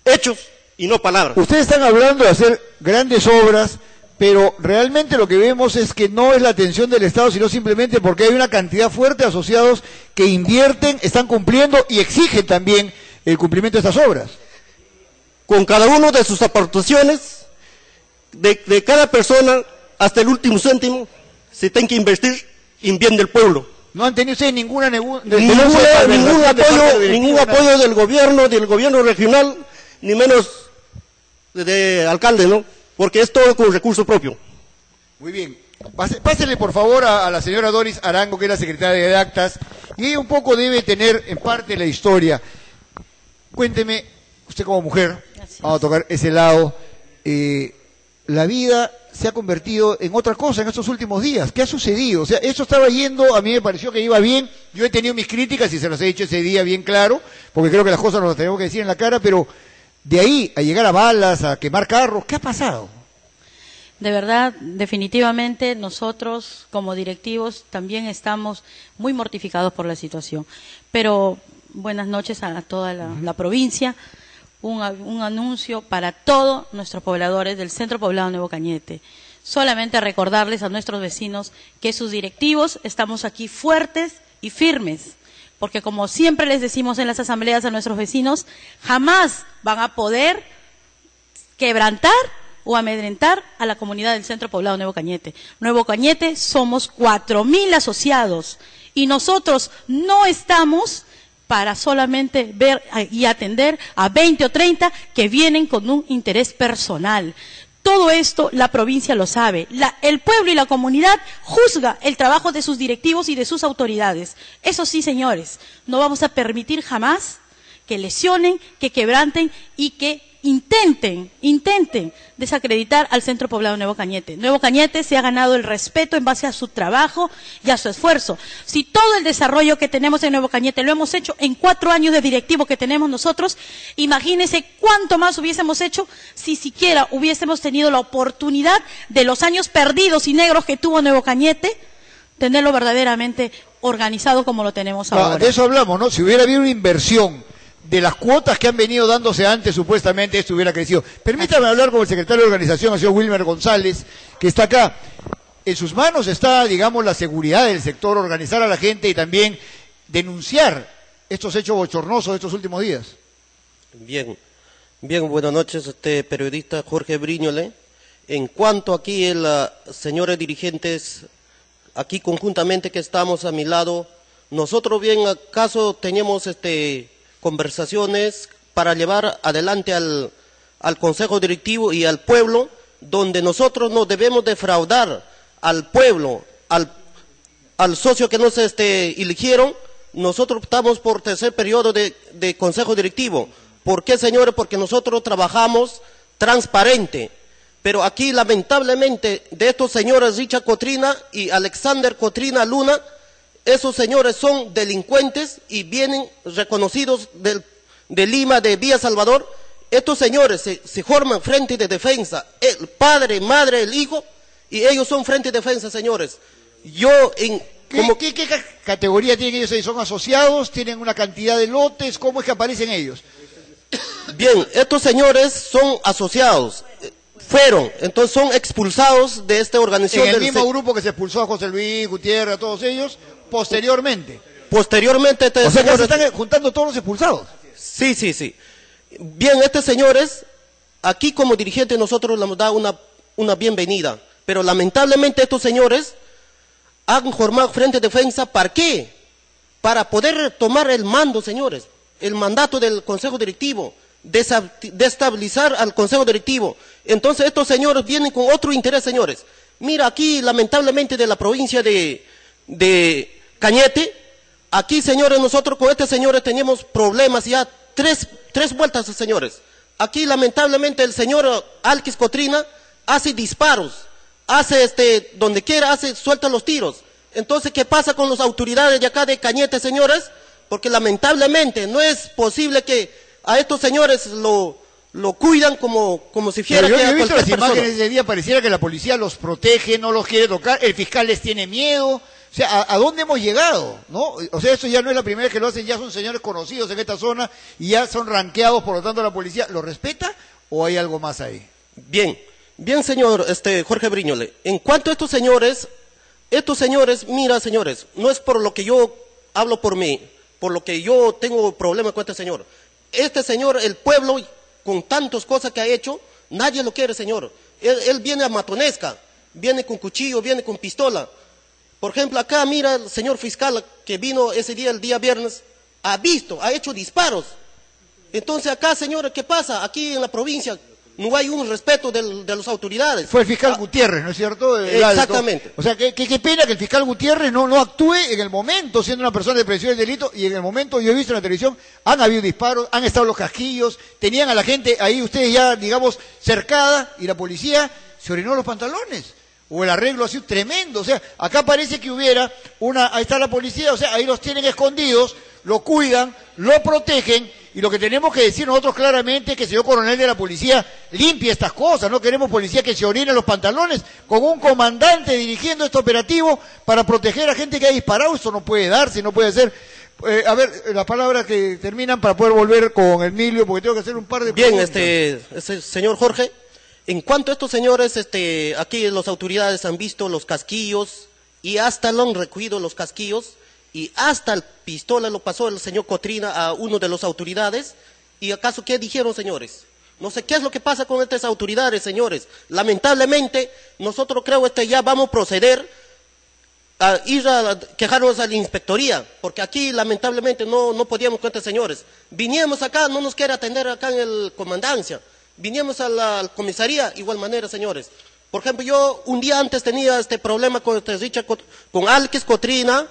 hechos y no palabras. Ustedes están hablando de hacer grandes obras, pero realmente lo que vemos es que no es la atención del Estado, sino simplemente porque hay una cantidad fuerte de asociados que invierten, están cumpliendo y exigen también el cumplimiento de estas obras. Con cada uno de sus aportaciones, de, de cada persona hasta el último céntimo, se tiene que invertir en bien del pueblo. No han tenido ustedes ninguna ningún, ningún apoyo, ningún apoyo del gobierno, del gobierno regional, ni menos de, de alcalde, ¿no? Porque es todo con recurso propio. Muy bien. Pase, pásele por favor a, a la señora Doris Arango, que es la secretaria de Actas, y ella un poco debe tener en parte la historia. Cuénteme, usted como mujer, gracias, vamos a tocar ese lado, eh, la vida se ha convertido en otra cosa en estos últimos días. ¿Qué ha sucedido? O sea, eso estaba yendo, a mí me pareció que iba bien. Yo he tenido mis críticas y se las he dicho ese día bien claro, porque creo que las cosas nos las tenemos que decir en la cara, pero de ahí a llegar a balas, a quemar carros, ¿qué ha pasado? De verdad, definitivamente nosotros como directivos también estamos muy mortificados por la situación. Pero buenas noches a toda la, uh-huh. la provincia. Un, un anuncio para todos nuestros pobladores del Centro Poblado Nuevo Cañete. Solamente recordarles a nuestros vecinos que sus directivos estamos aquí fuertes y firmes, porque como siempre les decimos en las asambleas a nuestros vecinos, jamás van a poder quebrantar o amedrentar a la comunidad del Centro Poblado Nuevo Cañete. Nuevo Cañete somos cuatro mil asociados y nosotros no estamos para solamente ver y atender a veinte o treinta que vienen con un interés personal. Todo esto la provincia lo sabe. La, el pueblo y la comunidad juzga el trabajo de sus directivos y de sus autoridades. Eso sí, señores, no vamos a permitir jamás que lesionen, que quebranten y que intenten, intenten desacreditar al Centro Poblado Nuevo Cañete. Nuevo Cañete se ha ganado el respeto en base a su trabajo y a su esfuerzo. Si todo el desarrollo que tenemos en Nuevo Cañete lo hemos hecho en cuatro años de directivo que tenemos nosotros, imagínense cuánto más hubiésemos hecho si siquiera hubiésemos tenido la oportunidad de los años perdidos y negros que tuvo Nuevo Cañete, tenerlo verdaderamente organizado como lo tenemos ahora. Ah, de eso hablamos, ¿no? Si hubiera habido una inversión de las cuotas que han venido dándose antes, supuestamente esto hubiera crecido. Permítame hablar con el secretario de organización, el señor Wilmer González, que está acá. En sus manos está, digamos, la seguridad del sector, organizar a la gente y también denunciar estos hechos bochornosos de estos últimos días. Bien, bien, buenas noches, este periodista Jorge Brignole. En cuanto aquí, el, uh, señores dirigentes, aquí conjuntamente que estamos a mi lado, nosotros bien acaso tenemos este... conversaciones para llevar adelante al, al Consejo Directivo y al pueblo, donde nosotros no debemos defraudar al pueblo, al, al socio que nos este, eligieron. Nosotros optamos por tercer periodo de, de Consejo Directivo. ¿Por qué, señores? Porque nosotros trabajamos transparente. Pero aquí, lamentablemente, de estos señores Richard Cotrina y Alexander Cotrina Luna, esos señores son delincuentes y vienen reconocidos del, de Lima, de Villa Salvador. Estos señores se, se forman frente de defensa, el padre, madre, el hijo, y ellos son frente de defensa, señores. Yo en... ¿Qué, como... ¿qué, qué categoría tienen ellos? ¿Son asociados? ¿Tienen una cantidad de lotes? ¿Cómo es que aparecen ellos? Bien, estos señores son asociados. Fueron, entonces son expulsados de esta organización. En el mismo grupo que se expulsó a José Luis Gutiérrez, a todos ellos, posteriormente. Posteriormente. Este o sea, señores... se están juntando todos los expulsados. Sí, sí, sí. Bien, estos señores, aquí como dirigentes nosotros les damos una, una bienvenida, pero lamentablemente estos señores han formado Frente de Defensa, ¿para qué? Para poder tomar el mando, señores, el mandato del Consejo Directivo. desestabilizar al Consejo Directivo. Entonces estos señores vienen con otro interés, señores. Mira, aquí lamentablemente de la provincia de, de Cañete, aquí, señores, nosotros con estos señores tenemos problemas ya tres, tres vueltas, señores. Aquí lamentablemente el señor Alquis Cotrina hace disparos, hace este, donde quiera, hace, suelta los tiros. Entonces, ¿qué pasa con las autoridades de acá de Cañete, señores? Porque lamentablemente no es posible que a estos señores lo, lo cuidan como, como si fuera... Pero yo, que yo he visto las persona. Imágenes de ese día, pareciera que la policía los protege, no los quiere tocar, el fiscal les tiene miedo, o sea, ¿a, a dónde hemos llegado? ¿No? O sea, esto ya no es la primera vez que lo hacen, ya son señores conocidos en esta zona y ya son ranqueados, por lo tanto la policía, ¿lo respeta o hay algo más ahí? Bien, bien señor este, Jorge Brignole, en cuanto a estos señores, estos señores, mira señores, no es por lo que yo hablo por mí, por lo que yo tengo problema con este señor. Este señor, el pueblo, con tantas cosas que ha hecho, nadie lo quiere, señor. Él, él viene a matonesca, viene con cuchillo, viene con pistola. Por ejemplo, acá, mira, el señor fiscal que vino ese día, el día viernes, ha visto, ha hecho disparos. Entonces, acá, señor, ¿qué pasa? Aquí en la provincia no hay un respeto del, de las autoridades. Fue el fiscal ah, Gutiérrez, ¿no es cierto? El exactamente. Alto. O sea, qué que, que pena que el fiscal Gutiérrez no, no actúe en el momento, siendo una persona de prevención del delito, y en el momento, yo he visto en la televisión, han habido disparos, han estado los casquillos, tenían a la gente ahí, ustedes ya, digamos, cercada, y la policía se orinó los pantalones. O el arreglo ha sido tremendo, o sea, acá parece que hubiera una, ahí está la policía, o sea, ahí los tienen escondidos, lo cuidan, lo protegen, y lo que tenemos que decir nosotros claramente es que el señor coronel de la policía limpie estas cosas, no queremos policía que se orine los pantalones, con un comandante dirigiendo este operativo para proteger a gente que ha disparado, eso no puede darse, no puede ser. Eh, a ver, las palabras que terminan para poder volver con Emilio, porque tengo que hacer un par de preguntas. Bien, este, este señor Jorge. En cuanto a estos señores, este, aquí las autoridades han visto los casquillos y hasta lo han recogido los casquillos y hasta el pistola lo pasó el señor Cotrina a uno de las autoridades. ¿Y acaso qué dijeron, señores? No sé qué es lo que pasa con estas autoridades, señores. Lamentablemente, nosotros creo que ya vamos a proceder a ir a quejarnos a la inspectoría, porque aquí lamentablemente no, no podíamos con estos señores. Viníamos acá, no nos quiere atender acá en el comandancia. Vinimos a la comisaría, igual manera, señores. Por ejemplo, yo un día antes tenía este problema con este Richard, con Alquis Cotrina,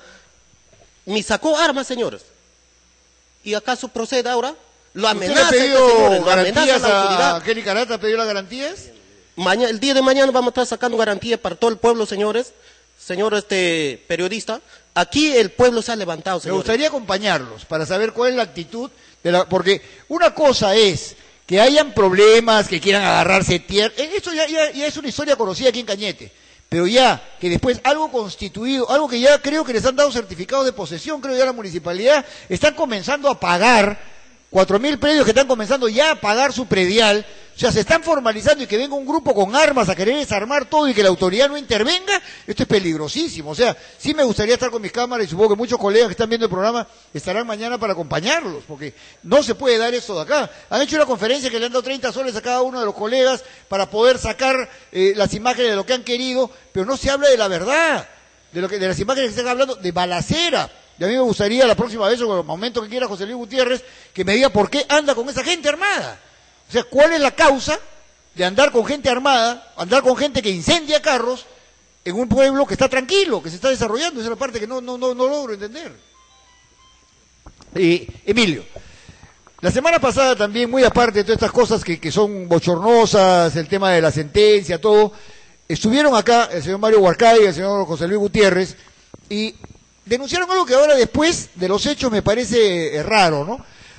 me sacó armas, señores. ¿Y acaso procede ahora? Lo amenaza, ¿usted le ha pedido señores, lo amenaza la autoridad? ¿A Kelly Carata pidió las garantías? Mañana, el día de mañana vamos a estar sacando garantías para todo el pueblo, señores. Señor este periodista, aquí el pueblo se ha levantado, señores. Me gustaría acompañarlos para saber cuál es la actitud de la, porque una cosa es que hayan problemas, que quieran agarrarse tierra, esto ya, ya, ya es una historia conocida aquí en Cañete, pero ya que después algo constituido, algo que ya creo que les han dado certificados de posesión, creo ya la municipalidad, están comenzando a pagar, cuatro mil predios que están comenzando ya a pagar su predial, o sea, se están formalizando y que venga un grupo con armas a querer desarmar todo y que la autoridad no intervenga, esto es peligrosísimo, o sea, sí me gustaría estar con mis cámaras y supongo que muchos colegas que están viendo el programa estarán mañana para acompañarlos, porque no se puede dar eso de acá. Han hecho una conferencia que le han dado treinta soles a cada uno de los colegas para poder sacar eh, las imágenes de lo que han querido, pero no se habla de la verdad, de, lo que, de las imágenes que están hablando, de balacera. Y a mí me gustaría la próxima vez, o en el momento que quiera José Luis Gutiérrez, que me diga por qué anda con esa gente armada. O sea, ¿cuál es la causa de andar con gente armada, andar con gente que incendia carros en un pueblo que está tranquilo, que se está desarrollando? Esa es la parte que no, no, no, no logro entender. Eh, Emilio, la semana pasada también, muy aparte de todas estas cosas que, que son bochornosas, el tema de la sentencia, todo, estuvieron acá el señor Mario Huarcay y el señor José Luis Gutiérrez, y denunciaron algo que ahora después de los hechos me parece raro, ¿no?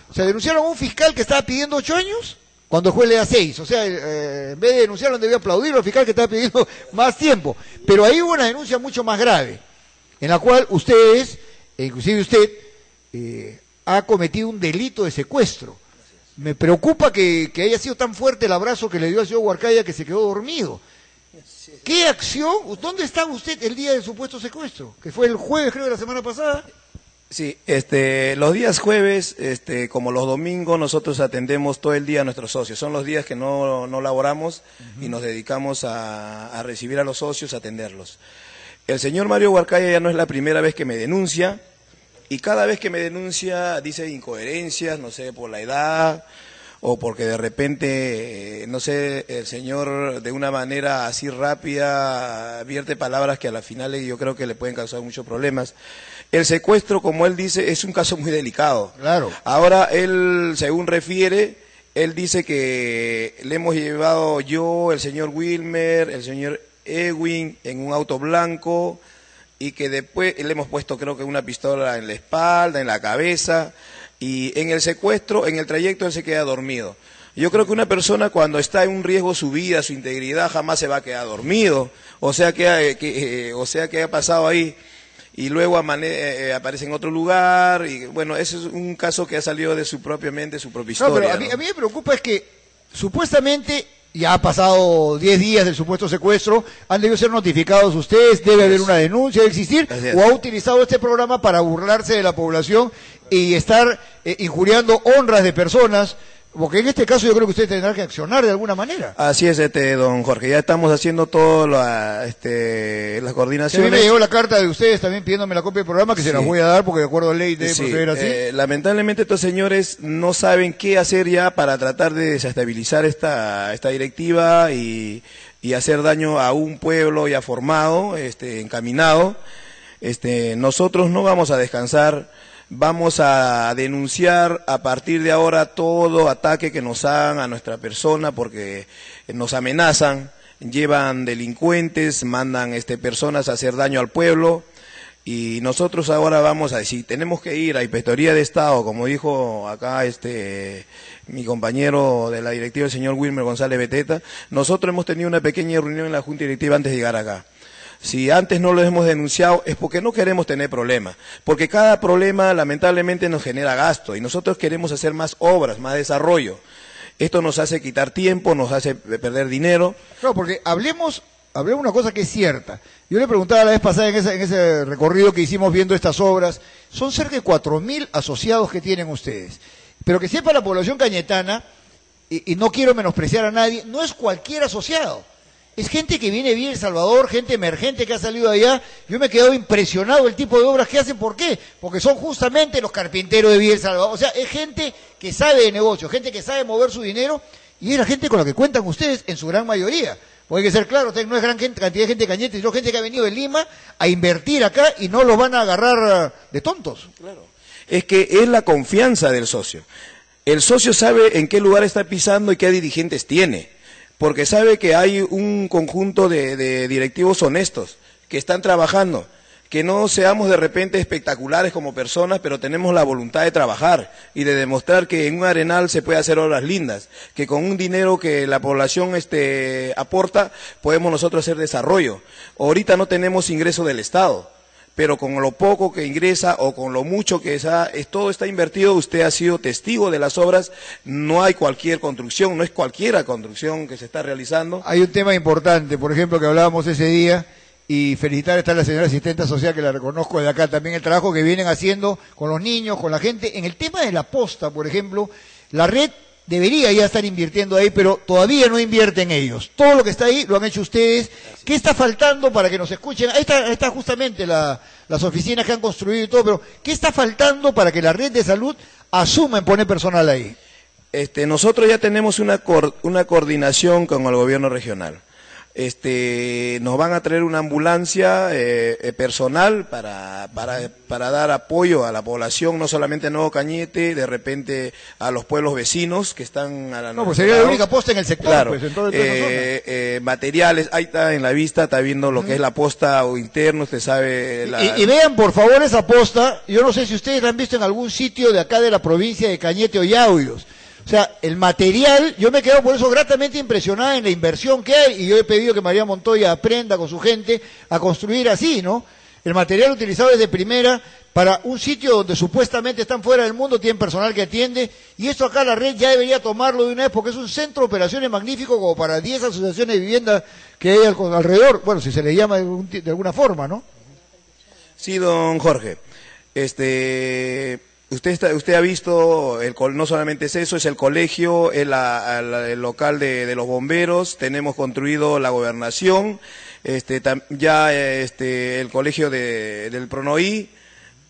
O sea, denunciaron a un fiscal que estaba pidiendo ocho años cuando el juez le da seis. O sea, eh, en vez de denunciarlo, debía aplaudir al fiscal que estaba pidiendo más tiempo. Pero ahí hubo una denuncia mucho más grave, en la cual ustedes, e inclusive usted, eh, ha cometido un delito de secuestro. Me preocupa que, que haya sido tan fuerte el abrazo que le dio al señor Huarcaya que se quedó dormido. ¿Qué acción? ¿Dónde estaba usted el día del supuesto secuestro? Que fue el jueves, creo, de la semana pasada. Sí, este, los días jueves, este, como los domingos, nosotros atendemos todo el día a nuestros socios. Son los días que no, no laboramos uh-huh. y nos dedicamos a, a recibir a los socios, a atenderlos. El señor Mario Huarcaya ya no es la primera vez que me denuncia, y cada vez que me denuncia dice incoherencias, no sé, por la edad, o porque de repente, no sé, el señor de una manera así rápida vierte palabras que a la final yo creo que le pueden causar muchos problemas. El secuestro, como él dice, es un caso muy delicado. Claro. Ahora, él, según refiere, él dice que le hemos llevado yo, el señor Wilmer, el señor Ewing, en un auto blanco, y que después le hemos puesto, creo que una pistola en la espalda, en la cabeza, y en el secuestro, en el trayecto, él se queda dormido. Yo creo que una persona cuando está en un riesgo su vida, su integridad, jamás se va a quedar dormido, o sea que, que, eh, o sea que ha pasado ahí, y luego eh, aparece en otro lugar, y bueno, ese es un caso que ha salido de su propia mente, su propia historia. No, pero a, ¿no? mí, a mí me preocupa es que, supuestamente, ya ha pasado diez días del supuesto secuestro, han debido ser notificados ustedes, debe haber una denuncia de existir, o ha utilizado este programa para burlarse de la población y estar eh, injuriando honras de personas, porque en este caso yo creo que ustedes tendrán que accionar de alguna manera. Así es, este don Jorge, ya estamos haciendo todas la, este, las coordinaciones. A mí me llegó la carta de ustedes también pidiéndome la copia del programa, que sí. se las voy a dar porque de acuerdo a ley debe sí. proceder así. Eh, lamentablemente estos señores no saben qué hacer ya para tratar de desestabilizar esta, esta directiva y, y hacer daño a un pueblo ya formado, este, encaminado. Este, nosotros no vamos a descansar. Vamos a denunciar a partir de ahora todo ataque que nos hagan a nuestra persona, porque nos amenazan, llevan delincuentes, mandan este, personas a hacer daño al pueblo, y nosotros ahora vamos a decir, tenemos que ir a Inspectoría de Estado, como dijo acá este mi compañero de la directiva, el señor Wilmer González Beteta. Nosotros hemos tenido una pequeña reunión en la Junta Directiva antes de llegar acá. Si antes no lo hemos denunciado es porque no queremos tener problemas, porque cada problema lamentablemente nos genera gasto y nosotros queremos hacer más obras, más desarrollo. Esto nos hace quitar tiempo, nos hace perder dinero. No, porque hablemos, hablemos una cosa que es cierta. Yo le preguntaba la vez pasada en ese, en ese recorrido que hicimos viendo estas obras, son cerca de cuatro mil asociados que tienen ustedes, pero que sepa la población cañetana, y, y no quiero menospreciar a nadie, no es cualquier asociado. Es gente que viene bien El Salvador, gente emergente que ha salido allá. Yo me he quedado impresionado el tipo de obras que hacen. ¿Por qué? Porque son justamente los carpinteros de Villa El Salvador. O sea, es gente que sabe de negocio, gente que sabe mover su dinero, y es la gente con la que cuentan ustedes en su gran mayoría. Porque hay que ser claro, no es gran cantidad de gente de Cañete, sino gente que ha venido de Lima a invertir acá y no los van a agarrar de tontos. Claro. Es que es la confianza del socio. El socio sabe en qué lugar está pisando y qué dirigentes tiene, porque sabe que hay un conjunto de, de directivos honestos que están trabajando, que no seamos de repente espectaculares como personas, pero tenemos la voluntad de trabajar y de demostrar que en un arenal se puede hacer obras lindas, que con un dinero que la población este, aporta podemos nosotros hacer desarrollo. Ahorita no tenemos ingreso del Estado, pero con lo poco que ingresa o con lo mucho que está, es, todo está invertido, usted ha sido testigo de las obras, no hay cualquier construcción, no es cualquiera construcción que se está realizando. Hay un tema importante, por ejemplo, que hablábamos ese día, y felicitar a la señora asistenta social, que la reconozco de acá, también el trabajo que vienen haciendo con los niños, con la gente. En el tema de la posta, por ejemplo, la red debería ya estar invirtiendo ahí, pero todavía no invierten ellos. Todo lo que está ahí lo han hecho ustedes. ¿Qué está faltando para que nos escuchen? Ahí está, ahí está justamente la, las oficinas que han construido y todo, pero ¿qué está faltando para que la red de salud asuma en poner personal ahí? Este, nosotros ya tenemos una, una coordinación con el gobierno regional. Este, nos van a traer una ambulancia eh, personal para, para, para dar apoyo a la población, no solamente a Nuevo Cañete, de repente a los pueblos vecinos que están a la No, pues sería la única posta en el sector. Claro, pues, en toda, en toda eh, eh, materiales, ahí está en la vista, está viendo lo mm. que es la posta o interno, usted sabe. La... Y, y vean por favor esa posta, yo no sé si ustedes la han visto en algún sitio de acá de la provincia de Cañete o Yauyos. O sea, el material, yo me quedo por eso gratamente impresionada en la inversión que hay, y yo he pedido que María Montoya aprenda con su gente a construir así, ¿no? El material utilizado es de primera para un sitio donde supuestamente están fuera del mundo, tienen personal que atiende, y esto acá la red ya debería tomarlo de una vez, porque es un centro de operaciones magnífico como para diez asociaciones de vivienda que hay alrededor, bueno, si se le llama de alguna forma, ¿no? Sí, don Jorge, este... Usted, está, usted ha visto, el, no solamente es eso, es el colegio, el, el, el local de, de los bomberos, tenemos construido la gobernación, este, tam, ya este, el colegio de, del Pronoí,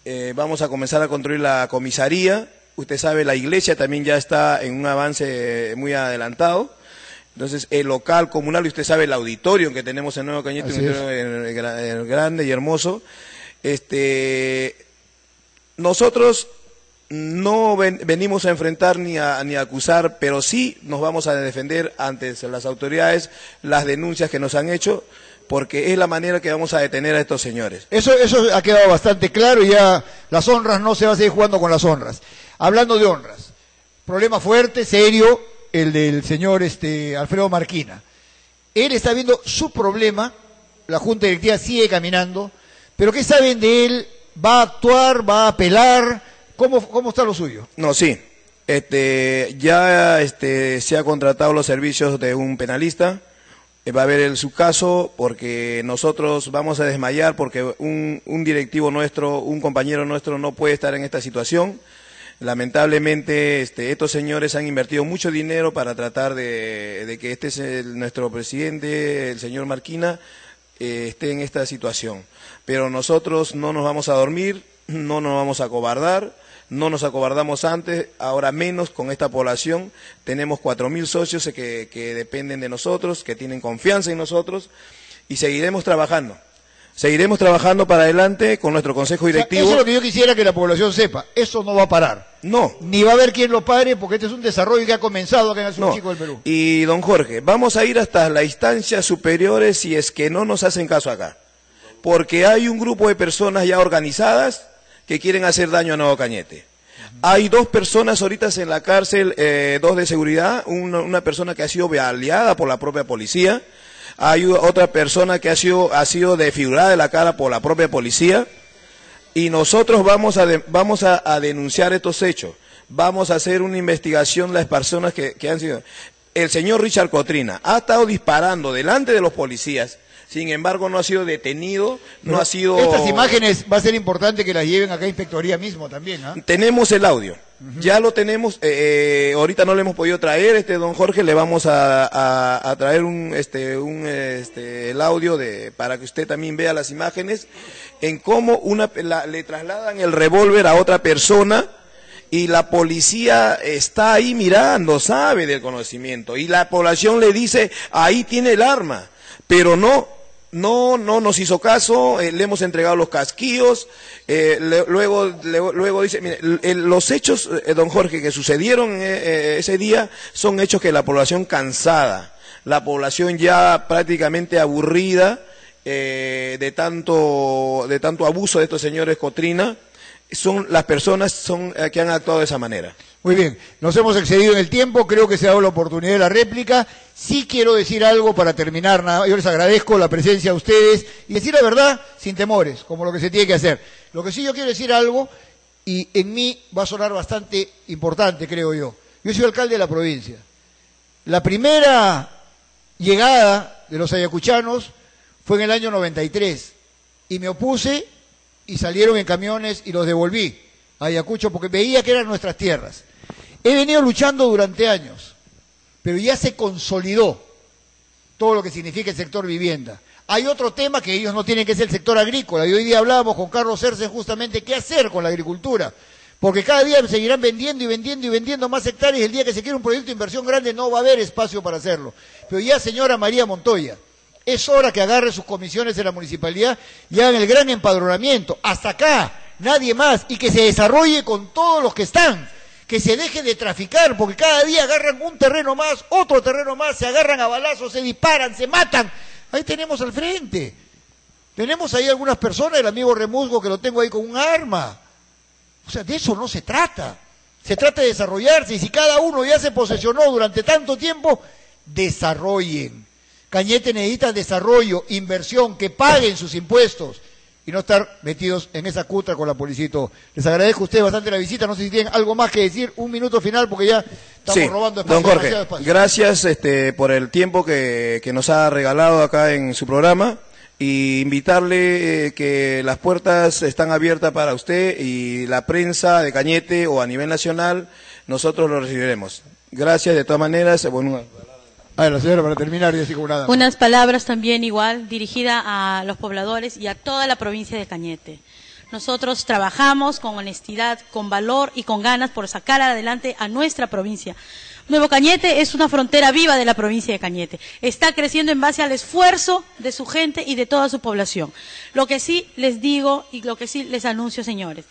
eh, vamos a comenzar a construir la comisaría, Usted sabe, la iglesia también ya está en un avance muy adelantado. Entonces, el local comunal, y usted sabe, el auditorio que tenemos en Nuevo Cañete, un auditorio grande y hermoso. Este, nosotros no ven, venimos a enfrentar ni a, ni a acusar, pero sí nos vamos a defender ante las autoridades las denuncias que nos han hecho, porque es la manera que vamos a detener a estos señores. Eso, eso ha quedado bastante claro, y ya las honras no se va a seguir jugando con las honras. Hablando de honras, problema fuerte, serio, el del señor este, Alfredo Marquina. Él está viendo su problema, la Junta Directiva sigue caminando, pero ¿qué saben de él? ¿Va a actuar? ¿Va a apelar? ¿Cómo, cómo está lo suyo? No, sí. Este, ya este, se ha contratado los servicios de un penalista. Va a haber el, su caso, porque nosotros vamos a desmayar, porque un, un directivo nuestro, un compañero nuestro no puede estar en esta situación. Lamentablemente, este, estos señores han invertido mucho dinero para tratar de, de que este es el, nuestro presidente, el señor Marquina, eh, esté en esta situación. Pero nosotros no nos vamos a dormir, no nos vamos a acobardar, no nos acobardamos antes, ahora menos con esta población. Tenemos cuatro mil socios que, que dependen de nosotros, que tienen confianza en nosotros, y seguiremos trabajando. Seguiremos trabajando para adelante con nuestro consejo directivo. O sea, eso es lo que yo quisiera que la población sepa. Eso no va a parar. No. Ni va a haber quien lo pare, porque este es un desarrollo que ha comenzado acá en el sur chico del Perú. Y don Jorge, vamos a ir hasta las instancias superiores si es que no nos hacen caso acá. Porque hay un grupo de personas ya organizadas que quieren hacer daño a Nuevo Cañete. Hay dos personas ahorita en la cárcel, eh, dos de seguridad, una, una persona que ha sido baleada por la propia policía. Hay otra persona que ha sido, ha sido desfigurada de la cara por la propia policía, y nosotros vamos a, de, vamos a, a denunciar estos hechos. Vamos a hacer una investigación las personas que, que han sido. El señor Richard Cotrina ha estado disparando delante de los policías, sin embargo no ha sido detenido, no Pero ha sido... Estas imágenes va a ser importante que las lleven acá a Inspectoría mismo también, ¿eh? Tenemos el audio. Ya lo tenemos, eh, ahorita no lo hemos podido traer, este don Jorge, le vamos a, a, a traer un, este, un, este, el audio de, para que usted también vea las imágenes, en cómo una, la, le trasladan el revólver a otra persona, y la policía está ahí mirando, sabe del conocimiento, y la población le dice, ahí tiene el arma, pero no, no, no nos hizo caso, eh, le hemos entregado los casquillos, eh, le, luego, le, luego dice, mire, el, los hechos, eh, don Jorge, que sucedieron eh, ese día, son hechos que la población cansada, la población ya prácticamente aburrida eh, de tanto, de tanto abuso de estos señores Cotrina, son las personas son, eh, que han actuado de esa manera. Muy bien, nos hemos excedido en el tiempo, creo que se ha dado la oportunidad de la réplica. Sí quiero decir algo para terminar, nada. Yo les agradezco la presencia de ustedes, y decir la verdad sin temores, como lo que se tiene que hacer. Lo que sí yo quiero decir algo, y en mí va a sonar bastante importante, creo yo. Yo soy alcalde de la provincia. La primera llegada de los ayacuchanos fue en el año noventa y tres, y me opuse, y salieron en camiones y los devolví a Ayacucho, porque veía que eran nuestras tierras. He venido luchando durante años, pero ya se consolidó todo lo que significa el sector vivienda. Hay otro tema que ellos no tienen, que es el sector agrícola, y hoy día hablábamos con Carlos Cerce justamente qué hacer con la agricultura, porque cada día seguirán vendiendo y vendiendo y vendiendo más hectáreas, y el día que se quiera un proyecto de inversión grande no va a haber espacio para hacerlo. Pero ya, señora María Montoya, es hora que agarre sus comisiones de la municipalidad y hagan el gran empadronamiento, hasta acá, nadie más, y que se desarrolle con todos los que están. Que se deje de traficar, porque cada día agarran un terreno más, otro terreno más, se agarran a balazos, se disparan, se matan. Ahí tenemos al frente. Tenemos ahí algunas personas, el amigo Remusgo, que lo tengo ahí con un arma. O sea, de eso no se trata. Se trata de desarrollarse, y si cada uno ya se posesionó durante tanto tiempo, desarrollen. Cañete necesita desarrollo, inversión, que paguen sus impuestos, y no estar metidos en esa cutra con la policía y todo. Les agradezco a ustedes bastante la visita, no sé si tienen algo más que decir, un minuto final, porque ya estamos sí, robando espacio. Don Jorge, espacio. Gracias este, por el tiempo que, que nos ha regalado acá en su programa, y invitarle eh, que las puertas están abiertas para usted, y la prensa de Cañete o a nivel nacional, nosotros lo recibiremos. Gracias de todas maneras. Bueno, a la señora para terminar, y así como nada. Unas palabras también igual dirigida a los pobladores y a toda la provincia de Cañete. Nosotros trabajamos con honestidad, con valor y con ganas por sacar adelante a nuestra provincia. Nuevo Cañete es una frontera viva de la provincia de Cañete. Está creciendo en base al esfuerzo de su gente y de toda su población. Lo que sí les digo y lo que sí les anuncio, señores,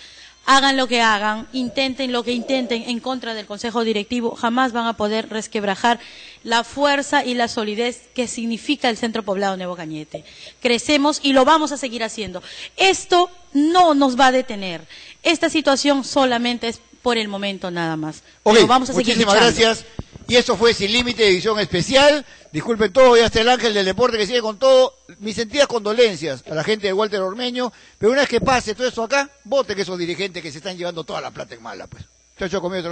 hagan lo que hagan, intenten lo que intenten en contra del Consejo Directivo, jamás van a poder resquebrajar la fuerza y la solidez que significa el centro poblado Nuevo Cañete. Crecemos y lo vamos a seguir haciendo. Esto no nos va a detener. Esta situación solamente es por el momento nada más. Okay, vamos a seguir muchísimas luchando. Gracias. Y eso fue Sin Límite, edición especial. Disculpen todo, ya está el ángel del deporte que sigue con todo. Mis sentidas condolencias a la gente de Walter Ormeño. Pero una vez que pase todo eso acá, voten esos dirigentes que se están llevando toda la plata en Mala, pues. Chau, chau, conmigo.